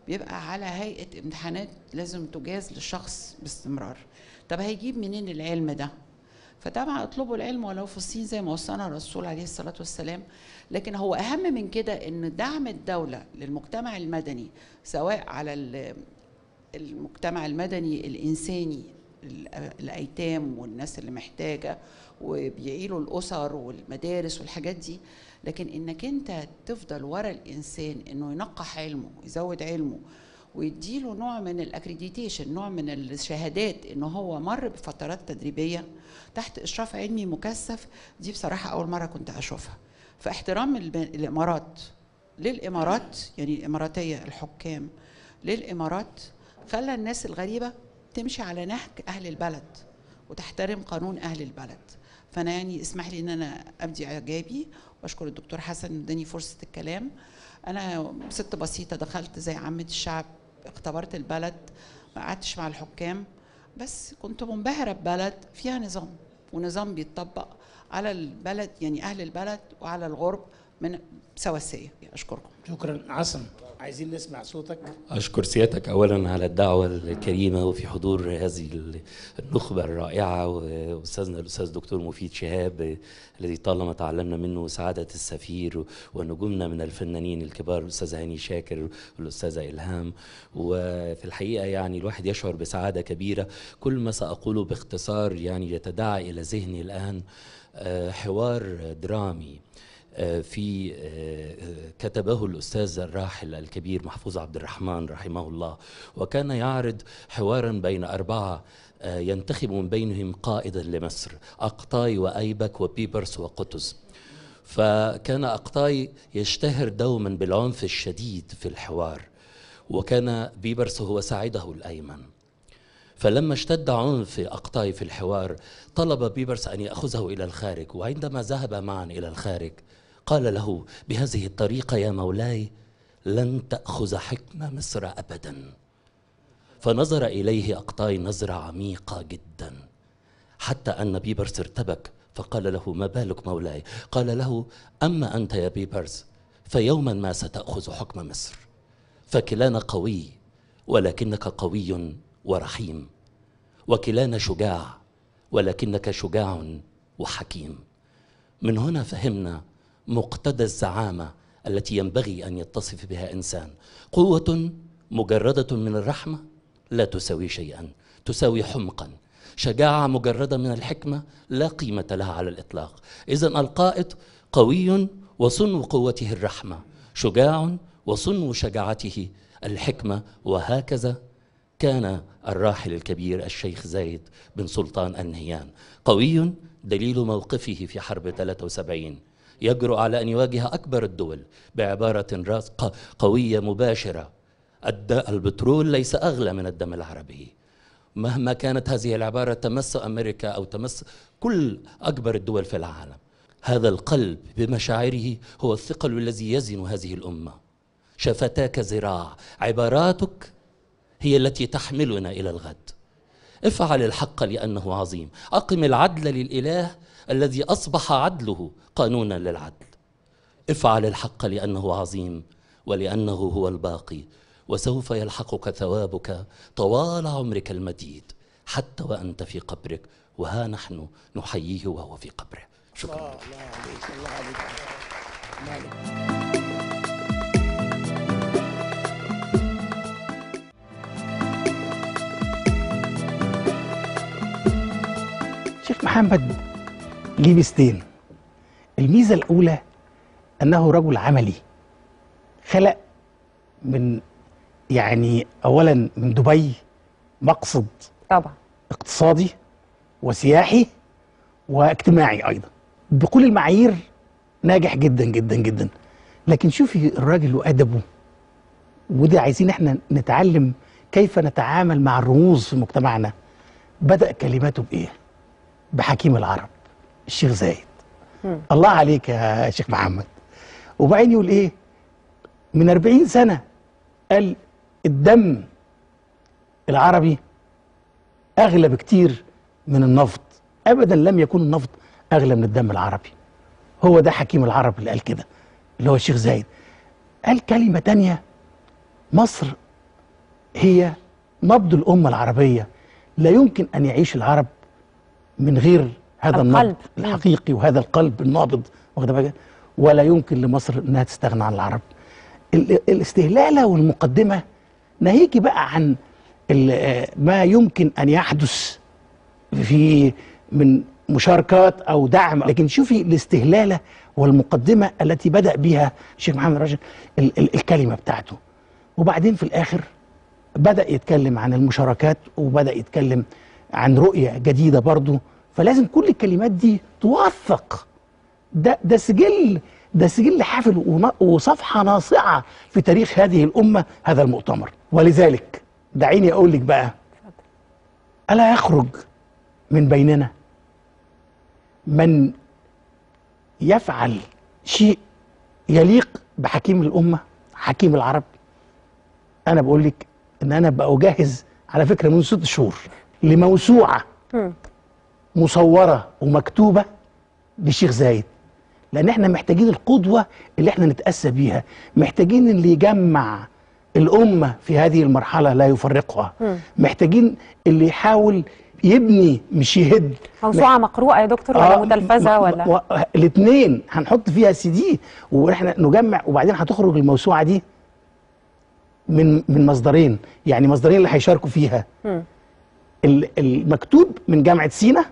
بيبقى على هيئة امتحانات لازم تجاز للشخص باستمرار. طب هيجيب منين العلم ده؟ فطبعا اطلبوا العلم ولو في الصين زي ما وصانا الرسول عليه الصلاة والسلام. لكن هو أهم من كده إن دعم الدولة للمجتمع المدني، سواء على المجتمع المدني الإنساني، الأيتام والناس اللي محتاجة وبيعيلوا الأسر والمدارس والحاجات دي، لكن إنك أنت تفضل ورا الإنسان إنه ينقح علمه، يزود علمه، ويديله نوع من الاكريديتيشن، نوع من الشهادات إنه هو مر بفترات تدريبية تحت إشراف علمي مكثف. دي بصراحة أول مرة كنت أشوفها. فاحترام الإمارات للإمارات، يعني الإماراتية الحكام للإمارات، خلى الناس الغريبة تمشي على نهج أهل البلد وتحترم قانون أهل البلد. فأنا يعني اسمح لي أن أنا أبدي إعجابي وأشكر الدكتور حسن إداني فرصة الكلام. أنا ست بسيطة، دخلت زي عامة الشعب، اختبرت البلد، ما قعدتش مع الحكام، بس كنت منبهرة ببلد فيها نظام، ونظام بيتطبق على البلد، يعني أهل البلد وعلى الغرب من سواسية. أشكركم. شكرا. عاصم، عايزين نسمع صوتك. أشكر سيادتك أولا على الدعوة الكريمة وفي حضور هذه النخبة الرائعة، وأستاذنا الأستاذ دكتور مفيد شهاب الذي طالما تعلمنا منه سعادة السفير، ونجومنا من الفنانين الكبار الأستاذ هاني شاكر والأستاذة إلهام. وفي الحقيقة يعني الواحد يشعر بسعادة كبيرة. كل ما سأقوله باختصار يعني يتداعى إلى ذهني الآن حوار درامي في كتبه الأستاذ الراحل الكبير محفوظ عبد الرحمن رحمه الله، وكان يعرض حوارا بين أربعة ينتخب من بينهم قائدا لمصر: أقطاي وأيبك وبيبرس وقطز. فكان أقطاي يشتهر دوما بالعنف الشديد في الحوار، وكان بيبرس هو ساعده الأيمن. فلما اشتد عنف أقطاي في الحوار طلب بيبرس أن يأخذه إلى الخارج، وعندما ذهب معا إلى الخارج قال له بهذه الطريقة: يا مولاي لن تأخذ حكم مصر أبدا. فنظر إليه أقطاي نظرة عميقة جدا، حتى أن بيبرس ارتبك فقال له: ما بالك مولاي؟ قال له: أما أنت يا بيبرس فيوما ما ستأخذ حكم مصر، فكلانا قوي ولكنك قوي ورحيم، وكلانا شجاع ولكنك شجاع وحكيم. من هنا فهمنا مقتضى الزعامة التي ينبغي أن يتصف بها إنسان. قوة مجردة من الرحمة لا تساوي شيئا، تساوي حمقا. شجاعة مجردة من الحكمة لا قيمة لها على الإطلاق. إذن القائد قوي وصنو قوته الرحمة، شجاع وصنو شجاعته الحكمة. وهكذا كان الراحل الكبير الشيخ زايد بن سلطان النهيان، قوي دليل موقفه في حرب ثلاثة وسبعين، يجرؤ على أن يواجه أكبر الدول بعبارة راسخة قوية مباشرة: البترول ليس أغلى من الدم العربي. مهما كانت هذه العبارة تمس أمريكا أو تمس كل أكبر الدول في العالم، هذا القلب بمشاعره هو الثقل الذي يزن هذه الأمة. شفتاك ذراع، عباراتك هي التي تحملنا إلى الغد. افعل الحق لأنه عظيم، أقم العدل للإله الذي أصبح عدله قانونا للعدل. افعل الحق لأنه عظيم ولأنه هو الباقي، وسوف يلحقك ثوابك طوال عمرك المديد حتى وأنت في قبرك، وها نحن نحييه وهو في قبره. شكرا لك. الله عليك، الله عليك، الله عليك. شيخ محمد ليه ميزتين. الميزة الأولى أنه رجل عملي، خلق من يعني أولا من دبي مقصد طبعا اقتصادي وسياحي واجتماعي أيضا، بكل المعايير ناجح جدا جدا جدا. لكن شوفي الراجل وأدبه، وده عايزين احنا نتعلم كيف نتعامل مع الرموز في مجتمعنا. بدأ كلماته بإيه؟ بحكيم العرب الشيخ زايد. مم. الله عليك يا شيخ محمد. وبعدين يقول ايه؟ من أربعين سنة قال الدم العربي أغلى بكتير من النفط. أبدا لم يكن النفط أغلى من الدم العربي. هو ده حكيم العرب اللي قال كده، اللي هو الشيخ زايد. قال كلمة تانية: مصر هي نبض الأمة العربية. لا يمكن أن يعيش العرب من غير هذا النبض الحقيقي وهذا القلب النابض، واخد بالك؟ ولا يمكن لمصر أنها تستغنى عن العرب. الاستهلالة والمقدمة ناهيكي بقى عن ما يمكن أن يحدث في من مشاركات أو دعم، لكن شوفي الاستهلالة والمقدمة التي بدأ بها الشيخ محمد راشد الكلمة بتاعته، وبعدين في الآخر بدأ يتكلم عن المشاركات وبدأ يتكلم عن رؤية جديدة برضو. فلازم كل الكلمات دي توثق. ده ده سجل، ده سجل حافل وصفحة ناصعة في تاريخ هذه الأمة هذا المؤتمر. ولذلك دعيني أقول لك بقى، ألا يخرج من بيننا من يفعل شيء يليق بحكيم الأمة حكيم العرب؟ أنا بقول لك إن أنا بقى أجهز على فكرة من ست شهور لموسوعة مصورة ومكتوبة للشيخ زايد، لأن إحنا محتاجين القدوة اللي إحنا نتأسى بيها، محتاجين اللي يجمع الأمة في هذه المرحلة لا يفرقها، محتاجين اللي يحاول يبني مش يهد. موسوعة مقروءة يا دكتور ولا آه متلفزة ولا؟ و... الاثنين هنحط فيها سي دي واحنا نجمع، وبعدين هتخرج الموسوعة دي من من مصدرين، يعني مصدرين اللي هيشاركوا فيها. م. المكتوب من جامعة سينا،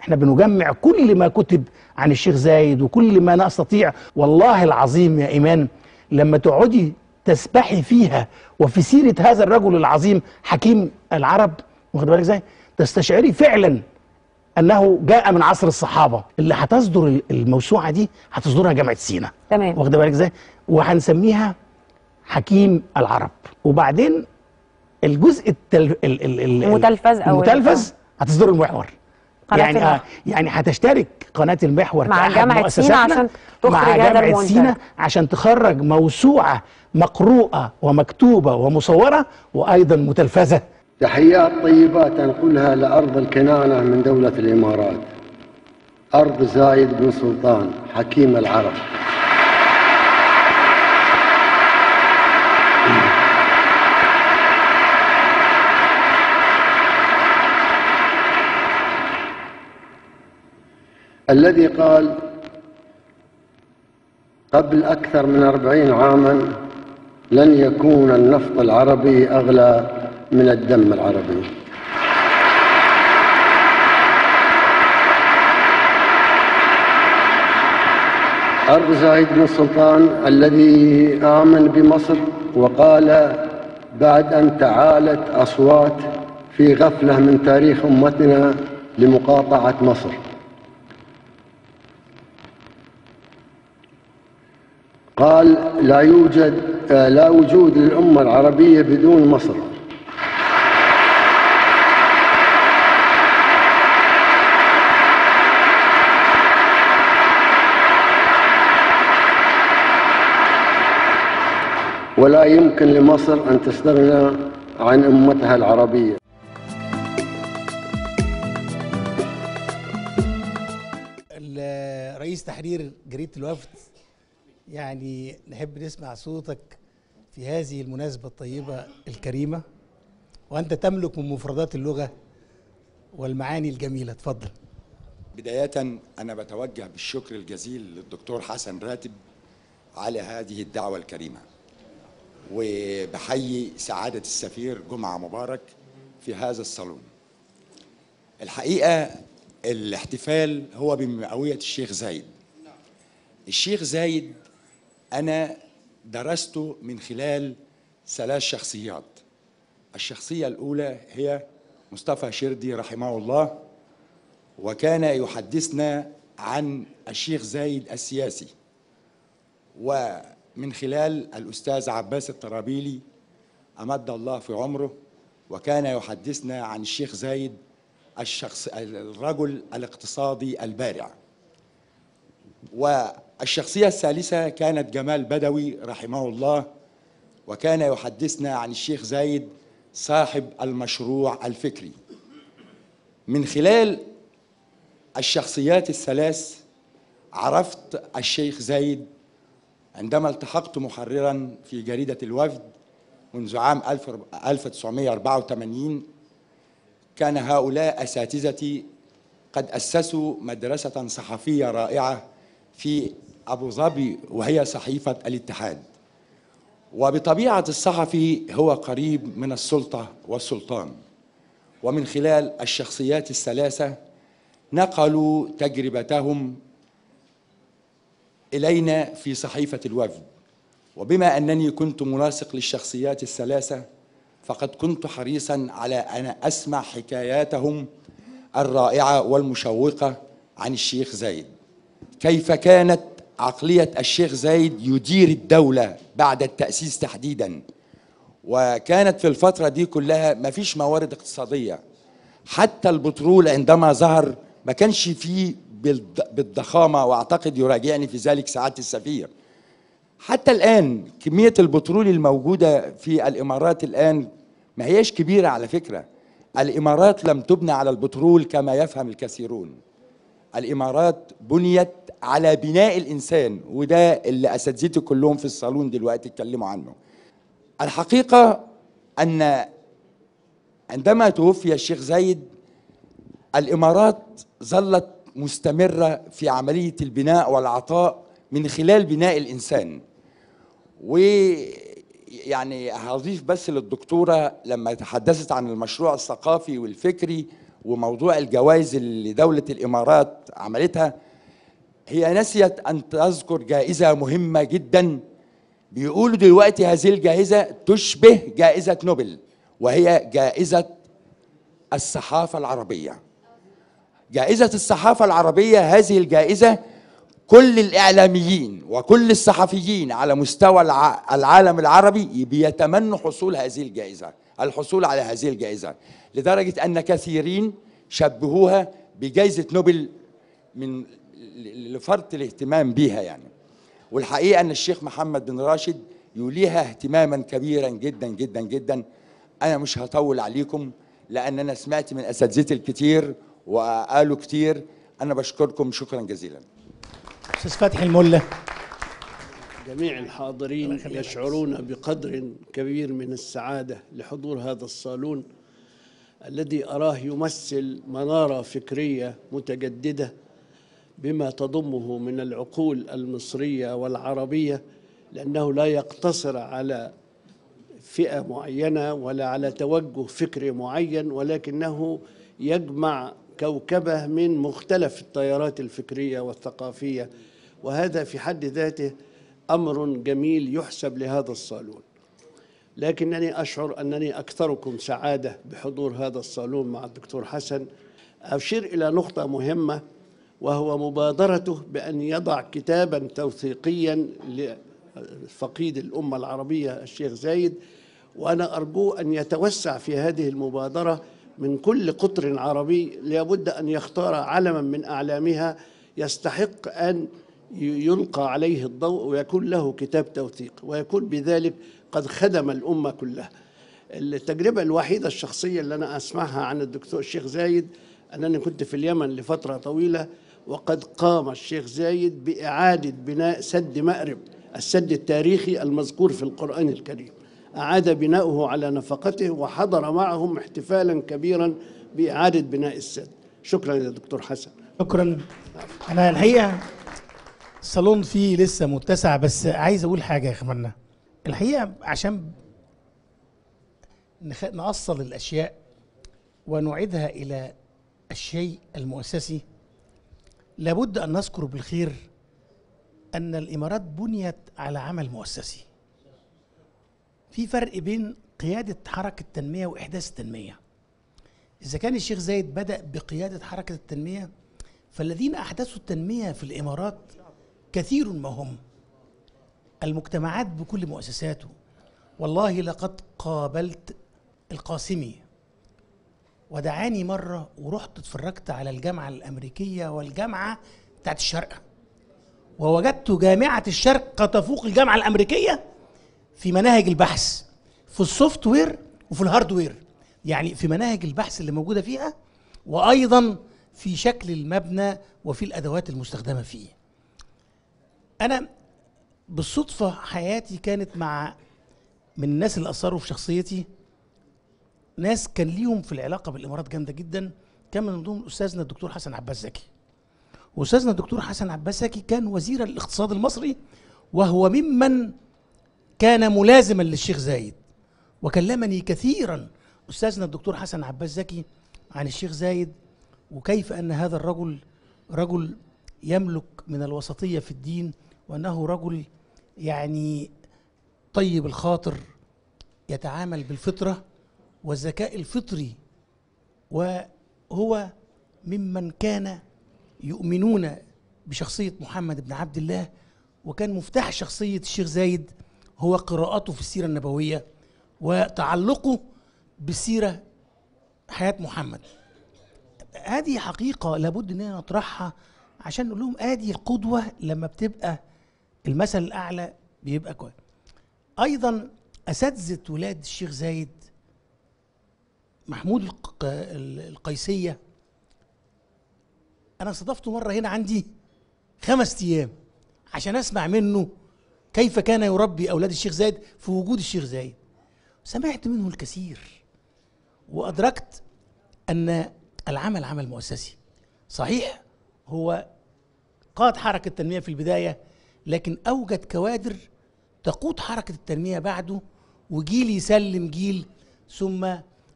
احنا بنجمع كل ما كتب عن الشيخ زايد وكل ما نستطيع. والله العظيم يا إيمان لما تقعدي تسبحي فيها وفي سيرة هذا الرجل العظيم حكيم العرب، واخد بالك ازاي؟ تستشعري فعلا انه جاء من عصر الصحابه. اللي هتصدر الموسوعه دي هتصدرها جامعه سينا، تمام، واخده بالك ازاي؟ وهنسميها حكيم العرب. وبعدين الجزء التل... ال... ال... ال... المتلفز او المتلفز هتصدر المحور، يعني آه يعني هتشترك قناه المحور مع جامعه سينا عشان تخرج مع جامعه سينا عشان تخرج موسوعه مقروءه ومكتوبه ومصوره وايضا متلفزه. تحيات طيبات أنقلها لأرض الكنانة من دولة الإمارات، أرض زايد بن سلطان حكيم العرب. الذي قال قبل أكثر من أربعين عاما لن يكون النفط العربي أغلى من الدم العربي. أرض زايد بن سلطان الذي آمن بمصر وقال بعد أن تعالت أصوات في غفلة من تاريخ أمتنا لمقاطعة مصر، قال لا يوجد لا وجود للأمة العربية بدون مصر. ولا يمكن لمصر أن تستغنى عن أمتها العربية. رئيس تحرير جريدة الوفد، يعني نحب نسمع صوتك في هذه المناسبة الطيبة الكريمة، وأنت تملك من مفردات اللغة والمعاني الجميلة. تفضل. بداية أنا بتوجه بالشكر الجزيل للدكتور حسن راتب على هذه الدعوة الكريمة، وبحيي سعادة السفير جمعة مبارك في هذا الصالون. الحقيقة الاحتفال هو بمئوية الشيخ زايد. الشيخ زايد أنا درسته من خلال ثلاث شخصيات. الشخصية الأولى هي مصطفى شردي رحمه الله، وكان يحدثنا عن الشيخ زايد السياسي، و من خلال الأستاذ عباس الطرابيلي أمد الله في عمره، وكان يحدثنا عن الشيخ زايد الشخص الرجل الاقتصادي البارع. والشخصية الثالثة كانت جمال بدوي رحمه الله، وكان يحدثنا عن الشيخ زايد صاحب المشروع الفكري. من خلال الشخصيات الثلاث عرفت الشيخ زايد عندما التحقت محرراً في جريدة الوفد، منذ عام ألف وتسعمائة وأربعة وثمانين كان هؤلاء أساتذتي قد أسسوا مدرسة صحفية رائعة في أبوظبي، وهي صحيفة الاتحاد. وبطبيعة الصحفي هو قريب من السلطة والسلطان، ومن خلال الشخصيات الثلاثة نقلوا تجربتهم إلينا في صحيفة الوفد. وبما أنني كنت ملاصق للشخصيات الثلاثة فقد كنت حريصا على أن أسمع حكاياتهم الرائعة والمشوقة عن الشيخ زايد، كيف كانت عقلية الشيخ زايد يدير الدولة بعد التأسيس تحديدا. وكانت في الفترة دي كلها ما فيش موارد اقتصادية، حتى البترول عندما ظهر ما كانش فيه بالضخامة، وأعتقد يراجعني في ذلك سعادة السفير. حتى الآن كمية البترول الموجودة في الإمارات الآن ما هيش كبيرة على فكرة. الإمارات لم تبنى على البترول كما يفهم الكثيرون، الإمارات بنيت على بناء الإنسان، وده اللي أساتذتي كلهم في الصالون دلوقتي اتكلموا عنه. الحقيقة أن عندما توفي الشيخ زايد الإمارات ظلت مستمرة في عملية البناء والعطاء من خلال بناء الإنسان. ويعني هضيف بس للدكتورة لما تحدثت عن المشروع الثقافي والفكري وموضوع الجوائز اللي دولة الإمارات عملتها، هي نسيت أن تذكر جائزة مهمة جدا. بيقولوا دلوقتي هذه الجائزة تشبه جائزة نوبل، وهي جائزة الصحافة العربية. جائزة الصحافة العربية هذه الجائزة كل الإعلاميين وكل الصحفيين على مستوى العالم العربي بيتمنوا حصول هذه الجائزة، الحصول على هذه الجائزة، لدرجة أن كثيرين شبهوها بجائزة نوبل من لفرط الاهتمام بها يعني. والحقيقة أن الشيخ محمد بن راشد يوليها اهتماما كبيرا جدا جدا جدا. أنا مش هطول عليكم لأن أنا سمعت من أساتذتي الكتير وقالوا كتير. أنا بشكركم شكرا جزيلا. أستاذ فتحي الملا. جميع الحاضرين يشعرون بقدر كبير من السعادة لحضور هذا الصالون الذي أراه يمثل منارة فكرية متجددة بما تضمه من العقول المصرية والعربية، لأنه لا يقتصر على فئة معينة ولا على توجه فكري معين، ولكنه يجمع كوكبة من مختلف التيارات الفكرية والثقافية، وهذا في حد ذاته أمر جميل يحسب لهذا الصالون. لكنني أشعر أنني أكثركم سعادة بحضور هذا الصالون مع الدكتور حسن. أشير إلى نقطة مهمة، وهو مبادرته بأن يضع كتابا توثيقيا لفقيد الأمة العربية الشيخ زايد، وأنا أرجو أن يتوسع في هذه المبادرة من كل قطر عربي لابد أن يختار علما من أعلامها يستحق أن يلقى عليه الضوء ويكون له كتاب توثيق، ويكون بذلك قد خدم الأمة كلها. التجربة الوحيدة الشخصية اللي أنا أسمعها عن الدكتور الشيخ زايد أنني كنت في اليمن لفترة طويلة، وقد قام الشيخ زايد بإعادة بناء سد مأرب، السد التاريخي المذكور في القرآن الكريم، أعاد بناؤه على نفقته، وحضر معهم احتفالا كبيرا بإعادة بناء السد. شكرا يا دكتور حسن. شكرا. أنا الحقيقة الصالون فيه لسه متسع، بس عايز أقول حاجة يا أخوانا. الحقيقة عشان نأصل الأشياء ونعيدها إلى الشيء المؤسسي لابد أن نذكر بالخير أن الإمارات بنيت على عمل مؤسسي. في فرق بين قيادة حركة التنمية وإحداث التنمية. إذا كان الشيخ زايد بدأ بقيادة حركة التنمية، فالذين أحدثوا التنمية في الإمارات كثير ما هم المجتمعات بكل مؤسساته. والله لقد قابلت القاسمي ودعاني مرة، ورحت اتفرجت على الجامعة الأمريكية والجامعة بتاعت الشارقة، ووجدت جامعة الشارقة تفوق الجامعة الأمريكية في مناهج البحث، في السوفت وير وفي الهارد وير، يعني في مناهج البحث اللي موجودة فيها، وأيضا في شكل المبنى وفي الأدوات المستخدمة فيه. أنا بالصدفة حياتي كانت مع من الناس اللي أثروا في شخصيتي ناس كان ليهم في العلاقة بالإمارات جامدة جدا، كان من ضمن أستاذنا الدكتور حسن عباس زكي. وأستاذنا الدكتور حسن عباس زكي كان وزير الاقتصاد المصري، وهو ممن كان ملازما للشيخ زايد، وكلمني كثيرا أستاذنا الدكتور حسن عباس زكي عن الشيخ زايد، وكيف أن هذا الرجل رجل يملك من الوسطية في الدين، وأنه رجل يعني طيب الخاطر، يتعامل بالفطرة والذكاء الفطري، وهو ممن كان يؤمنون بشخصية محمد بن عبد الله. وكان مفتاح شخصية الشيخ زايد هو قراءته في السيرة النبوية وتعلقه بسيرة حياة محمد. هذه حقيقة لابد أننا نطرحها عشان نقول لهم آدي القدوة، لما بتبقى المثل الأعلى بيبقى كويس. أيضا أساتذة ولاد الشيخ زايد محمود القيسية، أنا صادفته مرة هنا عندي خمس أيام عشان أسمع منه كيف كان يربي أولاد الشيخ زايد في وجود الشيخ زايد. سمعت منه الكثير وأدركت أن العمل عمل مؤسسي. صحيح هو قاد حركة التنمية في البداية، لكن أوجد كوادر تقود حركة التنمية بعده، وجيل يسلم جيل، ثم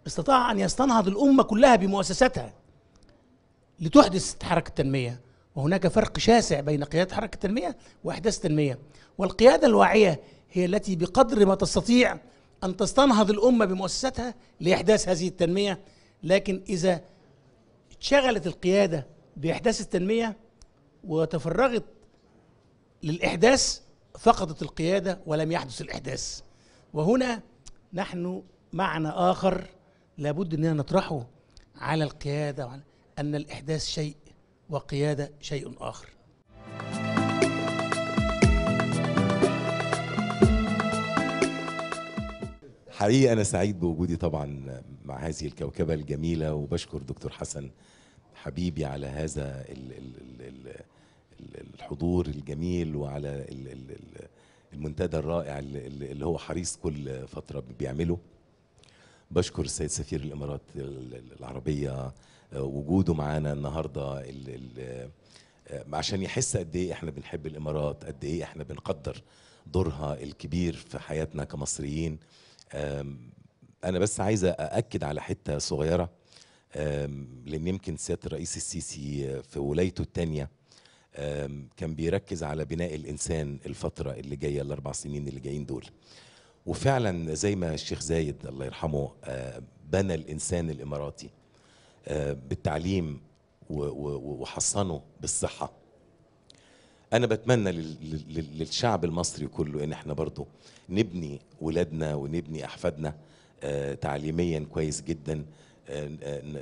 استطاع أن يستنهض الأمة كلها بمؤسساتها لتحدث حركة التنمية. وهناك فرق شاسع بين قيادة حركة التنمية وإحداث التنمية. والقيادة الواعية هي التي بقدر ما تستطيع أن تستنهض الأمة بمؤسساتها لإحداث هذه التنمية. لكن إذا شغلت القيادة بإحداث التنمية وتفرغت للإحداث، فقدت القيادة ولم يحدث الإحداث. وهنا نحن معنى آخر لابد أننا نطرحه على القيادة، وعلى أن الإحداث شيء وقيادة شيء آخر. حقيقة أنا سعيد بوجودي طبعا مع هذه الكوكبة الجميلة، وبشكر دكتور حسن حبيبي على هذا الحضور الجميل، وعلى المنتدى الرائع اللي هو حريص كل فترة بيعمله. بشكر السيد سفير الإمارات العربية وجوده معانا النهارده عشان يحس قد ايه احنا بنحب الإمارات، قد ايه احنا بنقدر دورها الكبير في حياتنا كمصريين. انا بس عايز أأكد على حتة صغيرة، لأن يمكن سيادة الرئيس السيسي في ولايته الثانية كان بيركز على بناء الإنسان الفترة اللي جاية، الأربع سنين اللي جايين دول. وفعلا زي ما الشيخ زايد الله يرحمه بنى الإنسان الإماراتي بالتعليم وحصنه بالصحة. أنا بتمنى للشعب المصري كله إن احنا برضو نبني ولادنا ونبني أحفادنا تعليميا كويس جدا،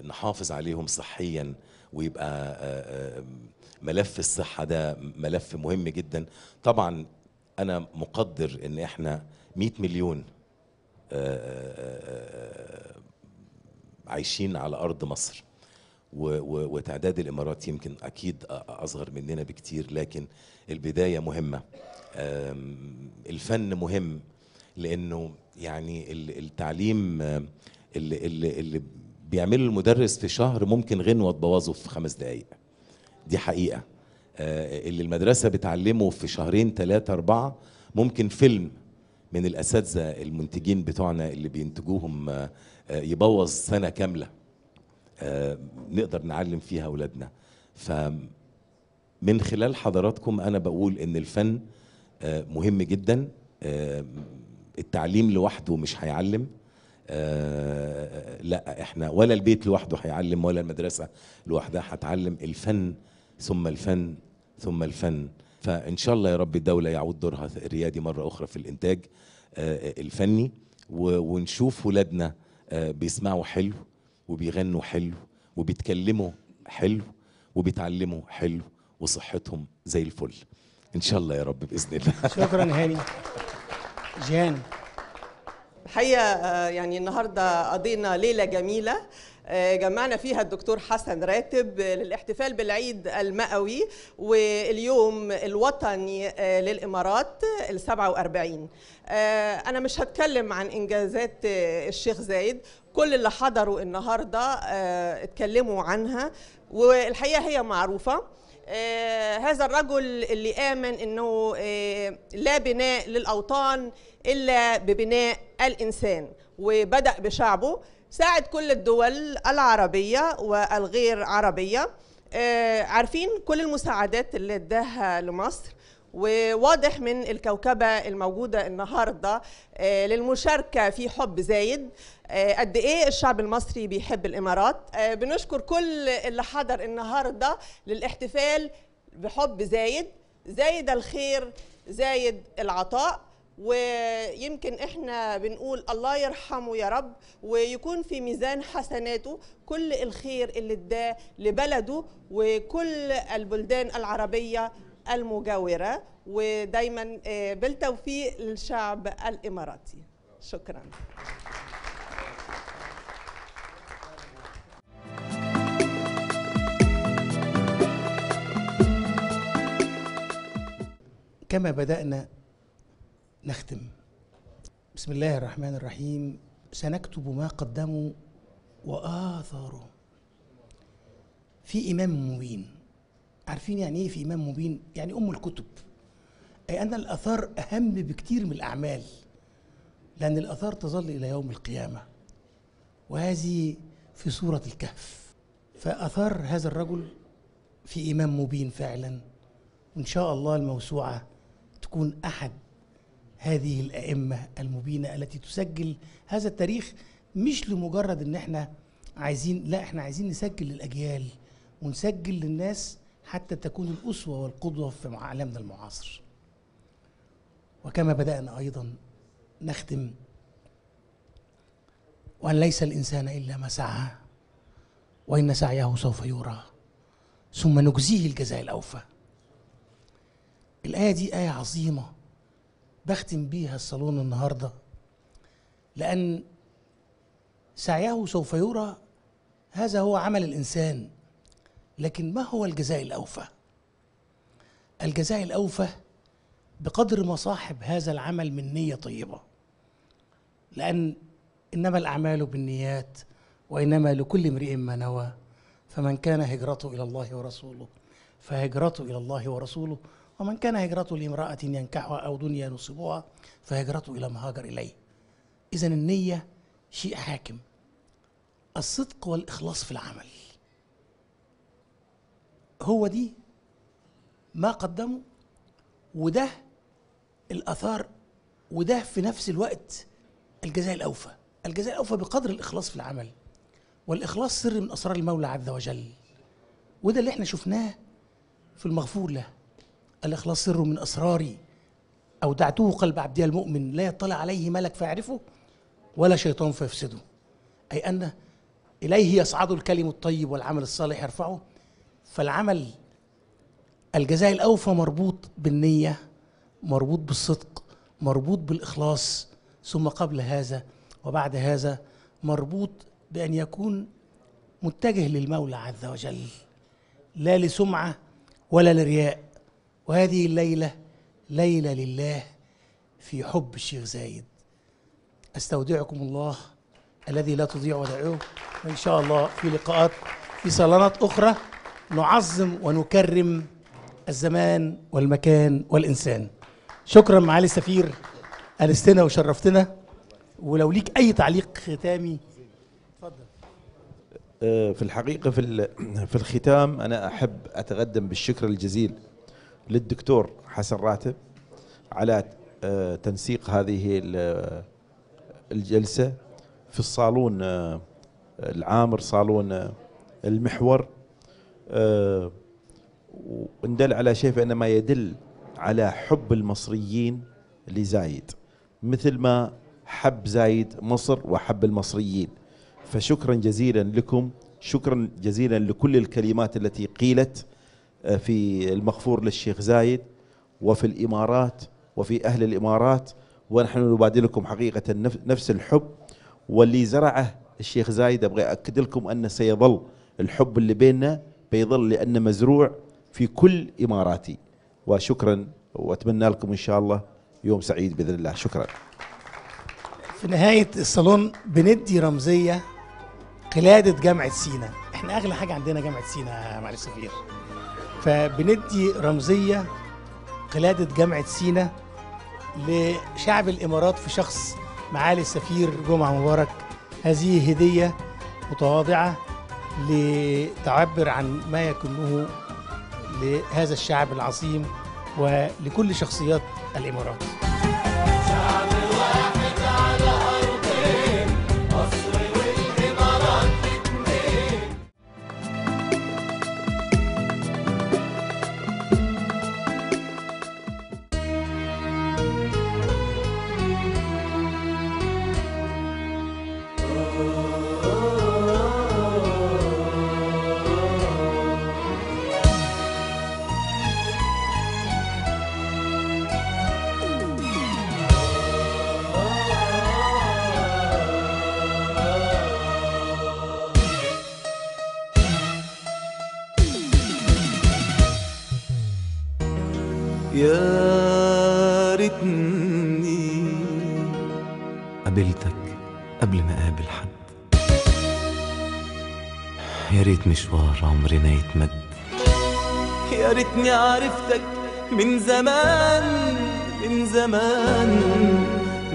نحافظ عليهم صحيا، ويبقى ملف الصحة ده ملف مهم جدا. طبعا أنا مقدر إن احنا مئة مليون عايشين على أرض مصر، وتعداد الإمارات يمكن أكيد أصغر مننا بكتير، لكن البداية مهمة. الفن مهم، لأنه يعني التعليم اللي, اللي, اللي بيعمله المدرس في شهر ممكن غنوة تبوظه في خمس دقايق، دي حقيقة. اللي المدرسة بتعلمه في شهرين ثلاثة أربعة ممكن فيلم من الأساتذة المنتجين بتوعنا اللي بينتجوهم يبوظ سنة كاملة نقدر نعلم فيها أولادنا. فمن خلال حضراتكم أنا بقول إن الفن مهم جدا، التعليم لوحده مش هيعلم، لا احنا ولا البيت لوحده هيعلم، ولا المدرسة لوحدها هتعلم، الفن ثم الفن ثم الفن. فإن شاء الله يا رب الدولة يعود دورها الريادي مرة أخرى في الإنتاج الفني، ونشوف ولادنا بيسمعوا حلو وبيغنوا حلو وبيتكلموا حلو وبيتعلموا حلو وصحتهم زي الفل إن شاء الله يا رب بإذن الله. شكرا هاني. جان الحقيقة يعني النهاردة قضينا ليلة جميلة جمعنا فيها الدكتور حسن راتب للاحتفال بالعيد المئوي واليوم الوطني للإمارات السبعة وأربعين. أنا مش هتكلم عن إنجازات الشيخ زايد، كل اللي حضروا النهاردة اتكلموا عنها والحقيقة هي معروفة. آه هذا الرجل اللي آمن أنه آه لا بناء للأوطان إلا ببناء الإنسان، وبدأ بشعبه، ساعد كل الدول العربية والغير عربية. آه عارفين كل المساعدات اللي اداها لمصر، وواضح من الكوكبة الموجودة النهاردة آه للمشاركة في حب زايد قد ايه الشعب المصري بيحب الامارات. بنشكر كل اللي حضر النهارده للاحتفال بحب زايد، زايد الخير زايد العطاء، ويمكن احنا بنقول الله يرحمه يا رب ويكون في ميزان حسناته كل الخير اللي اداه لبلده وكل البلدان العربيه المجاوره، ودايما بالتوفيق للشعب الاماراتي. شكرا. كما بدأنا نختم. بسم الله الرحمن الرحيم. سنكتب ما قدموا وآثاره. في إمام مبين. عارفين يعني إيه في إمام مبين؟ يعني أم الكتب. أي أن الآثار أهم بكتير من الأعمال، لأن الآثار تظل إلى يوم القيامة، وهذه في سورة الكهف. فآثار هذا الرجل في إمام مبين فعلا، وإن شاء الله الموسوعة تكون أحد هذه الأئمة المبينة التي تسجل هذا التاريخ، مش لمجرد إن إحنا عايزين، لا إحنا عايزين نسجل للأجيال ونسجل للناس حتى تكون الأسوة والقدوة في عالمنا المعاصر. وكما بدأنا أيضا نختم، وأن ليس الإنسان إلا ما سعى وإن سعيه سوف يرى ثم نجزيه الجزاء الأوفى. الآية دي آية عظيمة بختم بيها الصالون النهاردة، لأن سعيه سوف يرى هذا هو عمل الإنسان، لكن ما هو الجزاء الأوفى؟ الجزاء الأوفى بقدر مصاحب هذا العمل من نية طيبة، لأن إنما الأعمال بالنيات وإنما لكل امرئ ما نوى، فمن كان هجرته إلى الله ورسوله فهجرته إلى الله ورسوله، ومن كان هجرته لامرأة ينكحها أو دنيا ينصبها فهجرته إلى ما هاجر إليه. إذن النية شيء حاكم، الصدق والإخلاص في العمل، هو دي ما قدمه وده الآثار، وده في نفس الوقت الجزاء الأوفى. الجزاء الأوفى بقدر الإخلاص في العمل، والإخلاص سر من أسرار المولى عز وجل، وده اللي احنا شفناه في المغفور له. الإخلاص سر من أسراري أودعته قلب عبدي المؤمن لا يطلع عليه ملك فيعرفه ولا شيطان فيفسده، أي أن إليه يصعد الكلم الطيب والعمل الصالح يرفعه. فالعمل الجزاء الأوفى مربوط بالنية، مربوط بالصدق، مربوط بالإخلاص، ثم قبل هذا وبعد هذا مربوط بأن يكون متجه للمولى عز وجل، لا لسمعة ولا لرياء. وهذه الليلة ليلة لله في حب الشيخ زايد. أستودعكم الله الذي لا تضيع ودائعه، وإن شاء الله في لقاءات في صالونات أخرى نعظم ونكرم الزمان والمكان والإنسان. شكرا معالي السفير، أنستنا وشرفتنا. ولو ليك أي تعليق ختامي اتفضل. في الحقيقة في في الختام أنا أحب أتقدم بالشكر الجزيل للدكتور حسن راتب على تنسيق هذه الجلسة في الصالون العامر، صالون المحور. وندل على شيء فإن ما يدل على حب المصريين لزايد، مثل ما حب زايد مصر وحب المصريين. فشكرا جزيلا لكم، شكرا جزيلا لكل الكلمات التي قيلت في المغفور للشيخ زايد وفي الإمارات وفي أهل الإمارات ونحن نبادل لكم حقيقة نفس الحب واللي زرعه الشيخ زايد. أبغى أكد لكم أنه سيظل الحب اللي بيننا بيظل، لأنه مزروع في كل إماراتي. وشكرا، وأتمنى لكم إن شاء الله يوم سعيد بإذن الله. شكرا. في نهاية الصالون بندي رمزية قلادة جامعة سينا. احنا أغلى حاجة عندنا جامعة سينا معالي السفير، فبندي رمزية قلادة جامعة سينا لشعب الإمارات في شخص معالي السفير جمعة مبارك. هذه هدية متواضعة لتعبر عن ما يكنه لهذا الشعب العظيم ولكل شخصيات الإمارات. يا ريتني قابلتك قبل ما اقابل حد، يا ريت مشوار عمرنا يتمد، يا ريتني عرفتك من زمان من زمان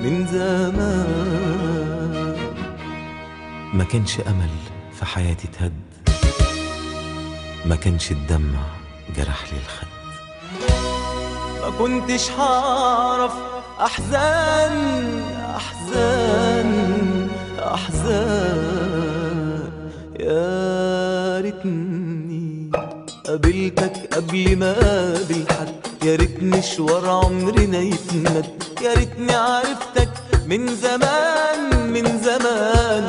من زمان، ما كانش امل في حياتي اتهد، ما كانش الدمع جرح لي الخد، ما كنتش هعرف أحزان أحزان أحزان، يا ريتني قابلتك قبل ما أقابل حد، يا ريت مشوار عمرنا يتمد، يا ريتني عرفتك من زمان من زمان،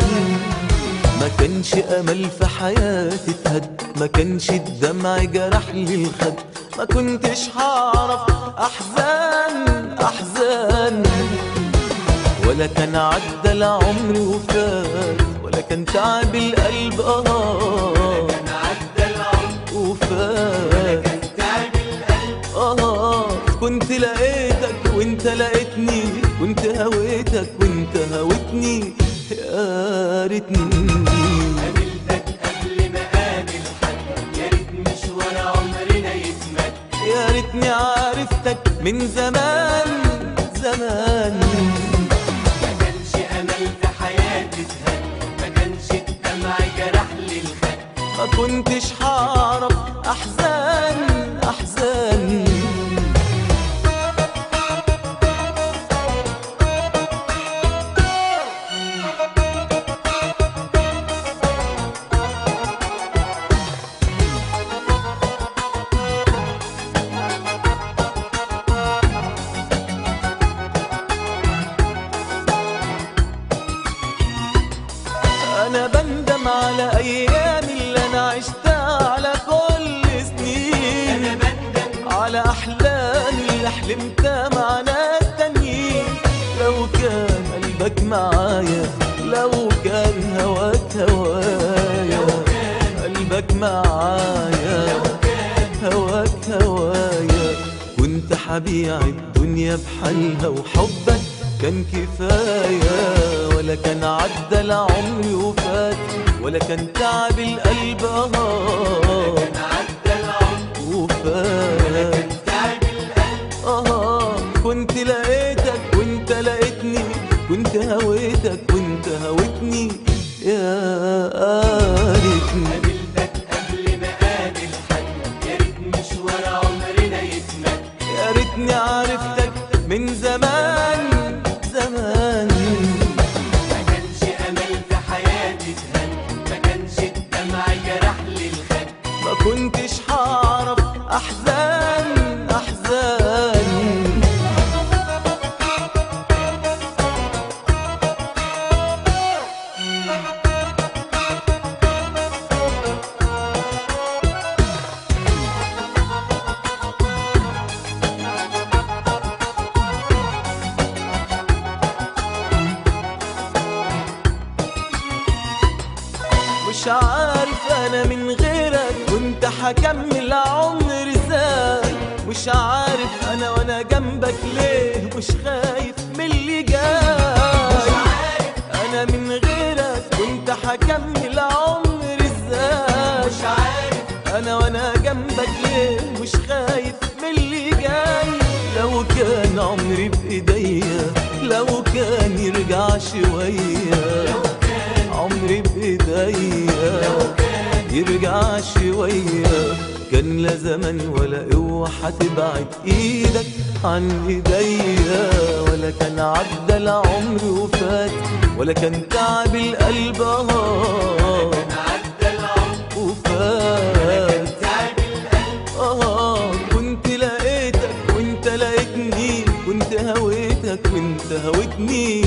ما كانش أمل في حياتي اتهد، ما كانش الدمع جرح لي الخد، ما كنتش هعرف أحزان أحزان، ولا كان عدى العمر وفات، ولا كان تعب القلب آه، ولا كان عدى العمر وفات، ولا كان تعب القلب آه، كنت لقيتك وأنت لقيتني، كنت هويتك وأنت هويتني، يا ريتني ياريتني عرفتك من زمان زمان، ما كانش امل في حياتي اتهد، ما كانش الدمع جرح لي الخد، ما كنتش هعرف احزان احزان. حبيع الدنيا بحالها وحبك كان كفاية، ولا كان عدى العمر وفات، ولا كان تعب القلب آه، ولا كان عدى العمر وفات، ولا كان تعب القلب آه، كنت لقيتك وانت لقيتني، كنت هويتك وانت هويتني، يا ريتني عرفتك من زمان زمان، ما كانش امل في حياتي اتهد، ما كانش الدمع جرح لي الخد، ما كنتش هعرف احزان احزان. مش عارف انا من غيرك وانت هكمل عمري ازاي، مش عارف انا وانا جنبك ليه مش خايف من اللي جاي، مش عارف انا من غيرك وانت هكمل عمري ازاي، مش عارف انا وانا جنبك ليه مش خايف من اللي جاي. لو كان عمري بايديا لو كان يرجع شويه، عمري بإيديا يرجع شوية، كان لا زمن ولا قوة هتبعد إيدك عن إيديا، ولا كان عدى العمر وفات، ولا كان تعب القلب أهو وفات، آه كنت لقيتك وأنت لقيتني، كنت هويتك وأنت هويتني،